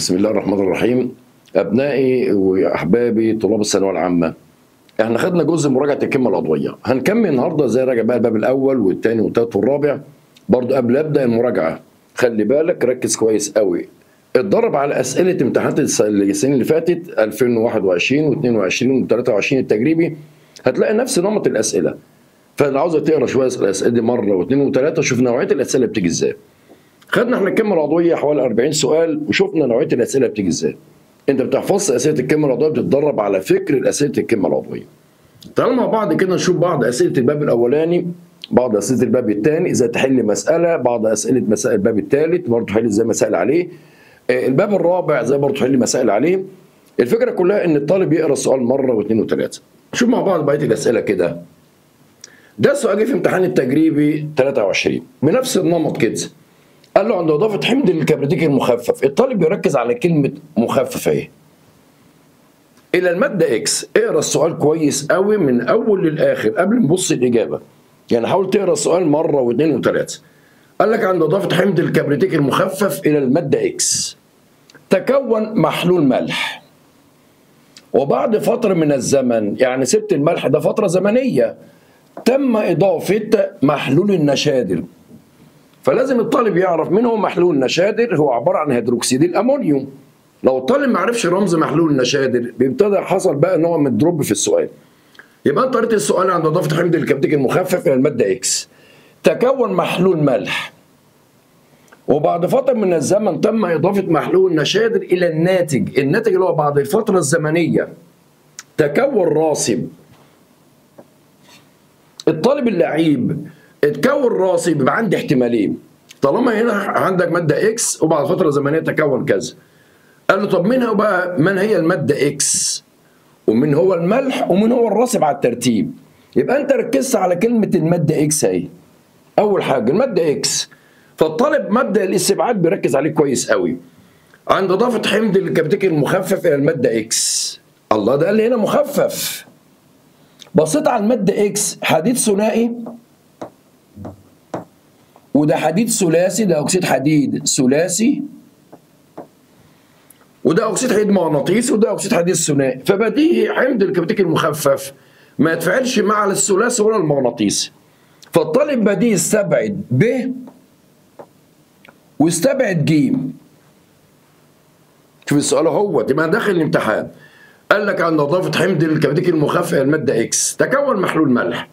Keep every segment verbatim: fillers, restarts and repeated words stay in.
بسم الله الرحمن الرحيم. أبنائي وأحبابي طلاب الثانوية العامة، احنا خدنا جزء مراجعة القمة العضوية، هنكمل النهارده ازاي راجع بقى الباب الأول والثاني والثالث والرابع. برضه قبل أبدأ المراجعة خلي بالك، ركز كويس قوي، اتدرب على أسئلة امتحانات السنين اللي فاتت ألفين وواحد وعشرين واثنين وعشرين وثلاثة وعشرين التجريبي، هتلاقي نفس نمط الأسئلة. فأنا عاوزك تقرا شوية الأسئلة دي مرة واثنين وثلاثة، شوف نوعية الأسئلة بتيجي ازاي. خدنا احنا القمه العضويه حوالي أربعين سؤال وشفنا نوعيه الاسئله بتيجي ازاي. انت بتحفظ اسئله القمه العضويه، بتتدرب على فكر اسئله القمه العضويه. تعالوا مع بعض كده نشوف بعض اسئله الباب الاولاني، بعض اسئله الباب الثاني، ازاي تحل مساله، بعض اسئله مسائل الباب الثالث برضه حل ازاي مسائل عليه، الباب الرابع ازاي برضه حل مسائل عليه. الفكره كلها ان الطالب يقرا السؤال مره واثنين وثلاثه. شوف مع بعض بقيه الاسئله كده. ده سؤال جه في امتحان التجريبي ثلاثة وعشرين بنفس النمط كده. قال له عند اضافه حمض الكبريتيك المخفف، الطالب بيركز على كلمه مخفف اهي. الى الماده اكس، اقرا السؤال كويس قوي من اول للاخر قبل ما تبص الاجابه، يعني حاول تقرا السؤال مره واثنين وثلاثه. قال لك عند اضافه حمض الكبريتيك المخفف الى الماده اكس تكون محلول ملح، وبعد فتره من الزمن، يعني سبت الملح ده فتره زمنيه، تم اضافه محلول النشادر. فلازم الطالب يعرف مين هو محلول النشادر، هو عباره عن هيدروكسيد الامونيوم. لو الطالب ما عرفش رمز محلول النشادر بيبتدى حصل بقى نوع من الدروب في السؤال. يبقى انت قريت السؤال عند اضافه حمض الكبريتيك المخفف الى الماده اكس تكون محلول ملح، وبعد فتره من الزمن تم اضافه محلول النشادر الى الناتج، الناتج اللي هو بعد الفتره الزمنيه تكون راسب. الطالب اللعيب اتكون راسي بيبقى عندي احتمالين، طالما هنا عندك ماده اكس وبعد فتره زمنيه تكون كذا. قال له طب مين هو بقى، من هي الماده اكس؟ ومين هو الملح؟ ومين هو الراسب على الترتيب؟ يبقى انت ركزت على كلمه الماده اكس اهي. اول حاجه الماده اكس، فالطالب مبدا الاستبعاد بيركز عليه كويس قوي. عند اضافه حمض الكبريتيك المخفف الى الماده اكس، الله ده قال لي هنا مخفف. بصيت على الماده اكس، حديد ثنائي وده حديد ثلاثي، ده اكسيد حديد ثلاثي وده اكسيد حديد مغناطيسي وده اكسيد حديد ثنائي، فبديهي حمض الكبريتيك المخفف ما يتفاعلش مع لا الثلاثي ولا المغناطيسي. فالطالب بديهي استبعد ب واستبعد ج. شوف السؤال اهو، تبقى داخل الامتحان. قال لك عند اضافه حمض الكبريتيك المخفف الى الماده اكس تكون محلول ملح،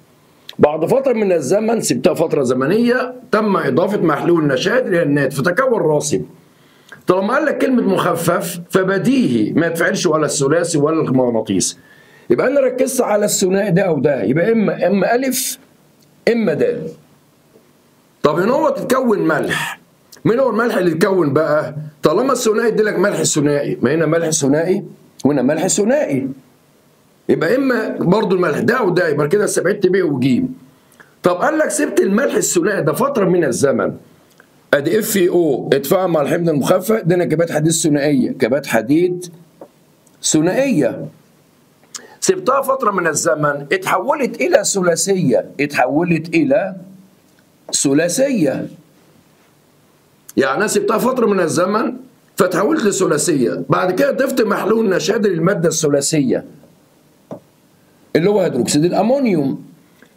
بعد فترة من الزمن سبتها فترة زمنية تم إضافة محلول نشادر إلى الناتج فتكون راسب. طالما قال لك كلمة مخفف فبديهي ما يتفاعلش ولا الثلاثي ولا المغناطيسي. يبقى أنا ركزت على الثنائي ده أو ده، يبقى إما إما ألف إما د. طب هنا هو تتكون ملح، مين هو الملح اللي يتكون بقى؟ طالما الثنائي يديلك ملح ثنائي، ما هنا ملح ثنائي وهنا ملح ثنائي، يبقى اما برضو الملح ده وده، يبقى كده استبعدت ب وج. طب قال لك سبت الملح الثنائي ده فتره من الزمن، ادي اف او اتفاعل مع الحمض المخفف، ده انا كبات حديد ثنائيه، كبات حديد ثنائيه، سبتها فتره من الزمن اتحولت الى ثلاثيه، اتحولت الى ثلاثيه، يعني انا سبتها فتره من الزمن فتحولت لثلاثيه، بعد كده ضفت محلول نشادر الماده الثلاثيه اللي هو هيدروكسيد الامونيوم،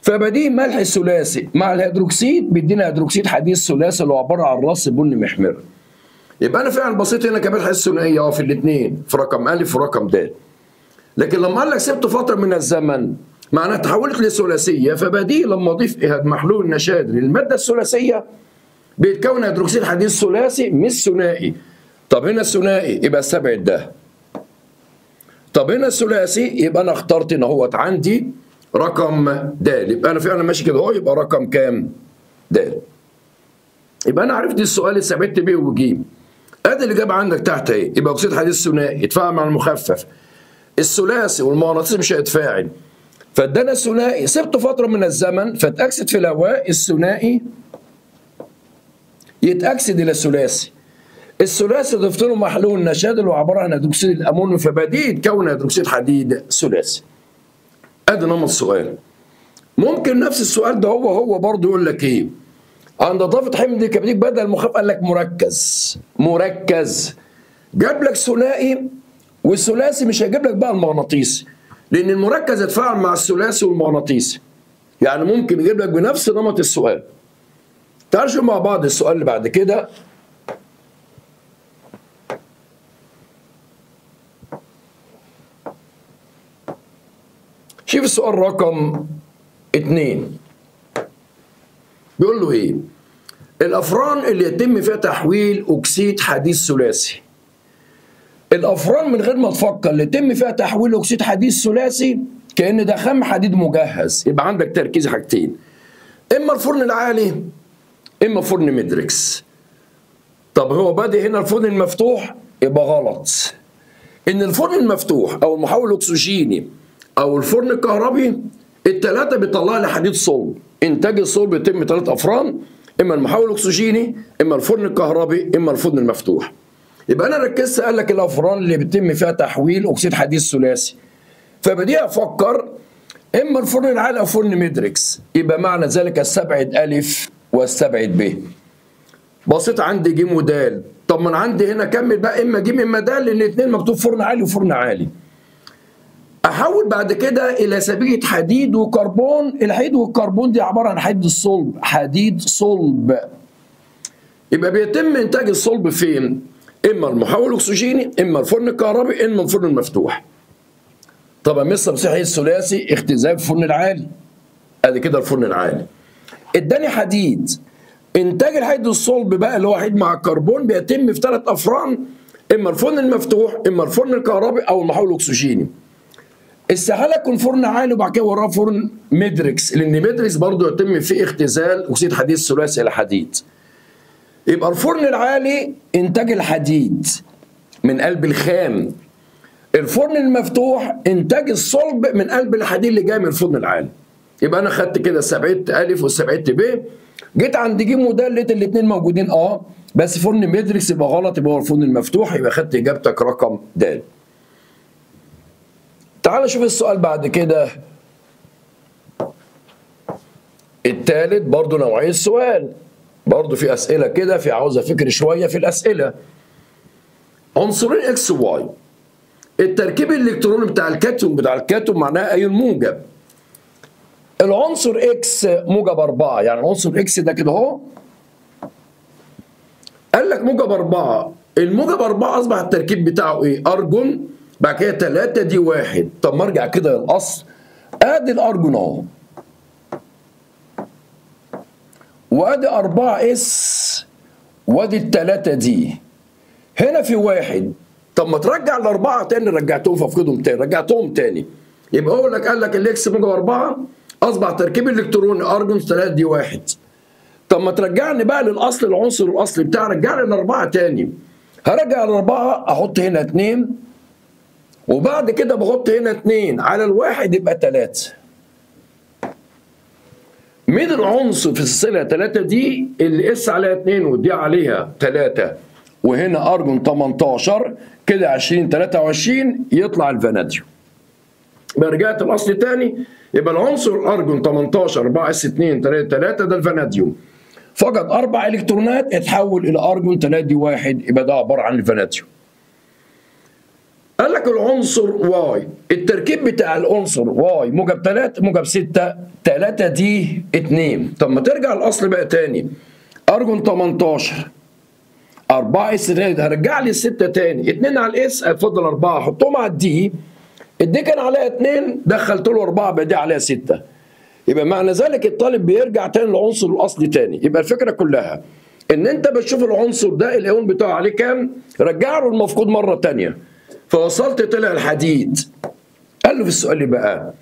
فبديهي ملح الثلاثي مع الهيدروكسيد بيدينا هيدروكسيد حديد ثلاثي اللي هو عباره عن راس بني محمر. يبقى انا فعلا بصيت هنا كبات حديد ثنائيه اه في الاثنين، في رقم ا وفي رقم د. لكن لما قال لك سبت فتره من الزمن معناها تحولت لثلاثيه، فبديهي لما اضيف محلول النشادر للماده الثلاثيه بيتكون هيدروكسيد حديد ثلاثي مش ثنائي. طب هنا الثنائي يبقى استبعد ده. طب هنا الثلاثي يبقى انا اخترت ان هو عندي رقم د، يبقى انا فعلا ماشي كده اهو، يبقى رقم كام؟ د. يبقى انا عرفت السؤال اللي ثبت ب وج. ادي الاجابه عندك تحت اهي، يبقى اكسيد حديد ثنائي اتفاعل مع المخفف، الثلاثي والمغناطيسي مش هيتفاعل، فادانا ثنائي، سبت فتره من الزمن فاتاكسد في الهواء، الثنائي يتاكسد الى الثلاثي، الثلاثي ضفت له محلول نشادر اللي هو عباره عن هيدروكسيد الامونيوم، فبديهي يتكون هيدروكسيد حديد ثلاثي. ادي نمط السؤال. ممكن نفس السؤال ده هو هو برضه يقول لك ايه؟ عند اضافه حمض الكبريتيك بدل المخفف قال لك مركز، مركز. جاب لك ثنائي والثلاثي مش هيجيب لك بقى المغناطيسي، لأن المركز يتفاعل مع الثلاثي والمغناطيسي. يعني ممكن يجيب لك بنفس نمط السؤال. تعالوا نشوف مع بعض السؤال اللي بعد كده. شوف السؤال رقم اتنين بيقول له ايه؟ الأفران اللي يتم فيها تحويل أكسيد حديد ثلاثي. الأفران من غير ما تفكر اللي يتم فيها تحويل أكسيد حديد ثلاثي كأن ده خام حديد مجهز، يبقى عندك تركيز حاجتين، إما الفرن العالي إما فرن ميدريكس. طب هو بادئ هنا الفرن المفتوح، يبقى غلط. إن الفرن المفتوح أو المحول الأكسجيني أو الفرن الكهربي التلاتة بيطلع لي حديد صلب، إنتاج الصلب يتم تلات أفران، إما المحول الأكسجيني إما الفرن الكهربي إما الفرن المفتوح. يبقى انا ركزت قال لك الافران اللي بيتم فيها تحويل اكسيد حديد ثلاثي، فبدي افكر اما الفرن العالي او فرن ميدريكس، يبقى معنى ذلك استبعد الف واستبعد ب. بصيت عندي ج ودال، طب ما انا عندي هنا كمل بقى اما ج اما دال، لان الاثنين مكتوب فرن عالي وفرن عالي. احول بعد كده الى سبيكه حديد وكربون، الحديد والكربون دي عباره عن حديد صلب، حديد صلب. يبقى بيتم انتاج الصلب فين؟ اما المحول الاكسجيني اما الفرن الكهربي اما الفرن المفتوح. طبعا مثل صحيح الثلاثي اختزال الفرن العالي، ادي كده الفرن العالي. اداني حديد، انتاج الحديد الصلب بقى اللي هو حديد مع الكربون بيتم في ثلاث افران، اما الفرن المفتوح اما الفرن الكهربي او المحول الاكسجيني. استحاله يكون فرن عالي وبعد كده وراه فرن ميدريكس، لان ميدريكس برضه يتم فيه اختزال اكسيد حديد ثلاثي الى حديد. يبقى الفرن العالي انتاج الحديد من قلب الخام، الفرن المفتوح انتاج الصلب من قلب الحديد اللي جاي من الفرن العالي. يبقى انا خدت كده سبعت الف وسبعت ب، جيت عند ج وده لقيت الاثنين موجودين اه بس فرن ميدريكس يبقى غلط، يبقى هو الفرن المفتوح، يبقى خدت اجابتك رقم د. تعال شوف السؤال بعد كده الثالث، برضه نوعيه السؤال، برضه في اسئله كده في عاوزه فكر شويه في الاسئله. عنصرين اكس وواي، التركيب الالكتروني بتاع الكاتيون بتاع الكاتيون معناها ايون موجب. العنصر اكس موجب اربعه، يعني العنصر اكس ده كده اهو قال لك موجب اربعه، الموجب اربعه اصبح التركيب بتاعه ايه؟ ارجون بعد كده ثلاثه دي واحد. طب ما ارجع كده للاصل، ادي الارجون اهو وادي اربعة اس وادي التلاتة دي، هنا في واحد. طب ما ترجع الاربعة تاني، رجعتهم فافقدهم تاني، رجعتهم تاني، يبقى هو لك قال لك الاكس موجب اربعة اصبح تركيب الالكتروني ارجون ثلاثة دي واحد. طب ما ترجعني بقى للاصل، العنصر الاصلي بتاعي رجعني الاربعة تاني. هرجع الاربعة احط هنا اتنين وبعد كده بحط هنا اتنين على الواحد يبقى تلاتة. مين العنصر في السلسله تلاتة دي اللي اس عليها اتنين ودي عليها تلاتة وهنا ارجون تمنتاشر كده عشرين تلاتة وعشرين يطلع الفاناديوم. يبقى رجعت الاصل تاني، يبقى العنصر ارجون تمنتاشر اربعة اس اتنين تلاتة تلاتة ده الفاناديوم، فقد اربع الكترونات اتحول الى ارجون تلاتة دي واحد، يبقى ده عباره عن الفاناديوم. قال لك العنصر واي، التركيب بتاع العنصر واي موجب تلاتة موجب ستة تلاتة دي اتنين. طب ما ترجع الاصل بقى تاني، ارجون تمنتاشر اربعة اس تلاتة هرجع لي ستة تاني، اتنين على الاس اتفضل اربعة احطهم على الدي، الدي كان عليها اتنين دخلت له اربعة بقى دي عليها ستة. يبقى معنى ذلك الطالب بيرجع تاني للعنصر الاصلي تاني. يبقى الفكره كلها ان انت بتشوف العنصر ده الايون بتاعه عليه كام، رجع له المفقود مره تانيه. فوصلت طلع الحديد. قال له في السؤال اللي بقى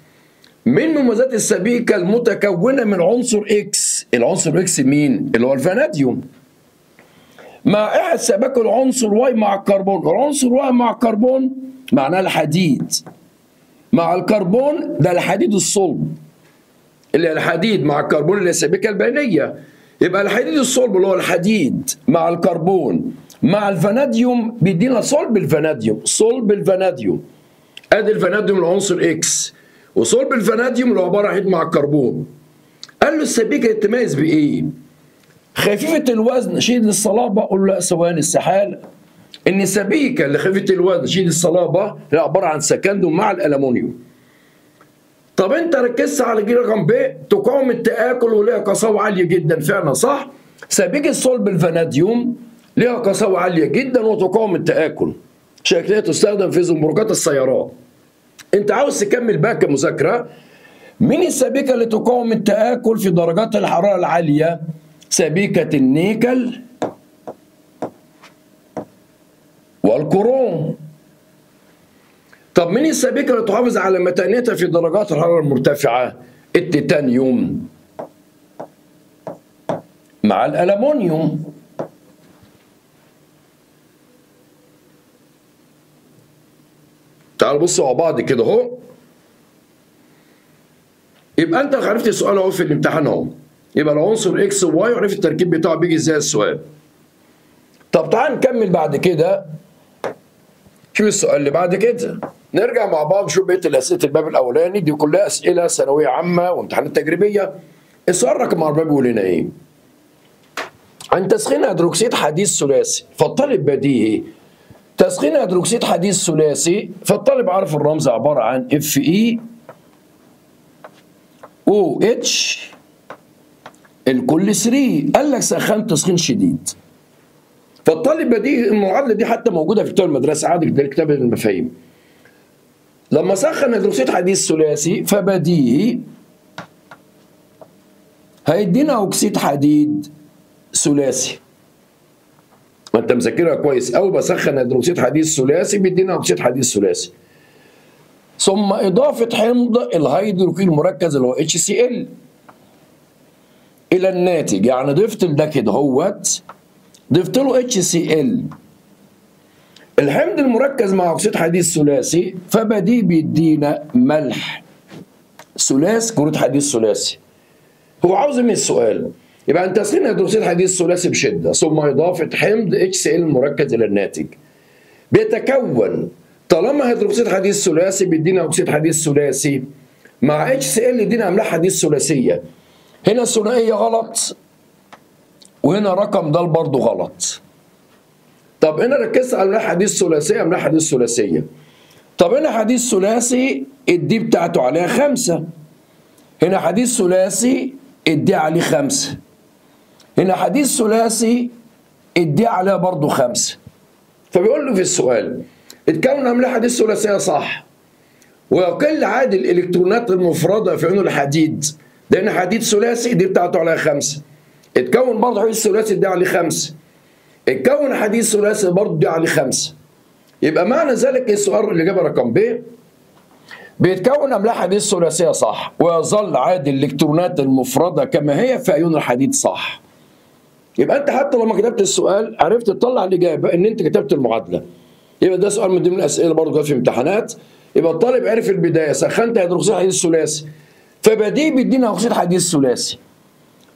من مميزات السبيكه المتكونه من عنصر اكس، العنصر اكس مين؟ اللي هو الفاناديوم، مع احد سبائك العنصر واي مع الكربون، العنصر واي مع الكربون معناه الحديد، مع الكربون ده الحديد الصلب، اللي الحديد مع الكربون اللي السبيكه البينيه. يبقى الحديد الصلب اللي هو الحديد مع الكربون مع الفاناديوم بيدينا صلب الفاناديوم، صلب الفاناديوم ادي الفاناديوم العنصر اكس، وصلب الفاناديوم اللي هو عباره عن مع الكربون. قال له السبيكه تتميز بايه؟ خفيفه الوزن شيء للصلابه، قول له لا ثواني استحاله، النسبيكه لخفه الوزن جين الصلابه هي عباره عن سكندوم مع الالومنيوم. طب انت ركزت على جين رقم ب تقاوم التآكل ولها قساوه عاليه جدا، فعلا صح. سبيكه صلب الفاناديوم لها قساوه عاليه جدا وتقاوم التآكل، شكلها تستخدم في زنبرجات السيارات. انت عاوز تكمل بقى كمذاكره من السبيكه اللي تقاوم التآكل في درجات الحراره العاليه، سبيكه النيكل والكروم. طب من السبيكه اللي تحافظ على متانتها في درجات الحراره المرتفعه؟ التيتانيوم مع الالومنيوم. تعالوا بصوا على بعض كده اهو. يبقى انت عرفت السؤال اهو في الامتحان اهو. يبقى العنصر اكس وواي وعرفت التركيب بتاعه بيجي ازاي السؤال. طب تعال نكمل بعد كده، شوف السؤال اللي بعد كده. نرجع مع بعض نشوف بقيه الاسئله الباب الاولاني، دي كلها اسئله ثانويه عامه وامتحانات تجريبيه. السؤال رقم أربعة بيقول لنا ايه؟ عن تسخين هيدروكسيد حديث ثلاثي، فالطالب بديهي تسخين هيدروكسيد حديث ثلاثي، فالطالب عارف الرمز عباره عن اف اي او اتش الكل ثلاثة. قال لك سخنت تسخين شديد، فالطالب بديهي المعادله دي حتى موجوده في كتاب المدرسه عادي في كتاب المفاهيم. لما سخن هيدروكسيد حديث ثلاثي فبديهي هيدينا اكسيد حديد ثلاثي. ما انت مذاكرها كويس قوي، بسخن هيدروكسيد حديث ثلاثي بيدينا اكسيد حديد ثلاثي. ثم اضافه حمض الهيدروكسيد المركز اللي هو اتش سي ال الى الناتج، يعني ضفت لده كده اهوت ضفت له اتش سي ال الحمض المركز مع اكسيد حديد ثلاثي، فبديه بيدينا ملح ثلاث كروت حديد ثلاثي. هو عاوز من السؤال يبقى عن تسخين هيدروكسيد حديد ثلاثي بشده ثم اضافه حمض اتش سي ال المركز الى الناتج بيتكون، طالما هيدروكسيد حديد ثلاثي بيدينا اكسيد حديد ثلاثي مع اتش سي ال يدينا املاح حديد ثلاثيه. هنا الثنائيه غلط وهنا رقم ده برضه غلط. طب هنا ركزت على املاح حديد ثلاثيه، املاح حديد ثلاثيه. طب هنا حديد ثلاثي الدي بتاعته عليها خمسه، هنا حديد ثلاثي الدي عليه خمسه، هنا حديد ثلاثي الدي عليها برضه خمسه. فبيقول له في السؤال اتكون املاح حديد ثلاثيه صح ويقل عدد الالكترونات المفرده في عيون الحديد، ده هنا حديد ثلاثي الدي بتاعته عليها خمسه، اتكون برضه حديد ثلاثي الدي عليه خمسه، اتكون حديد ثلاثي برضه الدي عليه خمسه. يبقى معنى ذلك السؤال الاجابه رقم ب بيتكون املاح حديد ثلاثيه صح ويظل عدد الالكترونات المفرده كما هي في ايون الحديد صح. يبقى انت حتى لما كتبت السؤال عرفت تطلع الاجابه ان انت كتبت المعادله. يبقى ده سؤال من ضمن الاسئله برضه في امتحانات. يبقى الطالب عرف البدايه سخنت هيدروكسيد حديد ثلاثي فبديه بيدينا اكسيد حديد ثلاثي،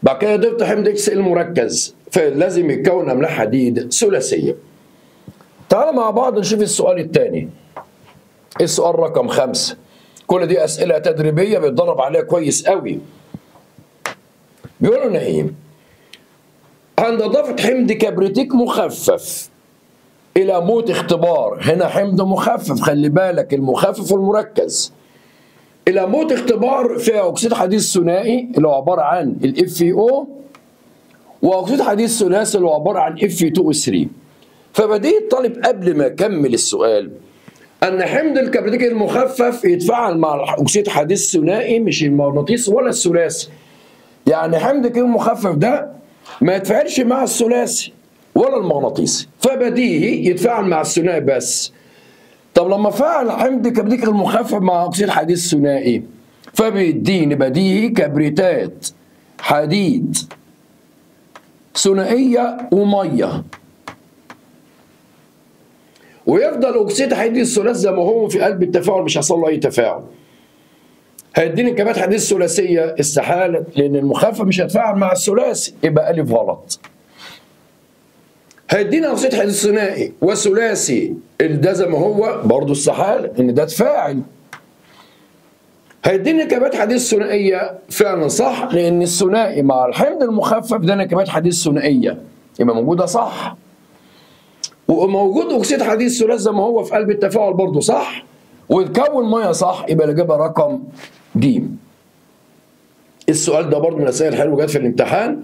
بعد كده ضفت حمض اكس ال المركز فلازم يتكون املاح حديد ثلاثيه. تعالوا مع بعض نشوف السؤال الثاني، السؤال رقم خمسة. كل دي اسئله تدريبيه بيتدرب عليها كويس قوي. بيقولوا لنا ايه؟ عند اضافه حمض كبريتيك مخفف الى موت اختبار، هنا حمض مخفف خلي بالك المخفف والمركز، الى موت اختبار فيها اكسيد حديث ثنائي اللي هو عباره عن الاف اي او واكسيد حديث ثلاثي اللي هو عباره عن اف اتنين او ثلاثة. فبديه الطالب قبل ما اكمل السؤال ان حمض الكبريتيك المخفف يتفاعل مع اكسيد حديث ثنائي مش المغناطيس ولا الثلاثي، يعني حمض المخفف ده ما يتفاعلش مع الثلاثي ولا المغناطيسي، فبديهي يتفاعل مع الثنائي بس. طب لما فعل حمض كبريتيك المخفف مع اكسيد حديد ثنائي فبيديني بديهي كبريتات حديد ثنائيه وميه، ويفضل اكسيد حديد الثلاثي زي ما هو في قلب التفاعل مش هيحصل له اي تفاعل. هيديني كبات حديد ثلاثيه استحاله لان المخفف مش هيتفاعل مع الثلاثي، يبقى الف غلط. هيدينا اكسيد حديد ثنائي وثلاثي ده زي ما هو برضه استحاله ان ده تفاعل. هيدينا نكبات حديد ثنائيه فعلا صح لان الثنائي مع الحمض المخفف ده نكبات حديد ثنائيه يبقى موجوده صح. وموجود اكسيد حديد ثلاث زي ما هو في قلب التفاعل برضه صح، وتكون ميه صح، يبقى الاجابه رقم د. السؤال ده برضه من الاسئله الحلوه جت في الامتحان.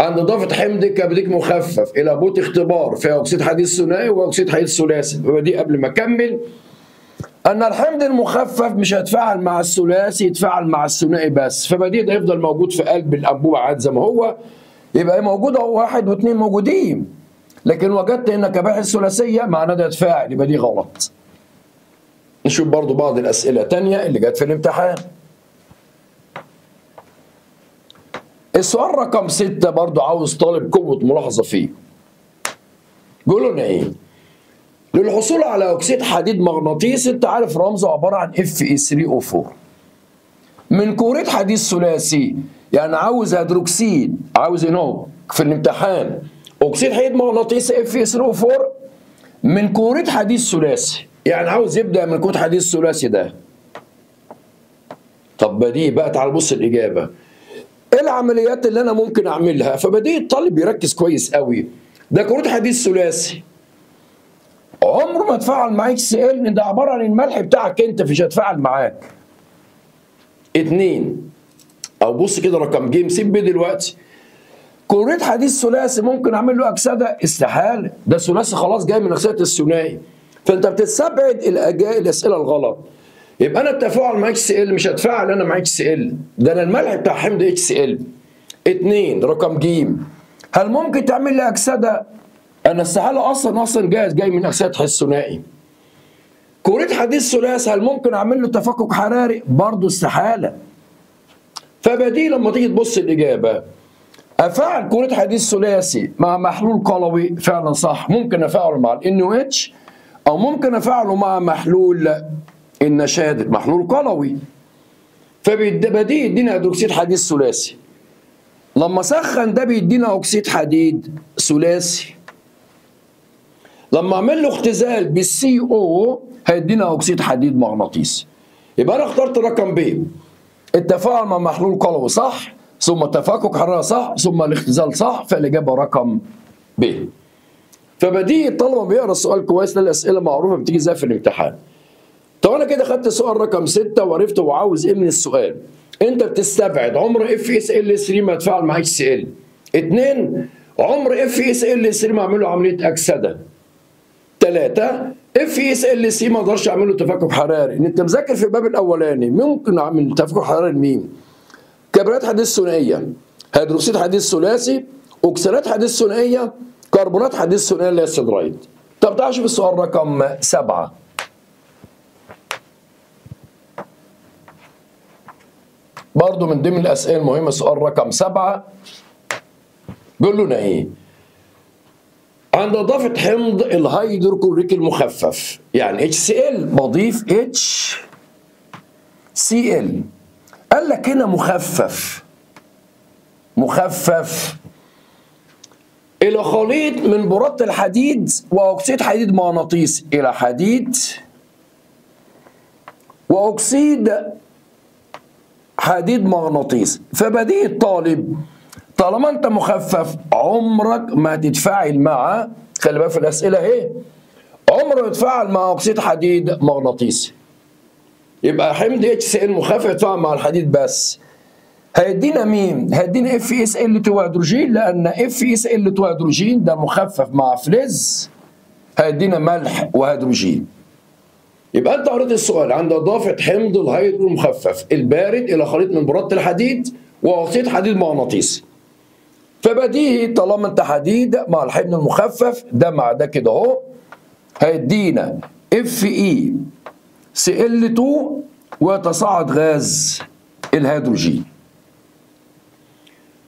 عند اضافه حمض كبريت مخفف الى بوت اختبار فيها اكسيد حديد ثنائي واكسيد حديد ثلاثي، يبقى دي قبل ما اكمل ان الحمض المخفف مش هيتفاعل مع الثلاثي، يتفاعل مع الثنائي بس، فبديهي ده هيفضل موجود في قلب الانبوبه عاد زي ما هو، يبقى موجود اهو واحد واثنين موجودين، لكن وجدت ان كباحث ثلاثيه معناه ده يتفاعل، يبقى دي غلط. نشوف برضو بعض الاسئله الثانيه اللي جت في الامتحان. السؤال رقم ستة برضو عاوز طالب قوة ملاحظة فيه. بيقولوا لنا ايه؟ للحصول على اكسيد حديد مغناطيسي انت عارف رمزه عبارة عن إف إي ثلاثة أو أربعة من كوريت حديد ثلاثي، يعني عاوز هيدروكسيد، عاوز انه في الامتحان اكسيد حديد مغناطيسي إف إي ثلاثة أو أربعة من كوريت حديد ثلاثي، يعني عاوز يبدأ من كوريت حديد ثلاثي ده. طب بديه بقى تعال بص الإجابة. ايه العمليات اللي انا ممكن اعملها؟ فبديه الطالب يركز كويس قوي. ده كروت حديد ثلاثي عمره ما اتفاعل مع اكس ال، ده عباره عن الملح بتاعك انت مش هتفاعل معاك. اتنين او بص كده رقم ج سيب بيه دلوقتي. كروت حديد ثلاثي ممكن اعمل له اكسده؟ استحاله، ده ثلاثي خلاص جاي من اكسده الثنائي، فانت بتستبعد الاسئله الغلط. يبقى انا التفاعل مع اكس ال مش هتفاعل انا مع اكس ال، ده انا الملح بتاع حمض اكس ال. اتنين رقم ج، هل ممكن تعمل لي اكسده؟ انا استحاله اصلا اصلا جاهز جاي من اكسده حديد ثنائي. كوريت حديد ثلاثي هل ممكن اعمل له تفكك حراري؟ برضه استحاله. فبديه لما تيجي تبص الاجابه افاعل كوريت حديد ثلاثي مع محلول قلوي فعلا صح، ممكن افاعله مع ال إن أو إتش او ممكن افاعله مع محلول النشادة محلول قلوي، فبديه يدينا هيدروكسيد حديد ثلاثي. لما سخن ده بيدينا اكسيد حديد ثلاثي. لما اعمل له اختزال بالسي او هيدينا اكسيد حديد مغناطيسي. يبقى انا اخترت رقم ب، التفاعل مع محلول قلوي صح، ثم تفكك حرارة صح، ثم الاختزال صح، فالاجابه رقم ب. فبديه الطلبه بيقرا السؤال كويس، لان الاسئله معروفه بتيجي ازاي في الامتحان. طب انا كده خدت سؤال رقم ستة وعرفت هو عاوز ايه من السؤال. انت بتستبعد عمر اف اس ال ثلاثة ما يتفاعل مع اكس ال. اتنين عمر اف اس ال ثلاثة ما اعمل له عمليه اكسده. تلاتة اف اس ال ثلاثة ما اقدرش اعمل له تفكك حراري، ان انت مذاكر في الباب الاولاني ممكن اعمل تفكك حراري لمين؟ كبريت حديد ثنائيه، هيدروكسيد حديد ثلاثي، اوكسالات حديد ثنائيه، كربونات حديد ثنائيه اللي هي السيدرايد. طب تعالى شوف السؤال رقم سبعة. برضه من ضمن الاسئله المهمه سؤال رقم سبعة بيقول لنا ايه؟ عند اضافه حمض الهيدروكلوريك المخفف، يعني إتش سي إل بضيف إتش سي إل، قال لك هنا مخفف مخفف الى خليط من بورات الحديد واكسيد حديد مغناطيسي، الى حديد واكسيد حديد مغناطيسي. فبديه الطالب طالما انت مخفف عمرك ما هتتفاعل مع، خلي بالك في الاسئله اهي، عمره يتفاعل مع اكسيد حديد مغناطيسي، يبقى حمض اتش سي ال مخفف يتفاعل مع الحديد بس. هيدينا مين؟ هيدينا اف اس ال اتنين هيدروجين، لان اف اس ال اتنين هيدروجين ده مخفف مع فلز، هيدينا ملح وهيدروجين. يبقى انت قريت السؤال عند اضافه حمض الهيدرو المخفف البارد الى خليط من بورات الحديد واكسيد حديد مغناطيسي. فبديهي طالما انت حديد مع الحمض المخفف ده مع ده كده اهو هيدينا إف إي سي إل اتنين ويتصاعد غاز الهيدروجين.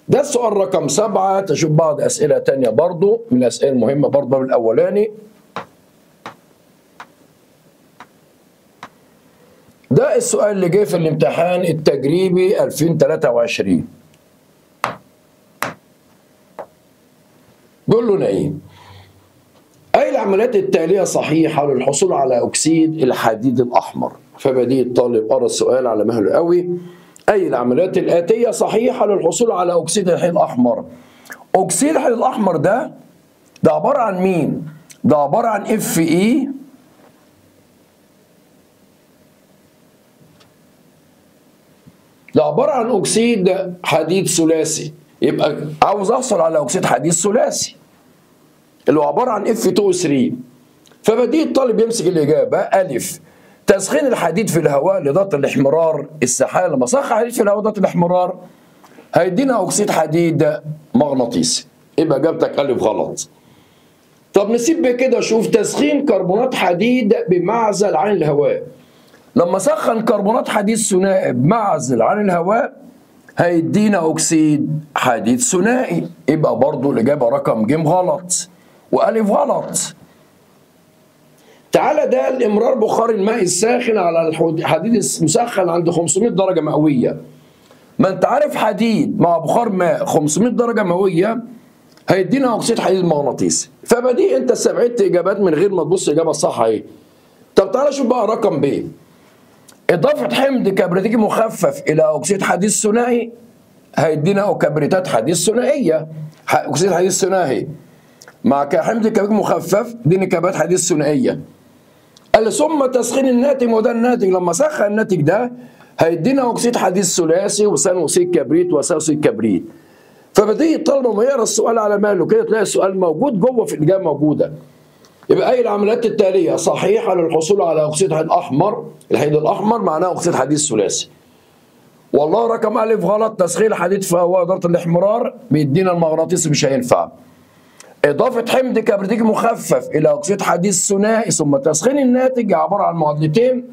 ده السؤال رقم سبعة. تشوف بعض اسئله ثانيه برضو من الاسئله المهمه برضو بالاولاني. ده السؤال اللي جه في الامتحان التجريبي ألفين وثلاثة وعشرين. بيقول لنا ايه؟ اي العمليات التاليه صحيحه للحصول على اكسيد الحديد الاحمر؟ فبديه الطالب قرا السؤال على مهله قوي. اي العمليات الاتيه صحيحه للحصول على اكسيد الحديد الاحمر؟ اكسيد الحديد الاحمر ده ده عباره عن مين؟ ده عباره عن اف اي ده عباره عن اكسيد حديد ثلاثي، يبقى عاوز احصل على اكسيد حديد ثلاثي اللي هو عباره عن اف اتنين او ثلاثة. فبديه الطالب يمسك الاجابه الف تسخين الحديد في الهواء لضغط الاحمرار السحاب، لما سخن الحديد في الهواء ضغط الاحمرار هيدينا اكسيد حديد مغناطيسي، يبقى اجابتك الف غلط. طب نسيب كده، شوف تسخين كربونات حديد بمعزل عن الهواء، لما سخن كربونات حديد ثنائي بمعزل عن الهواء هيدينا اكسيد حديد ثنائي، يبقى برضو الاجابه رقم ج غلط والف غلط. تعالى ده الامرار بخار الماء الساخن على الحديد المسخن عند خمسمائة درجه مئويه. ما انت عارف حديد مع بخار ماء خمسمائة درجه مئويه هيدينا اكسيد حديد مغناطيسي، فبدي انت استبعدت اجابات من غير ما تبص الاجابه الصح ايه. طب تعالى شوف بقى رقم ب، اضافه حمض كبريتيكي مخفف الى اكسيد حديد ثنائي هيدينا كبريتات حديد ثنائيه، اكسيد حديد ثنائي مع حمض كبريتيكي مخفف دي كبريتات حديد ثنائيه. قال ثم تسخين الناتج، وده الناتج لما سخن الناتج ده هيدينا اكسيد حديد ثلاثي وثاني اكسيد كبريت وثاني اكسيد كبريت. فبديه الطالب لما يقرا السؤال على ماله كده تلاقي السؤال موجود جوه في الاجابه موجوده. يبقى اي العمليات التاليه صحيحه للحصول على اكسيد حديد احمر، الحديد الاحمر معناه اكسيد حديد ثلاثي. والله رقم الف غلط، تسخين الحديد في هواء ضغط الاحمرار بيدينا المغناطيس مش هينفع. إضافة حمض كبريتيكي مخفف إلى أكسيد حديد ثنائي ثم تسخين الناتج عبارة عن معادلتين،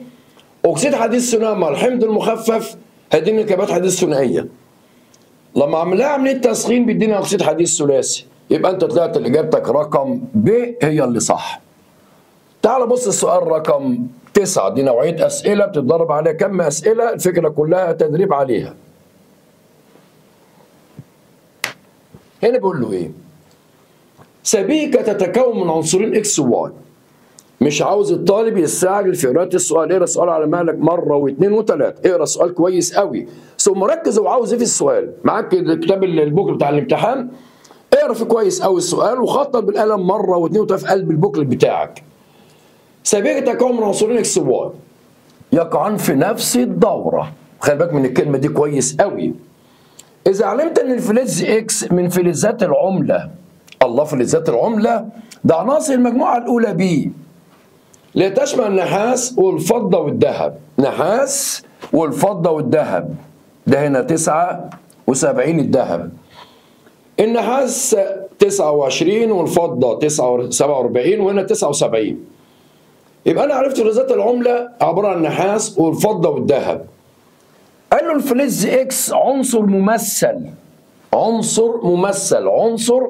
أكسيد حديد ثنائي مع الحمض المخفف هيدينا كبريتات حديد ثنائية. لما عملناها عملية تسخين بيدينا أكسيد حديد ثلاثي، يبقى أنت طلعت إجابتك رقم ب هي اللي صح. تعال بص السؤال رقم تسعة، دي نوعية أسئلة بتتدرب عليها كم أسئلة، الفكرة كلها تدريب عليها. هنا بيقول له إيه؟ سبيكة تتكون من عنصرين اكس وواي. مش عاوز الطالب يستعجل في قراءة السؤال، اقرا السؤال على مهلك مرة واثنين وثلاثة، اقرا السؤال كويس قوي، ثم ركز هو عاوز ايه في السؤال، معاك الكتاب البوكل بتاع الامتحان، اقرا فيه كويس قوي السؤال وخطط بالقلم مرة واثنين وثلاثة في قلب البوكل بتاعك. سبيكة تتكون من عنصرين اكس وواي يقعان في نفس الدورة، خلي بالك من الكلمة دي كويس قوي. إذا علمت إن الفلز اكس من فلزات العملة، الله فلزات العملة ده عناصر المجموعة الأولى ب اللي تشمل النحاس والفضة والذهب، نحاس والفضة والذهب، ده هنا تسعة وسبعين الذهب، النحاس تسعة وعشرين والفضة سبعة وأربعين وهنا تسعة وسبعين. يبقى أنا عرفت فلزات العملة عبارة عن النحاس والفضة والذهب. قال له الفلز إكس عنصر ممثل، عنصر ممثل عنصر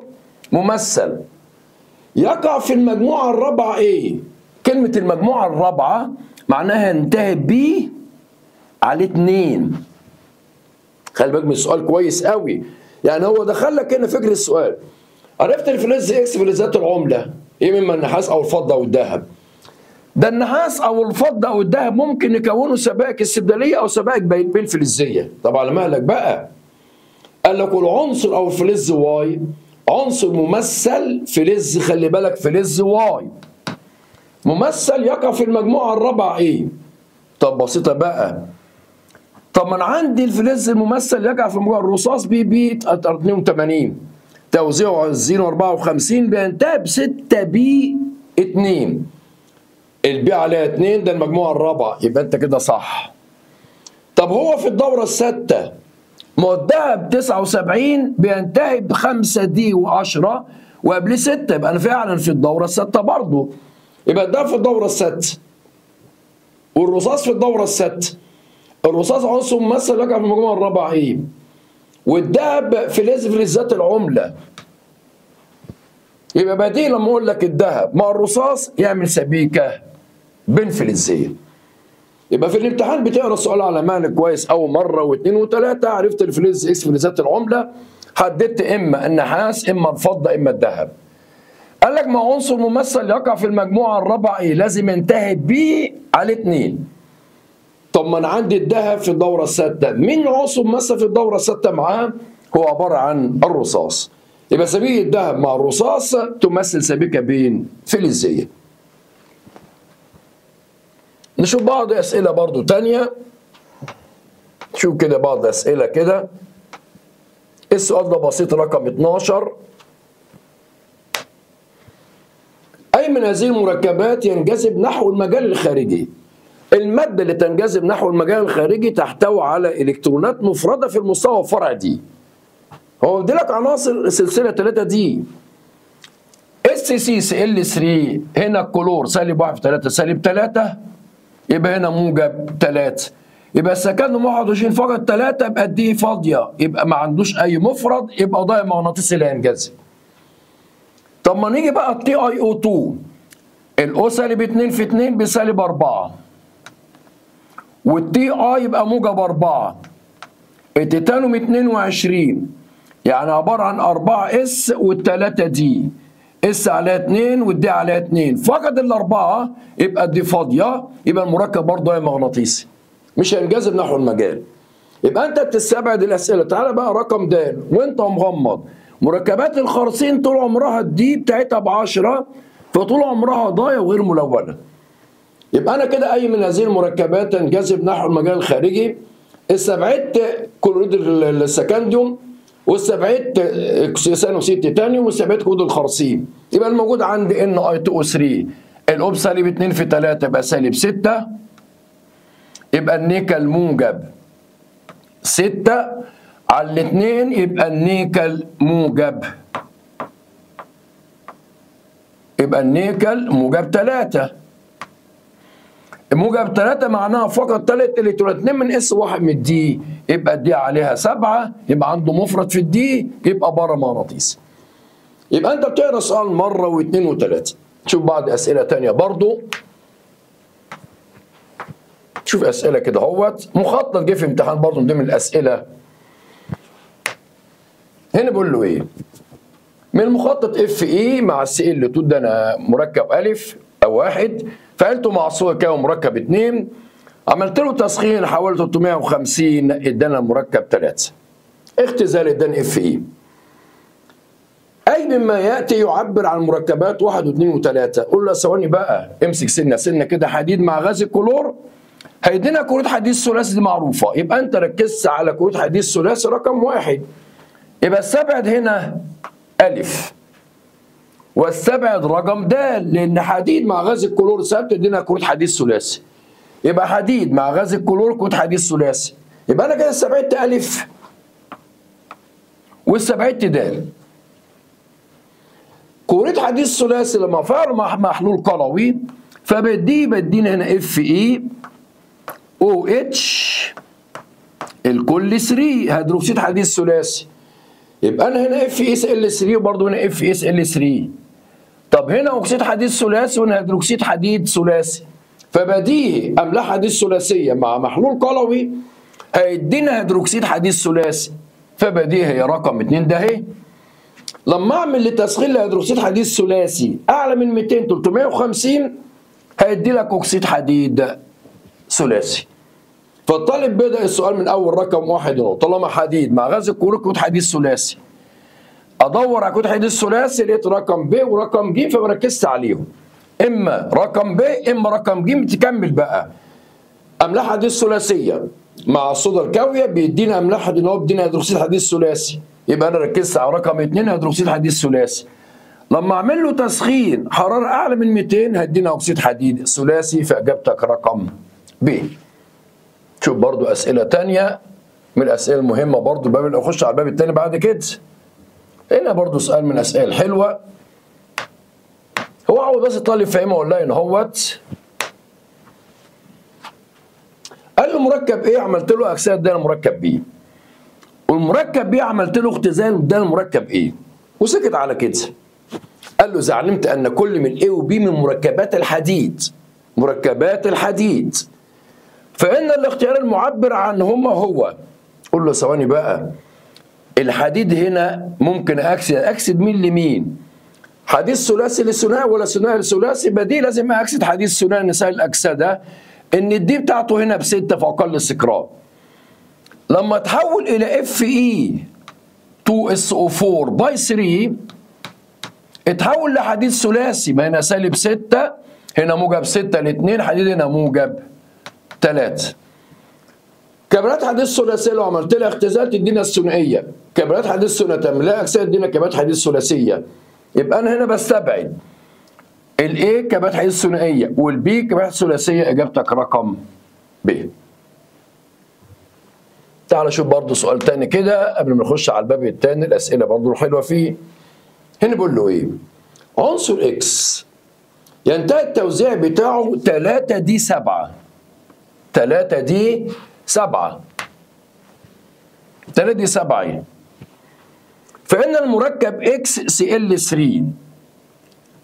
ممثل يقع في المجموعة الرابعة ايه؟ كلمة المجموعة الرابعة معناها ينتهي ب على اتنين. خلي بالك من السؤال كويس قوي، يعني هو دخل لك هنا فكر السؤال. عرفت الفلز اكس فلزات العملة ايه مما النحاس او الفضة او الذهب. ده النحاس او الفضة او الذهب ممكن نكونه سبائك استبدالية او سبائك بين فلزية، طب على مهلك بقى. قال لك العنصر او الفلز واي عنصر ممثل فلز، خلي بالك فلز واي ممثل يقع في المجموعه الرابعه ايه؟ طب بسيطه بقى. طب ما انا عندي الفلز الممثل يقع في مجموعه الرصاص بي بي اثنين وثمانين توزيعه صفر وأربعة وخمسين بينتهي ب ستة بي اتنين، البي عليها اتنين ده المجموعه الرابعه، يبقى انت كده صح. طب هو في الدوره السادسه مودها ب تسعة وسبعين بينتهي ب خمسة دي و10 وقبل ستة، يبقى انا فعلا في الدوره السادسه برضه، يبقى ده في الدوره السادسه. والرصاص في الدوره السادسه، الرصاص عنصر ممثل يقع في المجموعه الرابعه ايه؟ والذهب فلز فلزات العمله. يبقى بديه لما اقول لك الذهب مع الرصاص يعمل سبيكه بين فلزين. يبقى في الامتحان بتقرا السؤال على مهلك كويس او مره واثنين وثلاثه، عرفت الفلز اكس فلزات العمله، حددت اما النحاس اما الفضه اما الذهب. قال لك ما عنصر ممثل يقع في المجموعه الرابعه ايه؟ لازم ينتهي ب على اتنين. طب ما انا عندي الذهب في الدوره السادسه، مين عنصر ممثل في الدوره السادسه معاه؟ هو عباره عن الرصاص. يبقى سبيكة الذهب مع الرصاص تمثل سبيكة بين فلزية. نشوف بعض أسئلة برضو تانية. شوف كده بعض أسئلة كده. السؤال ده بسيط، رقم اتناشر. أي من هذه المركبات ينجذب نحو المجال الخارجي؟ المادة اللي تنجذب نحو المجال الخارجي تحتوي على إلكترونات مفردة في المستوى الفرع دي. هو بدي لك عناصر سلسلة ثلاثة دي. اس سي سي ال ثلاثة هنا الكلور سالب واحد في ثلاثة سالب ثلاثة، يبقى هنا موجب ثلاثة. يبقى السكانهم واحد وعشرين فقط ثلاثة، يبقى دي فاضية، يبقى ما عندوش أي مفرد، يبقى ده المغناطيسي اللي هينجذب. طب ما نيجي بقى التي اي او اتنين، الاو سالب اتنين في اتنين بسالب أربعة، والتي اي يبقى موجب أربعة. التيتانيوم اتنين وعشرين يعني عبارة عن أربعة اس والتلاتة دي، اس على اتنين والدي على اتنين، فقد الأربعة يبقى دي فاضية، يبقى المركب برضه هي مغناطيسي مش هينجذب نحو المجال. يبقى أنت بتستبعد الأسئلة. تعالى بقى رقم د وأنت مغمض. مركبات الخرسين طول عمرها الدي بتاعتها بعشرة، فطول عمرها ضايع وغير ملونة. يبقى أنا كده أي من هذه المركبات تنجذب نحو المجال الخارجي. استبعدت كلوريد السكنديوم، واستبعدت اكسيدان اكسيد التيتانيوم، واستبعدت كلوريد الخرسين. يبقى الموجود عندي ان اي تو او ثلاثة، الاوب سالب اتنين في ثلاثة يبقى سالب ستة، يبقى النيكل موجب ستة على الاثنين، يبقى النيكل موجب يبقى النيكل موجب ثلاثة. موجب ثلاثة معناها فقط ثلاث الكترونات، اتنين من اس واحد من الدي، يبقى الدي عليها سبعة، يبقى عنده مفرد في الدي، يبقى بره مغناطيسي. يبقى انت بتقرا سؤال مرة واثنين وثلاثة. شوف بعض اسئلة ثانية برضو. شوف اسئلة كده اهوت، مخطط جه في امتحان برضو من ضمن الاسئلة. هنا بقول له ايه؟ من المخطط اف اي مع السي ال اتنين، ده انا مركب الف او واحد، فعلته مع صور كاو مركب اتنين، عملت له تسخين حوالي تلتمية وخمسين، ادانا المركب ثلاثة. اختزال ادانا اف اي. اي مما ياتي يعبر عن مركبات واحد واثنين وثلاثة. قول له ثواني بقى، امسك سنه سنه كده حديد مع غاز الكلور، هيدينا كروت حديد ثلاثي دي معروفه، يبقى انت ركزت على كروت حديد ثلاثي رقم واحد. يبقى استبعد هنا ألف، واستبعد رقم د، لأن حديد مع غاز الكلور ثابت ادينا كروت حديد ثلاثي. يبقى حديد مع غاز الكلور كروت حديد ثلاثي. يبقى أنا كده استبعدت ألف واستبعدت د. كروت حديد ثلاثي لما فعل محلول قلوي فبدي بدينا هنا اف اي او اتش الكل ثلاثة هيدروكسيد حديد ثلاثي. يبقى انا هنا اف اس ال ثلاثة وبرضه هنا اف اس ال ثلاثة. طب هنا اكسيد حديد ثلاثي وهنا هيدروكسيد حديد ثلاثي، فبديهي املاح حديد ثلاثيه مع محلول قلوي هيدينا هيدروكسيد حديد ثلاثي، فبديهي رقم اتنين ده اهي. لما اعمل لتسخين لهيدروكسيد حديد ثلاثي اعلى من ميتين تلتمية وخمسين هيدي لك اكسيد حديد ثلاثي. فالطالب بدأ السؤال من أول رقم واحد، طالما حديد مع غاز الكلور كود حديد ثلاثي. أدور على كود حديد الثلاثي لقيت رقم ب ورقم ج، فركزت عليهم، إما رقم ب إما رقم ج. بتكمل بقى أملاح حديد ثلاثية مع الصودا الكاوية بيدينا أملاح حديد، هو بيدينا هيدروكسيد حديد ثلاثي، يبقى أنا ركزت على رقم اتنين هيدروكسيد حديد ثلاثي. لما أعمل له تسخين حرارة أعلى من ميتين هيدينا أكسيد حديد ثلاثي، فإجابتك رقم ب. شوف برضو اسئله تانية من الاسئله المهمه برضو. الباب اللي اخش على الباب التاني بعد كده. هنا برضو سؤال من الاسئله الحلوه، هو عاوز بس الطالب فاهمه ولا لا. ان هوت قال له مركب ايه عملت له اكسده، ده المركب بي، والمركب بي عملت له اختزال، ده المركب ايه، وسكت على كده. قال له اذا علمت ان كل من ايه وبي من مركبات الحديد مركبات الحديد فإن الاختيار المعبر عنهما هو. قول له ثواني بقى، الحديد هنا ممكن أكسد، أكسد مين لمين؟ حديد ثلاثي لثنائي ولا ثنائي لثلاثي؟ بديهي لازم أكسد حديد ثنائي، نساء الأكسدة إن الدي بتاعته هنا بستة في أقل استقرار. لما تحول إلى اف اي اتنين اس او اربعة باي تلاتة اتحول لحديد ثلاثي، ما هنا سالب ستة، هنا موجب ستة ل اتنين، حديد هنا موجب تلاتة. كابلات حديد ثلاثيه لو عملت لها اختزال تدينا الثنائيه، كابلات حديد ثنائيه تملاها اجسام تدينا كابلات حديد ثلاثيه. يبقى انا هنا بستبعد الايه كابلات حديد ثنائيه والبي كابلات ثلاثيه، اجابتك رقم ب. تعال نشوف برضه سؤال تاني كده قبل ما نخش على الباب التاني، الاسئله برضه حلوه فيه. هنا بقول له ايه؟ عنصر اكس ينتهي التوزيع بتاعه تلاتة دي سبعة، تلاتة دي سبعة، تلاتة دي سبعة يعني. فإن المركب اكس سي ال تلاتة،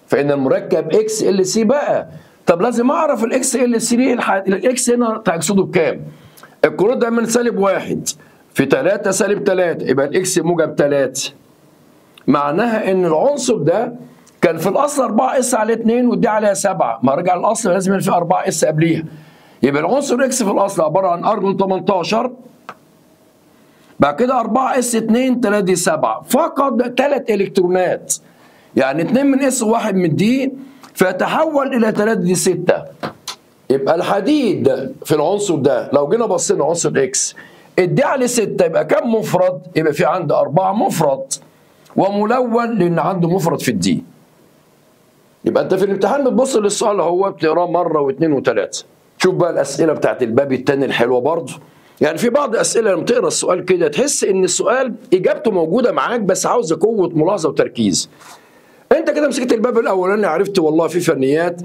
فإن المركب اكس ال سي بقى، طب لازم أعرف الاكس ال تلاتة، الاكس هنا هقصده بكام؟ الكروت ده من سالب واحد في تلاتة سالب تلاتة، يبقى الاكس موجب تلاتة. معناها إن العنصر ده كان في الأصل أربعة اس على اتنين ودي عليها سبعة، ما أرجع للأصل لازم في أربعة اس قبليها. يبقى العنصر اكس في الاصل عباره عن ارجون تمنتاشر، بعد كده اربعة اس اتنين تلاتة دي سبعة، فقد تلات الكترونات، يعني اتنين من اس وواحد من دي، فيتحول الى تلاتة دي ستة. يبقى الحديد في العنصر ده لو جينا بصينا عنصر اكس الدي على ستة، يبقى كم مفرد؟ يبقى في عندي أربعة مفرد وملون لان عنده مفرد في الدي. يبقى انت في الامتحان بتبص للسؤال اهو، بتقراه مره واثنين وثلاثه. شوف بقى الاسئله بتاعت الباب الثاني الحلوه برضه، يعني في بعض الاسئله لما تقرا السؤال كده تحس ان السؤال اجابته موجوده معاك بس عاوزه قوه ملاحظه وتركيز. انت كده مسكت الباب الاولاني عرفت والله في فنيات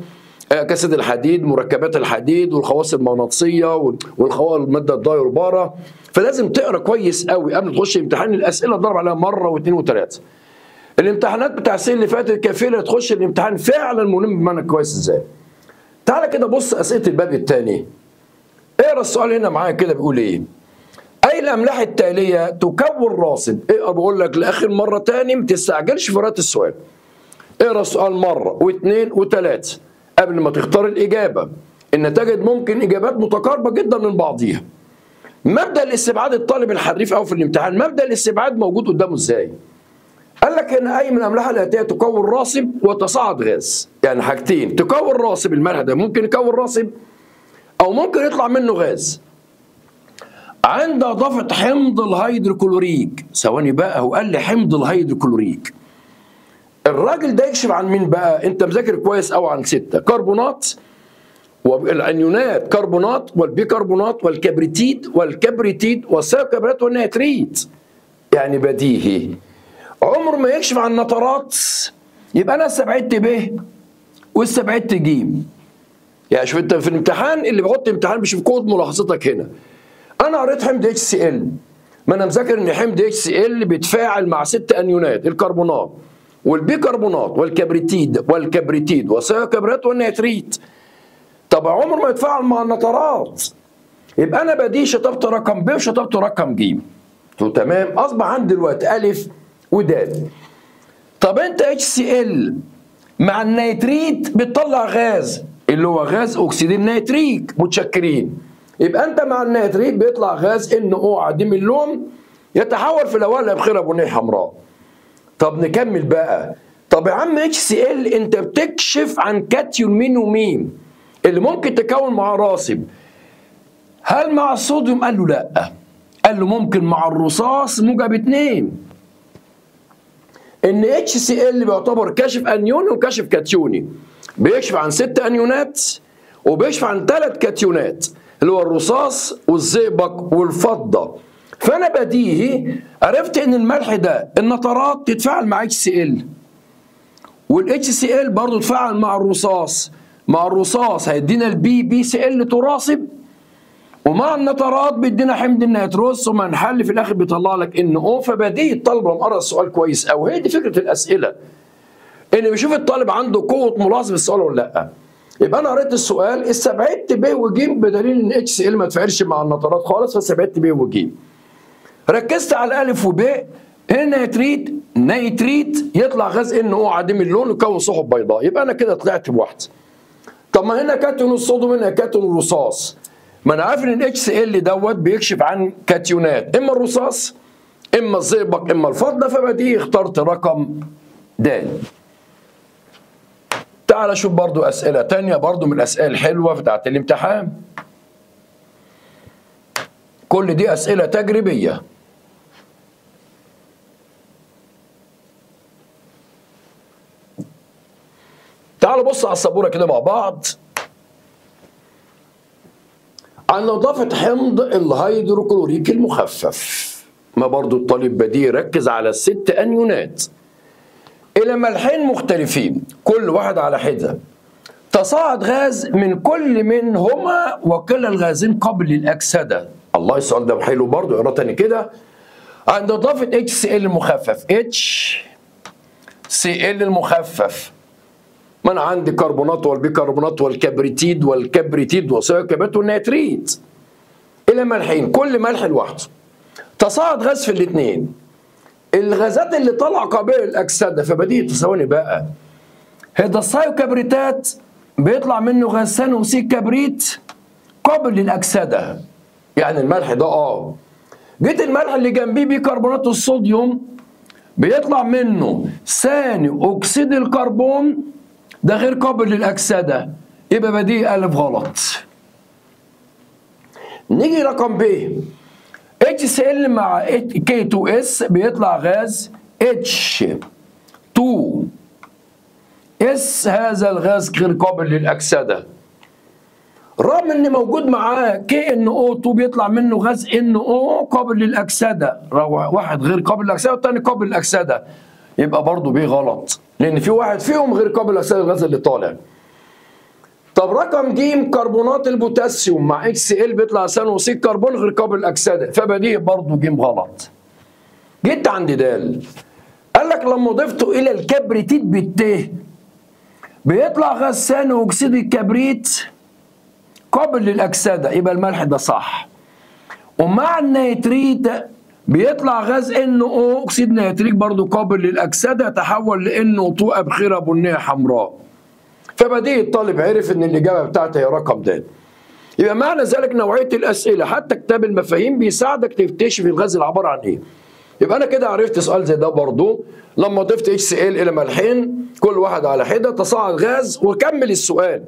كاسيد الحديد، مركبات الحديد والخواص المغناطيسيه والخواص الماده الداير بارا، فلازم تقرا كويس قوي قبل تخش امتحان. الاسئله ضرب عليها مره واثنين وثلاثه. الامتحانات بتاع السنه اللي فاتت كفيله تخش الامتحان فعلا ملم بمعنى كويس ازاي. تعالى كده بص اسئله الباب الثاني، اقرا السؤال هنا معايا كده بيقول ايه؟ اي الاملاح التاليه تكون راصد، اقرا بقول لك لاخر مره ثاني ما تستعجلش في قراءه السؤال. اقرا السؤال مره واثنين وثلاثه قبل ما تختار الاجابه، ان تجد ممكن اجابات متقاربه جدا من بعضيها. مبدا الاستبعاد الطالب الحريف او في الامتحان، مبدا الاستبعاد موجود قدامه ازاي؟ قال لك هنا اي من الاملاح الاتيه تكون راسب وتصاعد غاز، يعني حاجتين، تكون راسب الملح ده ممكن يكون راسب او ممكن يطلع منه غاز عند اضافه حمض الهيدروكلوريك. ثواني بقى، هو قال لي حمض الهيدروكلوريك، الراجل ده يكشف عن مين بقى؟ انت مذاكر كويس قوي عن سته، كربونات والانيونات، كربونات والبيكربونات والكبريتيد والكبريتيد والثيوكبرات والنيتريت، يعني بديهي. عمر ما يكشف عن نترات، يبقى انا استبعدت ب واستبعدت ج. يعني شوف انت في الامتحان اللي بيحط امتحان بيشوف قوه ملاحظتك هنا. انا قريت حمض اتش سي ال، ما انا مذاكر ان حمض اتش سي ال بيتفاعل مع ست انيونات، الكربونات والبيكربونات والكبريتيد والكبريتيد والثيوكبرات والنيتريت. طب عمر ما يتفاعل مع النترات، يبقى انا بديه شطبت رقم ب وشطبت رقم ج. تمام، اصبح عندي دلوقتي الف وده. طب انت اتش سي ال مع النيتريت بتطلع غاز اللي هو غاز اكسيد النيتريك، متشكرين. يبقى انت مع النيتريت بيطلع غاز ان او عديم اللون، يتحول في الاول لبخيره بنيه حمراء. طب نكمل بقى. طب يا عم اتش سي ال انت بتكشف عن كاتيون مين ومين اللي ممكن تكون معاه راسب؟ هل مع الصوديوم؟ قال له لا، قال له ممكن مع الرصاص موجب اتنين. ان اتش سي ال بيعتبر كاشف انيوني وكاشف كاتيوني، بيكشف عن ست انيونات وبيكشف عن ثلاث كاتيونات اللي هو الرصاص والزئبق والفضه. فانا بديهي عرفت ان الملح ده النترات تتفاعل مع اتش سي ال، والاتش سي ال برضه تتفاعل مع الرصاص، مع الرصاص هيدينا البي بي سي ال تراسب، ومع النترات بيدينا حمض النيتروس، ثم هنحل في الاخر بيطلع لك ان او. فبديه الطالب لما قرا السؤال كويس قوي، هي دي فكره الاسئله، ان بيشوف الطالب عنده قوه ملاحظه في السؤال ولا لا. يبقى انا قريت السؤال استبعدت ب وج بدليل ان اتش سي ال ما تفاعلش مع النترات خالص، فاستبعدت ب وج. ركزت على الف وب، هنا نيتريت، نيتريت يطلع غاز ان او عديم اللون يكون سحب بيضاء، يبقى انا كده طلعت بواحده. طب ما هنا كاتيون الصوديوم، هنا كاتيون الرصاص، ما انا عارف ان ال اتش سي ال دوت بيكشف عن كاتيونات، اما الرصاص اما الزئبق اما الفضه، فبديهي اخترت رقم د. تعال شوف برضو اسئله تانية، برضو من الاسئله الحلوه بتاعت الامتحان. كل دي اسئله تجريبيه. تعالوا بص على السبوره كده مع بعض. عن نظافه حمض الهيدروكلوريك المخفف، ما برضو الطالب بديه ركز على الست انيونات الى ملحين مختلفين كل واحد على حده، تصاعد غاز من كل منهما وكلا الغازين قبل الاكسده. الله، السؤال ده حلو برضو، اقراه تاني كده. عن نظافه اتش سي ال المخفف، اتش سي ال المخفف، ما انا عندي كربونات والبيكربونات والكبريتيد والكبريتيد وثيوكبريت والنيتريت الى ملحين كل ملح لوحده، تصاعد غاز في الاثنين، الغازات اللي طالعه قابله للاكسده. فبديهي تساوي بقى هيدا الثيوكبريتات بيطلع منه غاز ثانوي سي كبريت قابل للاكسده، يعني الملح ده اه جيت الملح اللي جنبيه بيكربونات الصوديوم بيطلع منه ثاني اكسيد الكربون، ده غير قابل للاكسده، يبقى بديهي الف غلط. نيجي رقم ب، HCl مع كي تو اس بيطلع غاز اتش تو اس، هذا الغاز غير قابل للأكسدة، رغم إن موجود معاه كي ان او تو بيطلع منه غاز ان او قابل للأكسدة، واحد غير قابل للأكسدة والتاني قابل للأكسدة، يبقى برضه بيه غلط، لأن في واحد فيهم غير قابل للأكسدة الغاز اللي طالع. طب رقم ج، كربونات البوتاسيوم مع اكس ال بيطلع ثاني اكسيد كربون غير قابل للاكسده، فبديهي برضه ج غلط. جيت عند د، قال لك لما ضفته الى الكبريتيت بالت بيطلع غاز ثاني اكسيد الكبريت قابل للاكسده، يبقى الملح ده صح. ومع النيتريت بيطلع غاز ان او اكسيد نيتريك برضه قابل للاكسده، تحول لان او2 ابخره بنيه حمراء. فبديهي الطالب عرف ان الاجابه بتاعته هي رقم د. يبقى معنى ذلك نوعيه الاسئله حتى كتاب المفاهيم بيساعدك تكتشف الغاز اللي عباره عن ايه. يبقى انا كده عرفت سؤال زي ده برضو، لما ضفت اتش سي ال الى ملحين كل واحد على حده تصاعد غاز، وكمل السؤال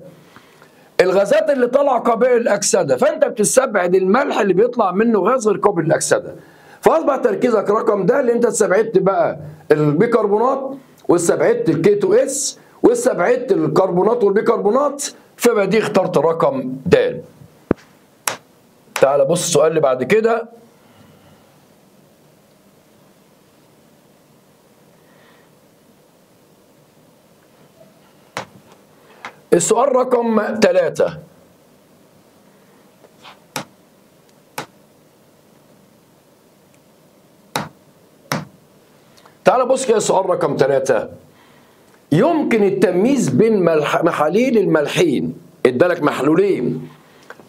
الغازات اللي طالعه قابله للاكسده، فانت بتستبعد الملح اللي بيطلع منه غاز غير قابل للاكسده، فاصبح تركيزك رقم د، اللي انت استبعدت بقى البيكربونات واستبعدت الكي تو اس واستبعدت الكربونات والبيكربونات، فبدي اخترت رقم د. تعال بص السؤال اللي بعد كده. السؤال رقم ثلاثة، تعال بص كده السؤال رقم ثلاثة، يمكن التمييز بين محاليل الملحين، ادالك محلولين،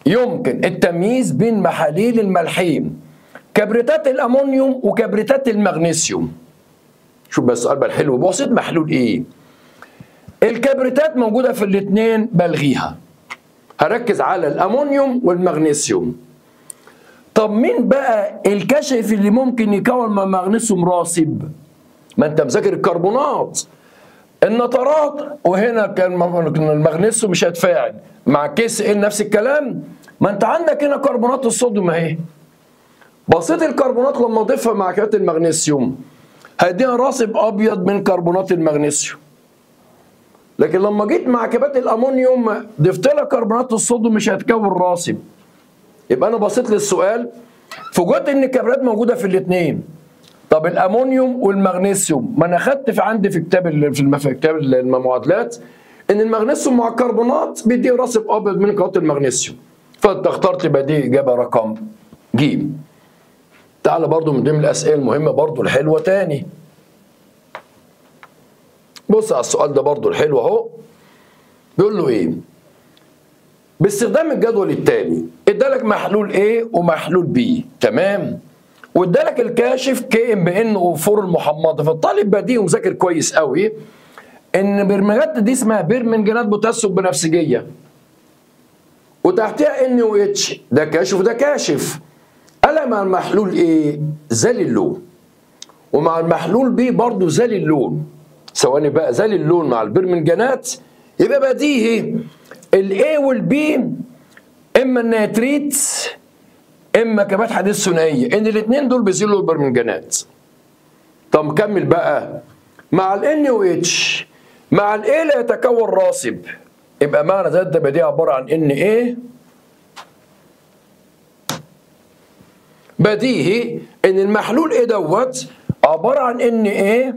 يمكن التمييز بين محاليل الملحين كبريتات الامونيوم وكبريتات المغنيسيوم. شوف بس السؤال بقى الحلو، بواسطة محلول ايه؟ الكبريتات موجوده في الاثنين بلغيها، هركز على الامونيوم والمغنيسيوم. طب مين بقى الكشف اللي ممكن يكون مع مغنيسيوم راسب؟ ما انت مذاكر الكربونات، النترات، وهنا كان المغنيسيوم مش هيتفاعل مع كيس ال نفس الكلام، ما انت عندك هنا كربونات الصوديوم اهي، بسيط الكربونات لما اضيفها مع كيس المغنيسيوم هيديها راسب ابيض من كربونات المغنيسيوم، لكن لما جيت مع كبات الامونيوم ضفت لها كربونات الصوديوم مش هتكون راسب. يبقى انا بصيت للسؤال فوجئت ان الكبريتات موجوده في الاثنين، طب الامونيوم والمغنيسيوم، ما انا خدت في عندي في كتاب في كتاب المعادلات ان المغنيسيوم مع الكربونات بيديه راسب ابيض من كربونات المغنيسيوم، فانت اخترت يبقى دي اجابه رقم ج. تعالى برضو من ضمن الاسئله المهمه برضو الحلوه تاني، بص على السؤال ده برضو الحلو اهو، بيقول له ايه؟ باستخدام الجدول التالي، ادالك محلول ايه ومحلول بي، تمام؟ وادالك الكاشف كي ام بي ان او4 المحمضه، فالطالب بديه ومذاكر كويس قوي ان برمجات دي اسمها برمنجانات بوتاسيوم بنفسجيه، وتحتها ان او اتش، ده كاشف وده كاشف. قال مع المحلول ايه؟ زليلو، ومع المحلول بيه برضه زال اللون، سواء بقى زال اللون مع البرمنجانات يبقى بديهي الاي والبي اما النيتريت اما كبات حديد ثنائيه، ان الاثنين دول بيزيلوا البرمنجانات. طب نكمل بقى مع الان او اتش مع الاي لا يتكون راسب، يبقى معنى ذات ده بديهي عباره عن ان ايه بديهي ان المحلول ايه دوت عباره عن ان ايه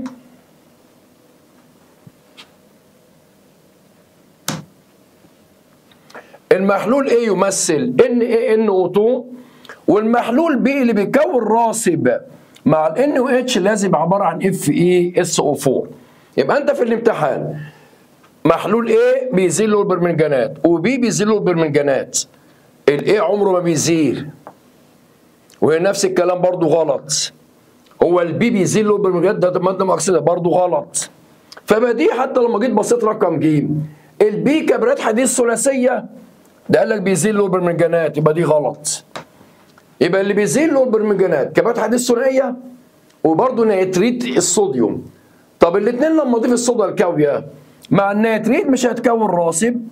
المحلول ايه يمثل ان ايه ان او اتنين، والمحلول بي اللي بيكون راسب مع الان او اتش لازم عباره عن اف اي اس او اربعة. يبقى انت في الامتحان محلول ايه بيزيل له البرمنجانات وبي بيزيل له البرمنجانات، الايه عمره ما بيزيل، وهي نفس الكلام برضو غلط، هو البي بيزيل له البرمنجانات ده ماده اكسده برضو غلط. فبدي حتى لما جيت بصيت رقم ج البي كبريت حديد ثلاثيه ده قال لك بيزيل له البرمنجانات، يبقى دي غلط. يبقى اللي بيزيل له البرمنجانات كبات حديد ثنائيه وبرضه نيتريت الصوديوم. طب الاثنين لما اضيف الصودا الكاويه مع النيتريت مش هتكون راسب،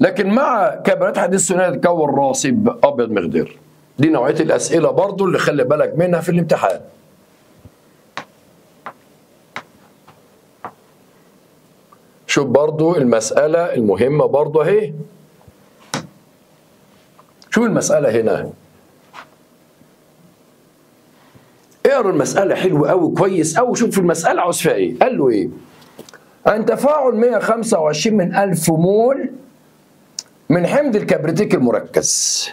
لكن مع كبات حديد ثنائيه هتكون راسب ابيض مخضر. دي نوعيه الاسئله برضه اللي خلي بالك منها في الامتحان. شوف برضه المساله المهمه برضه اهي. شو المسألة هنا؟ اقرا المسألة حلوة أوي كويس أوي، شوف في المسألة عاوز فيها إيه؟ قال له إيه؟ عن تفاعل مئة وخمسة وعشرين من ألف مول من حمض الكبريتيك المركز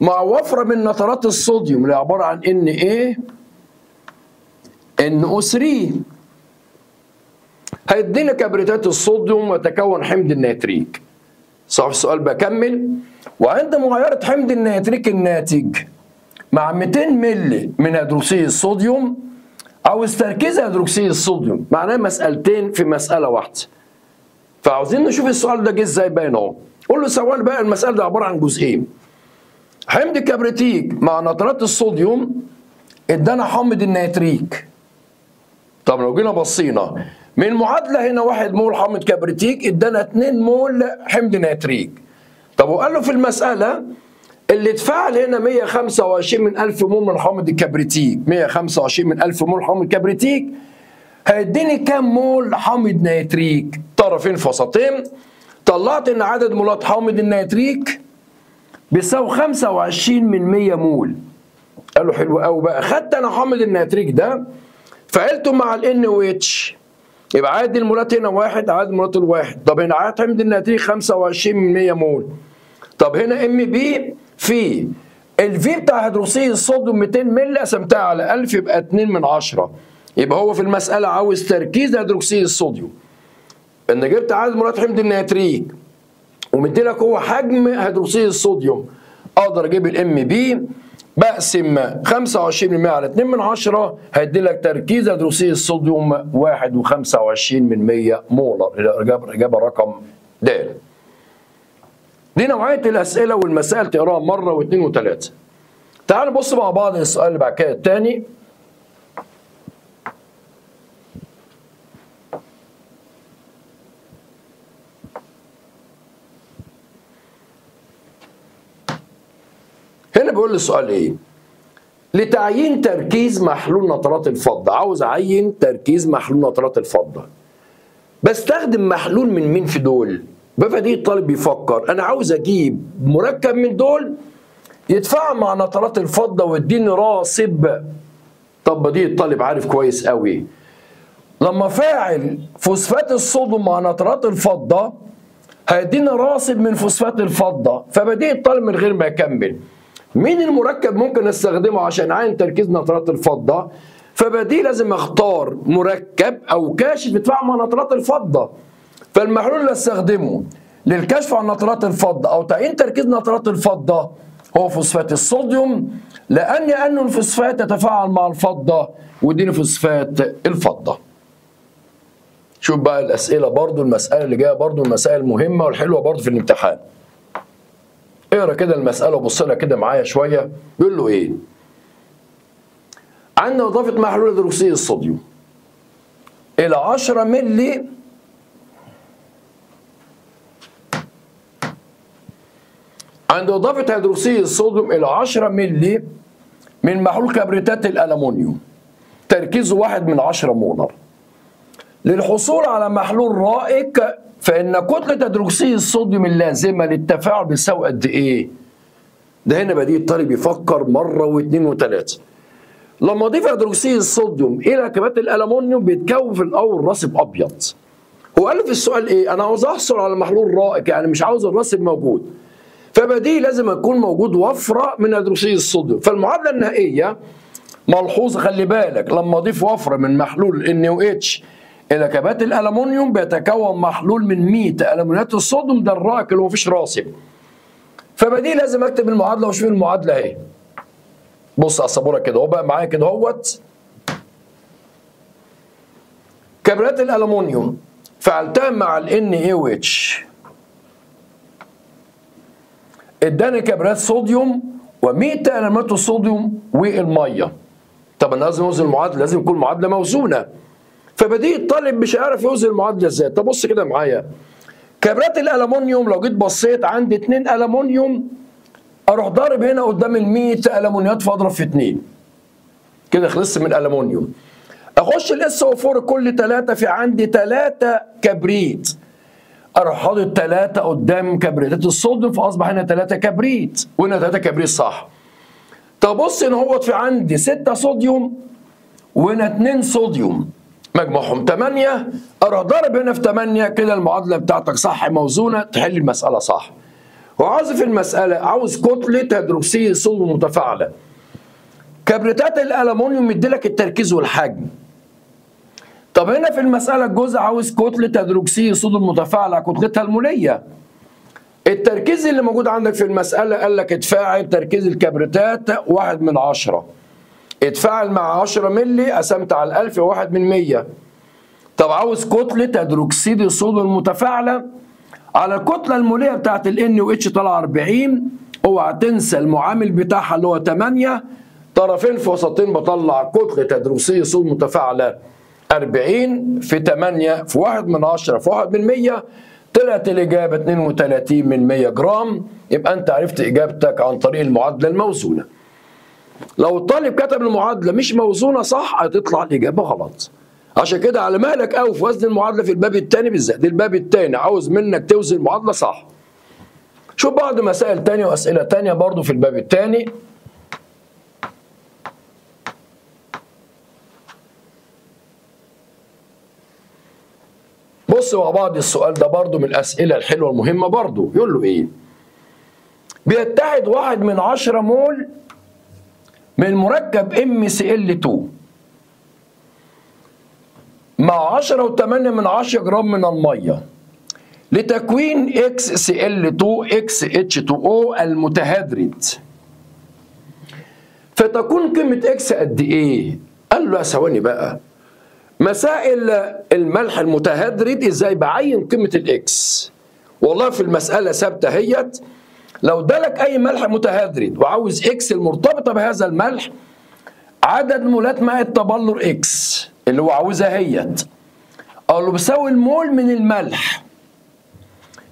مع وفرة من نترات الصوديوم اللي عبارة عن إن إيه؟ إن أو ثلاثة هيدينا كبريتات الصوديوم وتكون حمض النيتريك. صح السؤال بكمل. وعند معايرة حمض النيتريك الناتج مع مئتين مللي من هيدروكسيد الصوديوم، عاوز تركيز هيدروكسيد الصوديوم، معناه مسألتين في مسألة واحدة. فعاوزين نشوف السؤال ده جه ازاي باين اهو. قول له ثواني بقى، المسألة دي عبارة عن جزئين. حمض الكبريتيك مع نترات الصوديوم ادانا حمض النيتريك. طب لو جينا بصينا من المعادلة هنا واحد مول حمض كبريتيك ادانا اتنين مول حمض نيتريك. طب وقال له في المسألة اللي اتفعل هنا مئة وخمسة وعشرين من ألف مول من حمض الكبريتيك، مئة وخمسة وعشرين من ألف مول حمض كبريتيك هيديني كام مول حمض نيتريك؟ طرفين فسطين، طلعت ان عدد مولات حمض النيتريك بيساوي خمسة وعشرين من مئة مول. قال له حلو قوي بقى، خدت انا حمض النيتريك ده فعلته مع الان او اتش، يبقى عدد المولات هنا واحد، عدد المولات الواحد. طب هنا عدد حمض النيتريك خمسة وعشرين من مئة مول. طب هنا ام بي في الفي بتاع هيدروكسيد الصوديوم مئتين مللي قسمتها على ألف يبقى اتنين من عشرة. يبقى هو في المسألة عاوز تركيز هيدروكسيد الصوديوم. ان جبت عدد مولات حمض النيتريك ومدي لك هو حجم هيدروكسيد الصوديوم، اقدر اجيب الام بي بقسم خمسة وعشرين بالمئة على اتنين من عشرة هيدي لك تركيز هيدروكسيد الصوديوم واحد وخمسة وعشرين من مئة مولر، الاجابه رقم د. دي نوعيه الاسئله والمسائل تقراها مره واثنين وثلاثه. تعالوا نبص مع بعض السؤال اللي بعد كده الثاني. هنا بيقول لي السؤال ايه؟ لتعيين تركيز محلول نترات الفضه، عاوز اعين تركيز محلول نترات الفضه. بستخدم محلول من مين في دول؟ بفدي الطالب بيفكر انا عاوز اجيب مركب من دول يتفاعل مع نترات الفضه ويديني راسب. طب بديه الطالب عارف كويس قوي لما فاعل فوسفات الصوديوم مع نترات الفضه هيديني راسب من فوسفات الفضه، فبديه الطالب من غير ما يكمل مين المركب ممكن استخدمه عشان اعين تركيز نترات الفضه؟ فبديه لازم اختار مركب او كاشف يتفاعل مع نترات الفضه. فالمحلول اللي استخدمه للكشف عن نترات الفضه او تعيين تركيز نترات الفضه هو فوسفات الصوديوم، لان ان الفوسفات تتفاعل مع الفضه ودي فوسفات الفضه. شوف بقى الاسئله برضو، المساله اللي جايه برضو المسائل المهمه والحلوه برضو في الامتحان. اقرا كده المساله وبص لها كده معايا شويه. بيقول له ايه؟ عندنا اضافه محلول هيدروكسيد الصوديوم الى عشرة مللي عنده اضافه هيدروكسيد الصوديوم الى عشرة مللي من محلول كبريتات الالومنيوم تركيزه واحد من عشرة مولر. للحصول على محلول رائج فان كتله هيدروكسيد الصوديوم اللازمه للتفاعل بتساوي قد ايه؟ ده هنا بديهي الطالب يفكر مره واثنين وثلاثه. لما اضيف هيدروكسيد الصوديوم الى كبات الالومنيوم بيتكون في الاول رصيب ابيض. هو قال في السؤال ايه؟ انا عاوز احصل على محلول رائج، يعني مش عاوز الرصيب موجود. فبديهي لازم يكون موجود وفره من هيدروكسيد الصوديوم، فالمعادله النهائيه ملحوظه خلي بالك، لما اضيف وفره من محلول إن أو إتش الى كبات الالومنيوم بيتكون محلول من مئة الومنيات الصوديوم، ده الرائج اللي مفيش راسب. فبديهي لازم اكتب المعادله واشوف المعادله اهي. بص على السبوره كده اهو بقى معايا كده اهوت. كبريتات الالومنيوم فعلتها مع ال إن أو إتش اداني كبريتات صوديوم و100 الومنيات الصوديوم والميه. طب انا لازم اوزن المعادله، لازم يكون معادله موزونه. فبديهي الطالب مش عارف يوزن المعادله ازاي. طب بص كده معايا كبريتات الالومنيوم، لو جيت بصيت عندي اتنين الومنيوم، اروح ضارب هنا قدام ال مئة الومنيات فاضرب في اتنين، كده خلصت من الالومنيوم. اخش الاس او أربعة كل تلاتة، في عندي تلاتة كبريت، اروح حاطط تلاتة قدام كبريتات الصوديوم فاصبح هنا تلاتة كبريت وهنا تلاتة كبريت صح. طب بص هنا اهوت في عندي ستة صوديوم وهنا اتنين صوديوم مجموعهم تمانية، اروح ضارب هنا في تمانية، كده المعادله بتاعتك صح موزونه، تحل المساله صح. وعاوز في المساله عاوز كتله هيدروكسيد الصوديوم متفاعله. كبريتات الالومنيوم مديلك التركيز والحجم. طب هنا في المساله الجزء عاوز كتله هيدروكسيد الصوديوم متفاعله، كتلتها الموليه. التركيز اللي موجود عندك في المساله قال لك اتفاعل تركيز الكبريتات واحد من عشرة. اتفاعل مع عشرة مللي قسمت على الألف واحد من مية. طب عاوز كتلة هيدروكسيد الصوديوم المتفاعلة على الكتلة المولية بتاعت ال إن أو إتش طالعة أربعين، اوعى تنسى المعامل بتاعها اللي هو تمانية، طرفين في وسطين بطلع كتلة هيدروكسيد الصوديوم المتفاعلة أربعين في تمانية في واحد من عشرة في واحد من مية، طلعت الإجابة اتنين وتلاتين من مية جرام. يبقى أنت عرفت إجابتك عن طريق المعادلة الموزونة. لو الطالب كتب المعادله مش موزونه صح هتطلع الاجابه غلط. عشان كده على مهلك قوي في وزن المعادله في الباب الثاني بالذات، ده الباب الثاني عاوز منك توزن المعادله صح. شوف بعض مسائل ثانيه واسئله ثانيه برضو في الباب الثاني. بصوا مع بعض السؤال ده برضو من الاسئله الحلوه المهمه برضو. يقول له ايه؟ بيتحد واحد من عشرة مول من مركب إم سي إل اتنين مع عشرة وتمانية من عشرة جرام من الميه لتكوين إكس سي إل اتنين إكس اتش اتنين أو المتهدرد، فتكون قيمه اكس قد ايه؟ قال له يا ثواني بقى، مسائل الملح المتهدرد ازاي بعين قيمه الاكس؟ والله في المساله ثابته اهيت. لو ادالك اي ملح متهدرد وعاوز اكس المرتبطه بهذا الملح عدد مولات ماء التبلور اكس اللي هو عاوزها اهيت، اقول له بيساوي المول من الملح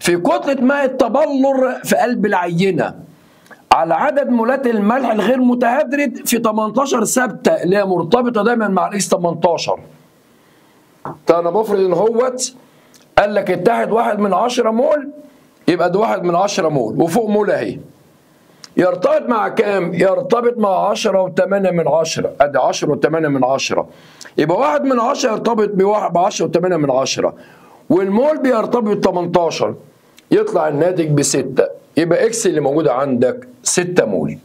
في كتله ماء التبلور في قلب العينه على عدد مولات الملح الغير متهدرد في تمنتاشر ثابته اللي هي مرتبطه دايما مع الاكس تمنتاشر. طب انا بفرض ان هوت قال لك اتحد واحد من عشرة مول، يبقى ده واحد من عشرة مول وفوق مول اهي. يرتبط مع كام؟ يرتبط مع عشرة وتمانية من عشرة، ادي عشرة وتمانية من عشرة، يبقى واحد من عشرة يرتبط ب عشرة وتمانية من عشرة، والمول بيرتبط ب تمنتاشر، يطلع الناتج بستة، يبقى اكس اللي موجودة عندك ستة مول.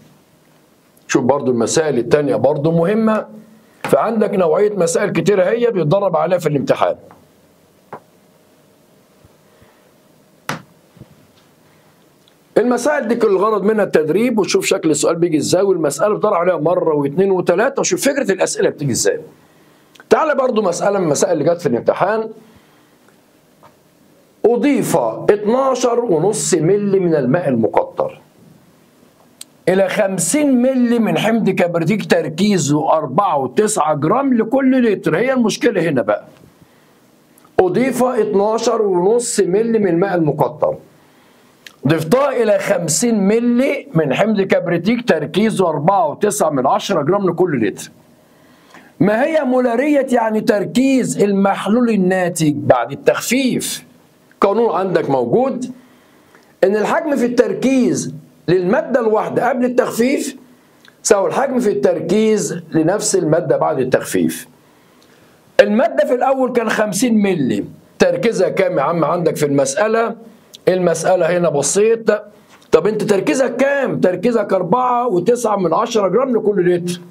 شوف برضو المسائل التانية برضو مهمة، فعندك نوعية مسائل كتيرة هي بيتدرب عليها في الامتحان. المسائل دي كل الغرض منها التدريب، وتشوف شكل السؤال بيجي ازاي، والمساله بتدور عليها مره واثنين وثلاثه وشوف فكره الاسئله بتيجي ازاي. تعالى برضو مساله من المسائل اللي جت في الامتحان. اضيف اتناشر ونص مللي من الماء المقطر إلى خمسين مللي من حمض كبريتيك تركيزه أربعة وتسعة جرام لكل لتر. هي المشكلة هنا بقى. أضيف اتناشر ونص مللي من الماء المقطر. ضفتها إلى خمسين مللي من حمض كبريتيك تركيزه أربعة وتسعة من عشرة جرام لكل لتر. ما هي مولارية يعني تركيز المحلول الناتج بعد التخفيف. قانون عندك موجود إن الحجم في التركيز للمادة الواحدة قبل التخفيف ساوي الحجم في التركيز لنفس المادة بعد التخفيف. المادة في الأول كان خمسين مللي، تركيزها كام يا عم عندك في المسألة؟ المسألة هنا بسيط. طب أنت تركيزك كام؟ تركيزك أربعة وتسعة من عشرة جرام لكل لتر.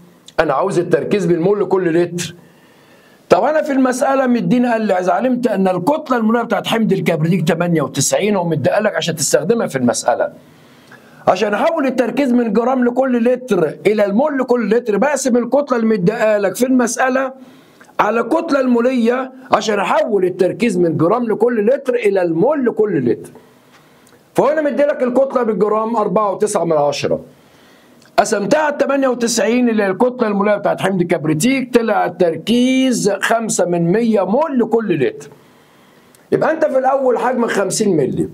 أنا عاوز التركيز بالمول لكل لتر. طب أنا في المسألة مدينا قال لي إذا علمت أن الكتلة المولية بتاعت حمض الكبريتيك تمنية وتسعين ومديها لك عشان تستخدمها في المسألة. عشان احول التركيز من جرام لكل لتر الى المول لكل لتر بقسم الكتله اللي مديها لك في المساله على الكتله الموليه عشان احول التركيز من جرام لكل لتر الى المول لكل لتر. فهنا مدي لك الكتله بالجرام أربعة وتسعة من عشرة. قسمتها على تمنية وتسعين اللي هي الكتله الموليه بتاعت حمض الكبريتيك طلع التركيز خمسة من مية مول لكل لتر. يبقى انت في الاول حجم خمسين مللي.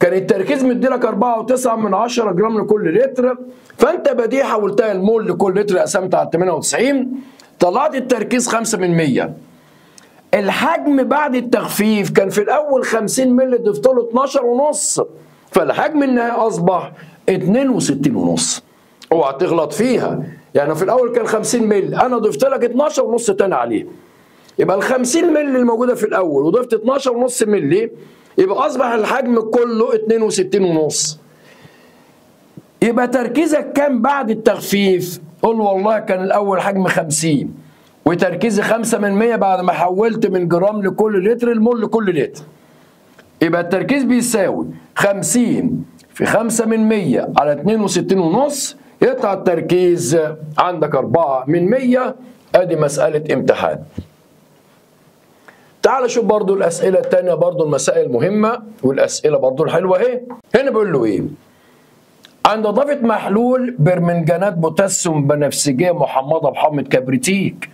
كان التركيز مديلك أربعة وتسعة من عشرة جرام لكل لتر، فأنت بديهي حولتها المول لكل لتر قسمت على تمنية وتسعين طلعت التركيز خمسة من مية. الحجم بعد التخفيف كان في الأول خمسين مللي ضفت له اتناشر ونص، فالحجم النهائي أصبح اتنين وستين ونص. أوعى تغلط فيها، يعني في الأول كان خمسين مللي، أنا ضفت لك اتناشر ونص تاني عليه. يبقى ال خمسين مللي الموجودة في الأول وضفت اتناشر ونص مللي يبقى أصبح الحجم كله اتنين وستين ونص. يبقى تركيزك كام بعد التخفيف؟ قول والله كان الأول حجم خمسين وتركيزي خمسة من مية بعد ما حولت من جرام لكل لتر المول لكل لتر. يبقى التركيز بيساوي خمسين في خمسة من مية على اتنين وستين ونص يطلع التركيز عندك أربعة من مية. أدي مسألة امتحان. تعال شوف برضو الأسئلة التانية، برضو المسائل المهمة والأسئلة برضو الحلوة اهي. هنا بيقول له ايه؟ عند إضافة محلول برمنجانات بوتاسيوم بنفسجية محمضة بحمض كبريتيك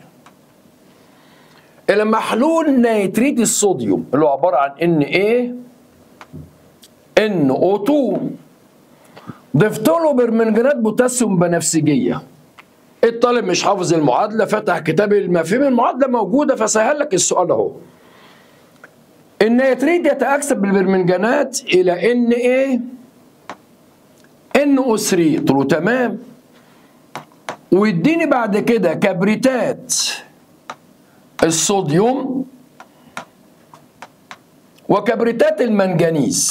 إلى محلول نيتريت الصوديوم اللي هو عبارة عن إن إيه؟ إن أو اتنين. ضفت له برمنجانات بوتاسيوم بنفسجية. الطالب مش حافظ المعادلة، فتح كتاب المفاهيم، المعادلة موجودة فسهل لك السؤال أهو. النيتريت يتأكسب بالبرمنجانات إلى إن إيه؟ إن أو تلاتة. قلت له تمام. ويديني بعد كده كبريتات الصوديوم وكبريتات المنجنيز.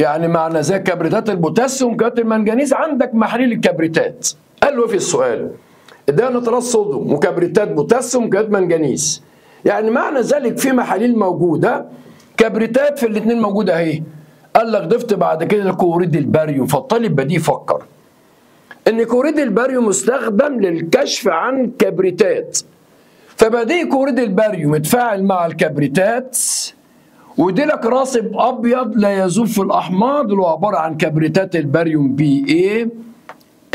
يعني معنى زي كبريتات البوتاسيوم كبريتات المنجنيز عندك محليل الكبريتات. قال له في السؤال ده نترات صوديوم وكبريتات بوتاسيوم كبريتات منجنيز، يعني معنى ذلك في محاليل موجوده كبريتات في الاثنين موجوده اهي. قال لك ضفت بعد كده كلوريد الباريوم. فالطالب بديه يفكر ان كلوريد الباريوم مستخدم للكشف عن كبريتات، فبديه كلوريد الباريوم يتفاعل مع الكبريتات ودي لك راسب ابيض لا يذوب في الاحماض اللي هو عباره عن كبريتات الباريوم بي اي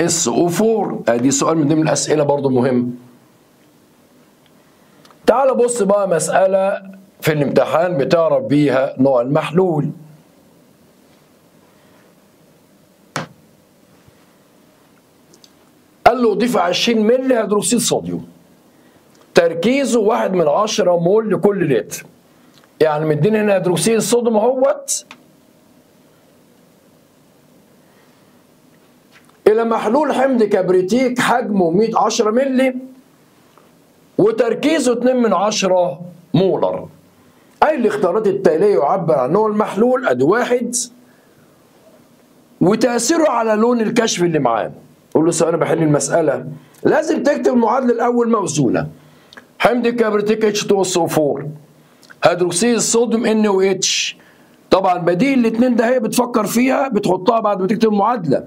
اس او أربعة. ادي سؤال من ضمن الاسئله برضو مهم. تعال بص بقى مساله في الامتحان بتعرف بيها نوع المحلول. قال له اضيف عشرين مللي هيدروكسيد صوديوم تركيزه واحد من عشرة مول لكل لتر. يعني مديني هنا هيدروكسيد الصوديوم اهوت الى محلول حمض كبريتيك حجمه مية وعشرة مللي وتركيزه اتنين من عشرة مولر. اي الاختيارات التاليه يعبر عن نوع المحلول. ادي واحد وتاثيره على لون الكشف اللي معاه. قول له سواء انا بحل المساله لازم تكتب المعادله الاول موزونه. حمض كبريتيك اتش اتنين اس او أربعة هيدروكسيد الصوديوم ان و اتش. طبعا بديهي الاثنين ده هي بتفكر فيها بتحطها بعد ما تكتب المعادله.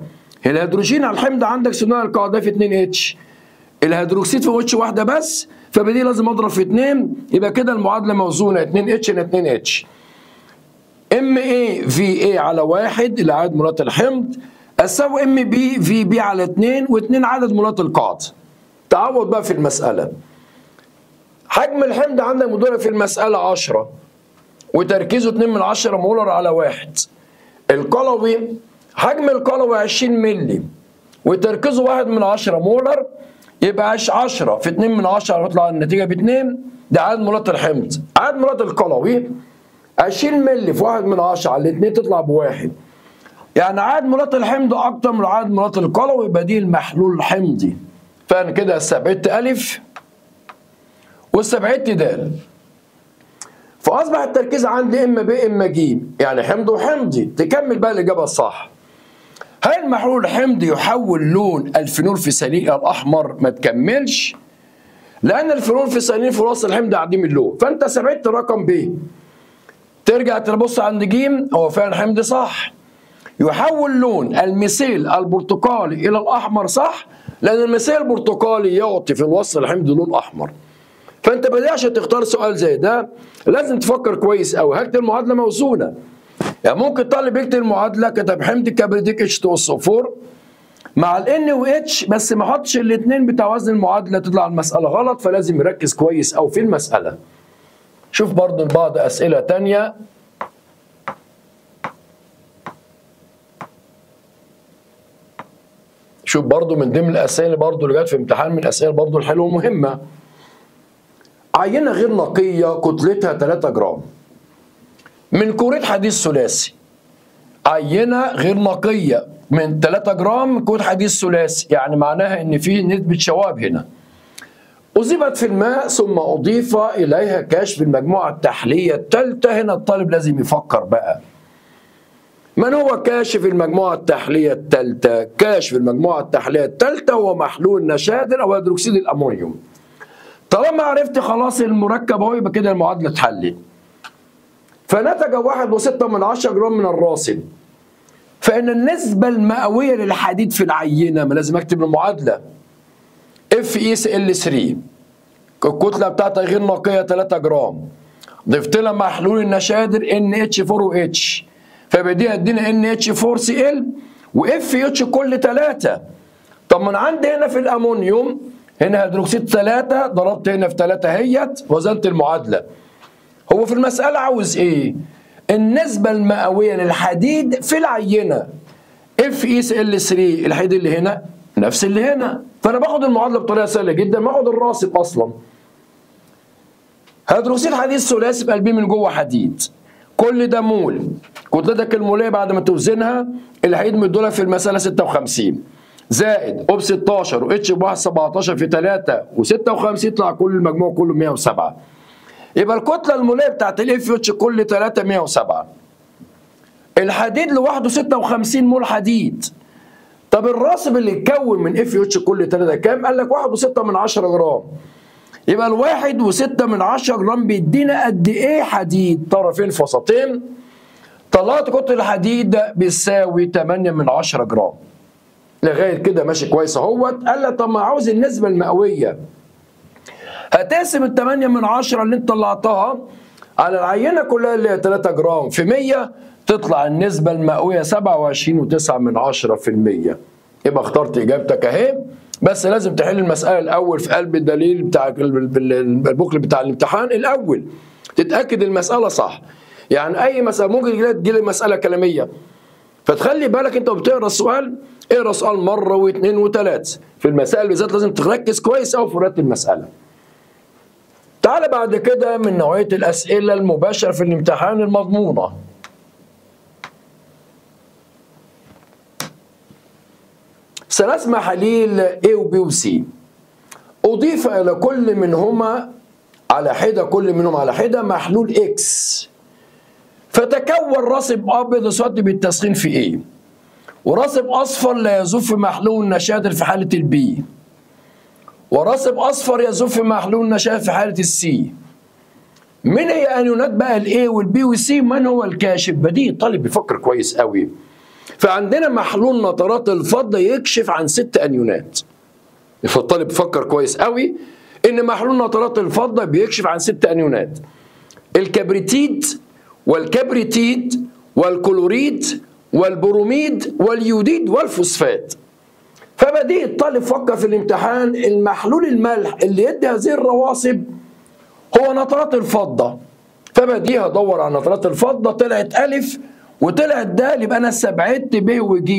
الهيدروجين على الحمض عندك ثنائي القاعده في اتنين اتش، الهيدروكسيد في اتش واحده بس فبديهي لازم اضرب في اتنين. يبقى كده المعادله موزونه اتنين اتش ل اتنين اتش. ام اي في اي على واحد اللي عدد مولات الحمض تساوي ام بي في بي على اتنين، واتنين عدد مولات القاعده. تعوض بقى في المساله. حجم الحمض عندك مدوره في المساله عشرة وتركيزه اتنين من عشرة مولر على واحد. القلوي حجم القلوي عشرين مللي وتركيزه واحد من عشرة مولر، يبقى عشرة في اتنين من عشرة هتطلع النتيجه ب اتنين، ده عدد مولات الحمض. عدد مولات القلوي عشرين مللي في واحد من عشرة على اتنين تطلع بواحد. يعني عدد مولات الحمض اكتر من عدد مولات القلوي، يبقى دي المحلول حمضي. فانا كده استبعدت الف واستبعدت د، فاصبح التركيز عندي اما ب اما ج، يعني حمض وحمضي. تكمل بقى الاجابه الصح. هل محلول الحمض يحول لون الفينول فيسالين الاحمر؟ ما تكملش، لان الفينول فيسالين في راس الحمض عديم اللون، فانت استبعدت رقم ب. ترجع تبص عند ج، هو فعلا حمض صح. يحول لون الميثيل البرتقالي الى الاحمر صح، لان الميثيل البرتقالي يعطي في الوصف الحمض لون احمر. فانت بدي عشان تختار سؤال زي ده لازم تفكر كويس قوي. هكتب المعادله موزونه، يعني ممكن طالب يكتب المعادله كتب حمض كبريتيك اتش تو اس أربعة مع الان واتش، بس ما حطش الاثنين بتاع وزن المعادله، تطلع المساله غلط. فلازم يركز كويس قوي في المساله. شوف برضه بعض اسئله ثانيه. شوف برضه من ضمن الاسئله برضه اللي جت في امتحان، من الاسئله برضه الحلوه ومهمه. عينه غير نقيه كتلتها تلاتة جرام من كوريد حديد ثلاثي. عينه غير نقيه من تلاتة جرام من كوريد حديد ثلاثي، يعني معناها ان في نسبه شواب هنا. اذيبت في الماء ثم اضيف اليها كشف المجموعه التحليه الثالثه. هنا الطالب لازم يفكر بقى، من هو كاشف المجموعة التحلية الثالثة؟ كاشف المجموعة التحلية الثالثة هو محلول نشادر أو هيدروكسيد الأمونيوم. طالما عرفت خلاص المركب أهو، يبقى كده المعادلة اتحلت. فنتج واحد وستة من عشرة جرام من الراسل، فإن النسبة المئوية للحديد في العينة، ما لازم أكتب المعادلة اف اي اس ال تلاتة، الكتلة بتاعتها غير نقية تلاتة جرام، ضفت لها محلول النشادر ان اتش أربعة او اتش، فيبقى دي هتدينا ان اتش أربعة سي ال واف اتش كل ثلاثة. طب ما انا عندي هنا في الامونيوم هنا هيدروكسيد ثلاثة، ضربت هنا في ثلاثة اهيت، وزنت المعادلة. هو في المسألة عاوز ايه؟ النسبة المئوية للحديد في العينة اف اي سي ال تلاتة، الحديد اللي هنا نفس اللي هنا، فانا باخد المعادلة بطريقة سهلة جدا، باخد الراسب اصلا. هيدروكسيد حديد ثلاثي بقلبيه من جوه حديد. كل ده مول، كتلتك الموليه بعد ما توزنها الحديد مدولها في المساله ستة وخمسين زائد اوب ستاشر واتش بواحد سبعتاشر في تلاتة و56، يطلع كل المجموع كله مية وسبعة. يبقى الكتله الموليه بتاعت الاف اتش كل تلاتة مية وسبعة. الحديد لوحده ستة وخمسين مول حديد. طب الراسب اللي اتكون من اف اتش كل تلاتة كام؟ قال لك واحد وستة من عشرة جرام. يبقى الواحد وستة من عشرة جرام بيدينا قد ايه حديد؟ طرفين في وسطين. طلعت كتلة الحديد بتساوي تمانية من عشرة جرام. لغايه كده ماشي كويس اهوت. قال لك طب ما عاوز النسبه المئويه. هتقسم ال تمانية من عشرة اللي انت طلعتها على العينه كلها اللي هي تلاتة جرام في مية، تطلع النسبه المئويه سبعة وعشرين فاصلة تسعة في المية. يبقى اخترت اجابتك اهي، بس لازم تحل المسألة الأول في قلب الدليل بتاع البوكل بتاع الامتحان الأول، تتأكد المسألة صح. يعني أي مسألة ممكن تجي لك مسألة كلامية، فتخلي بالك أنت وبتقرأ السؤال، اقرأ السؤال مرة واثنين وثلاثة، في المسائل بالذات لازم تركز كويس أوي في قراءة المسألة. تعالى بعد كده من نوعية الأسئلة المباشرة في الامتحان المضمونة. ثلاث محاليل A و B و C أضيف إلى كل منهما على حدة كل منهم على حدة محلول X، فتكون راسب أبيض يسود بالتسخين في A، وراسب أصفر لا يذوب في محلول نشادر في حالة البي، وراسب أصفر يذوب في محلول نشادر في حالة السي. من هي أنيونات بقى الA والB والC؟ من هو الكاشف؟ بديه الطالب بيفكر كويس قوي. فعندنا محلول نترات الفضة يكشف عن ست انيونات. فالطالب بيفكر كويس قوي ان محلول نترات الفضة بيكشف عن ست انيونات، الكبريتيد والكبريتيد والكلوريد والبروميد واليوديد والفوسفات. فبديه الطالب فكر في الامتحان المحلول الملح اللي يدي هذه الرواسب هو نترات الفضه، فبديه ادور على نترات الفضه. طلعت الف وطلعت د، يبقى انا استبعدت ب وج،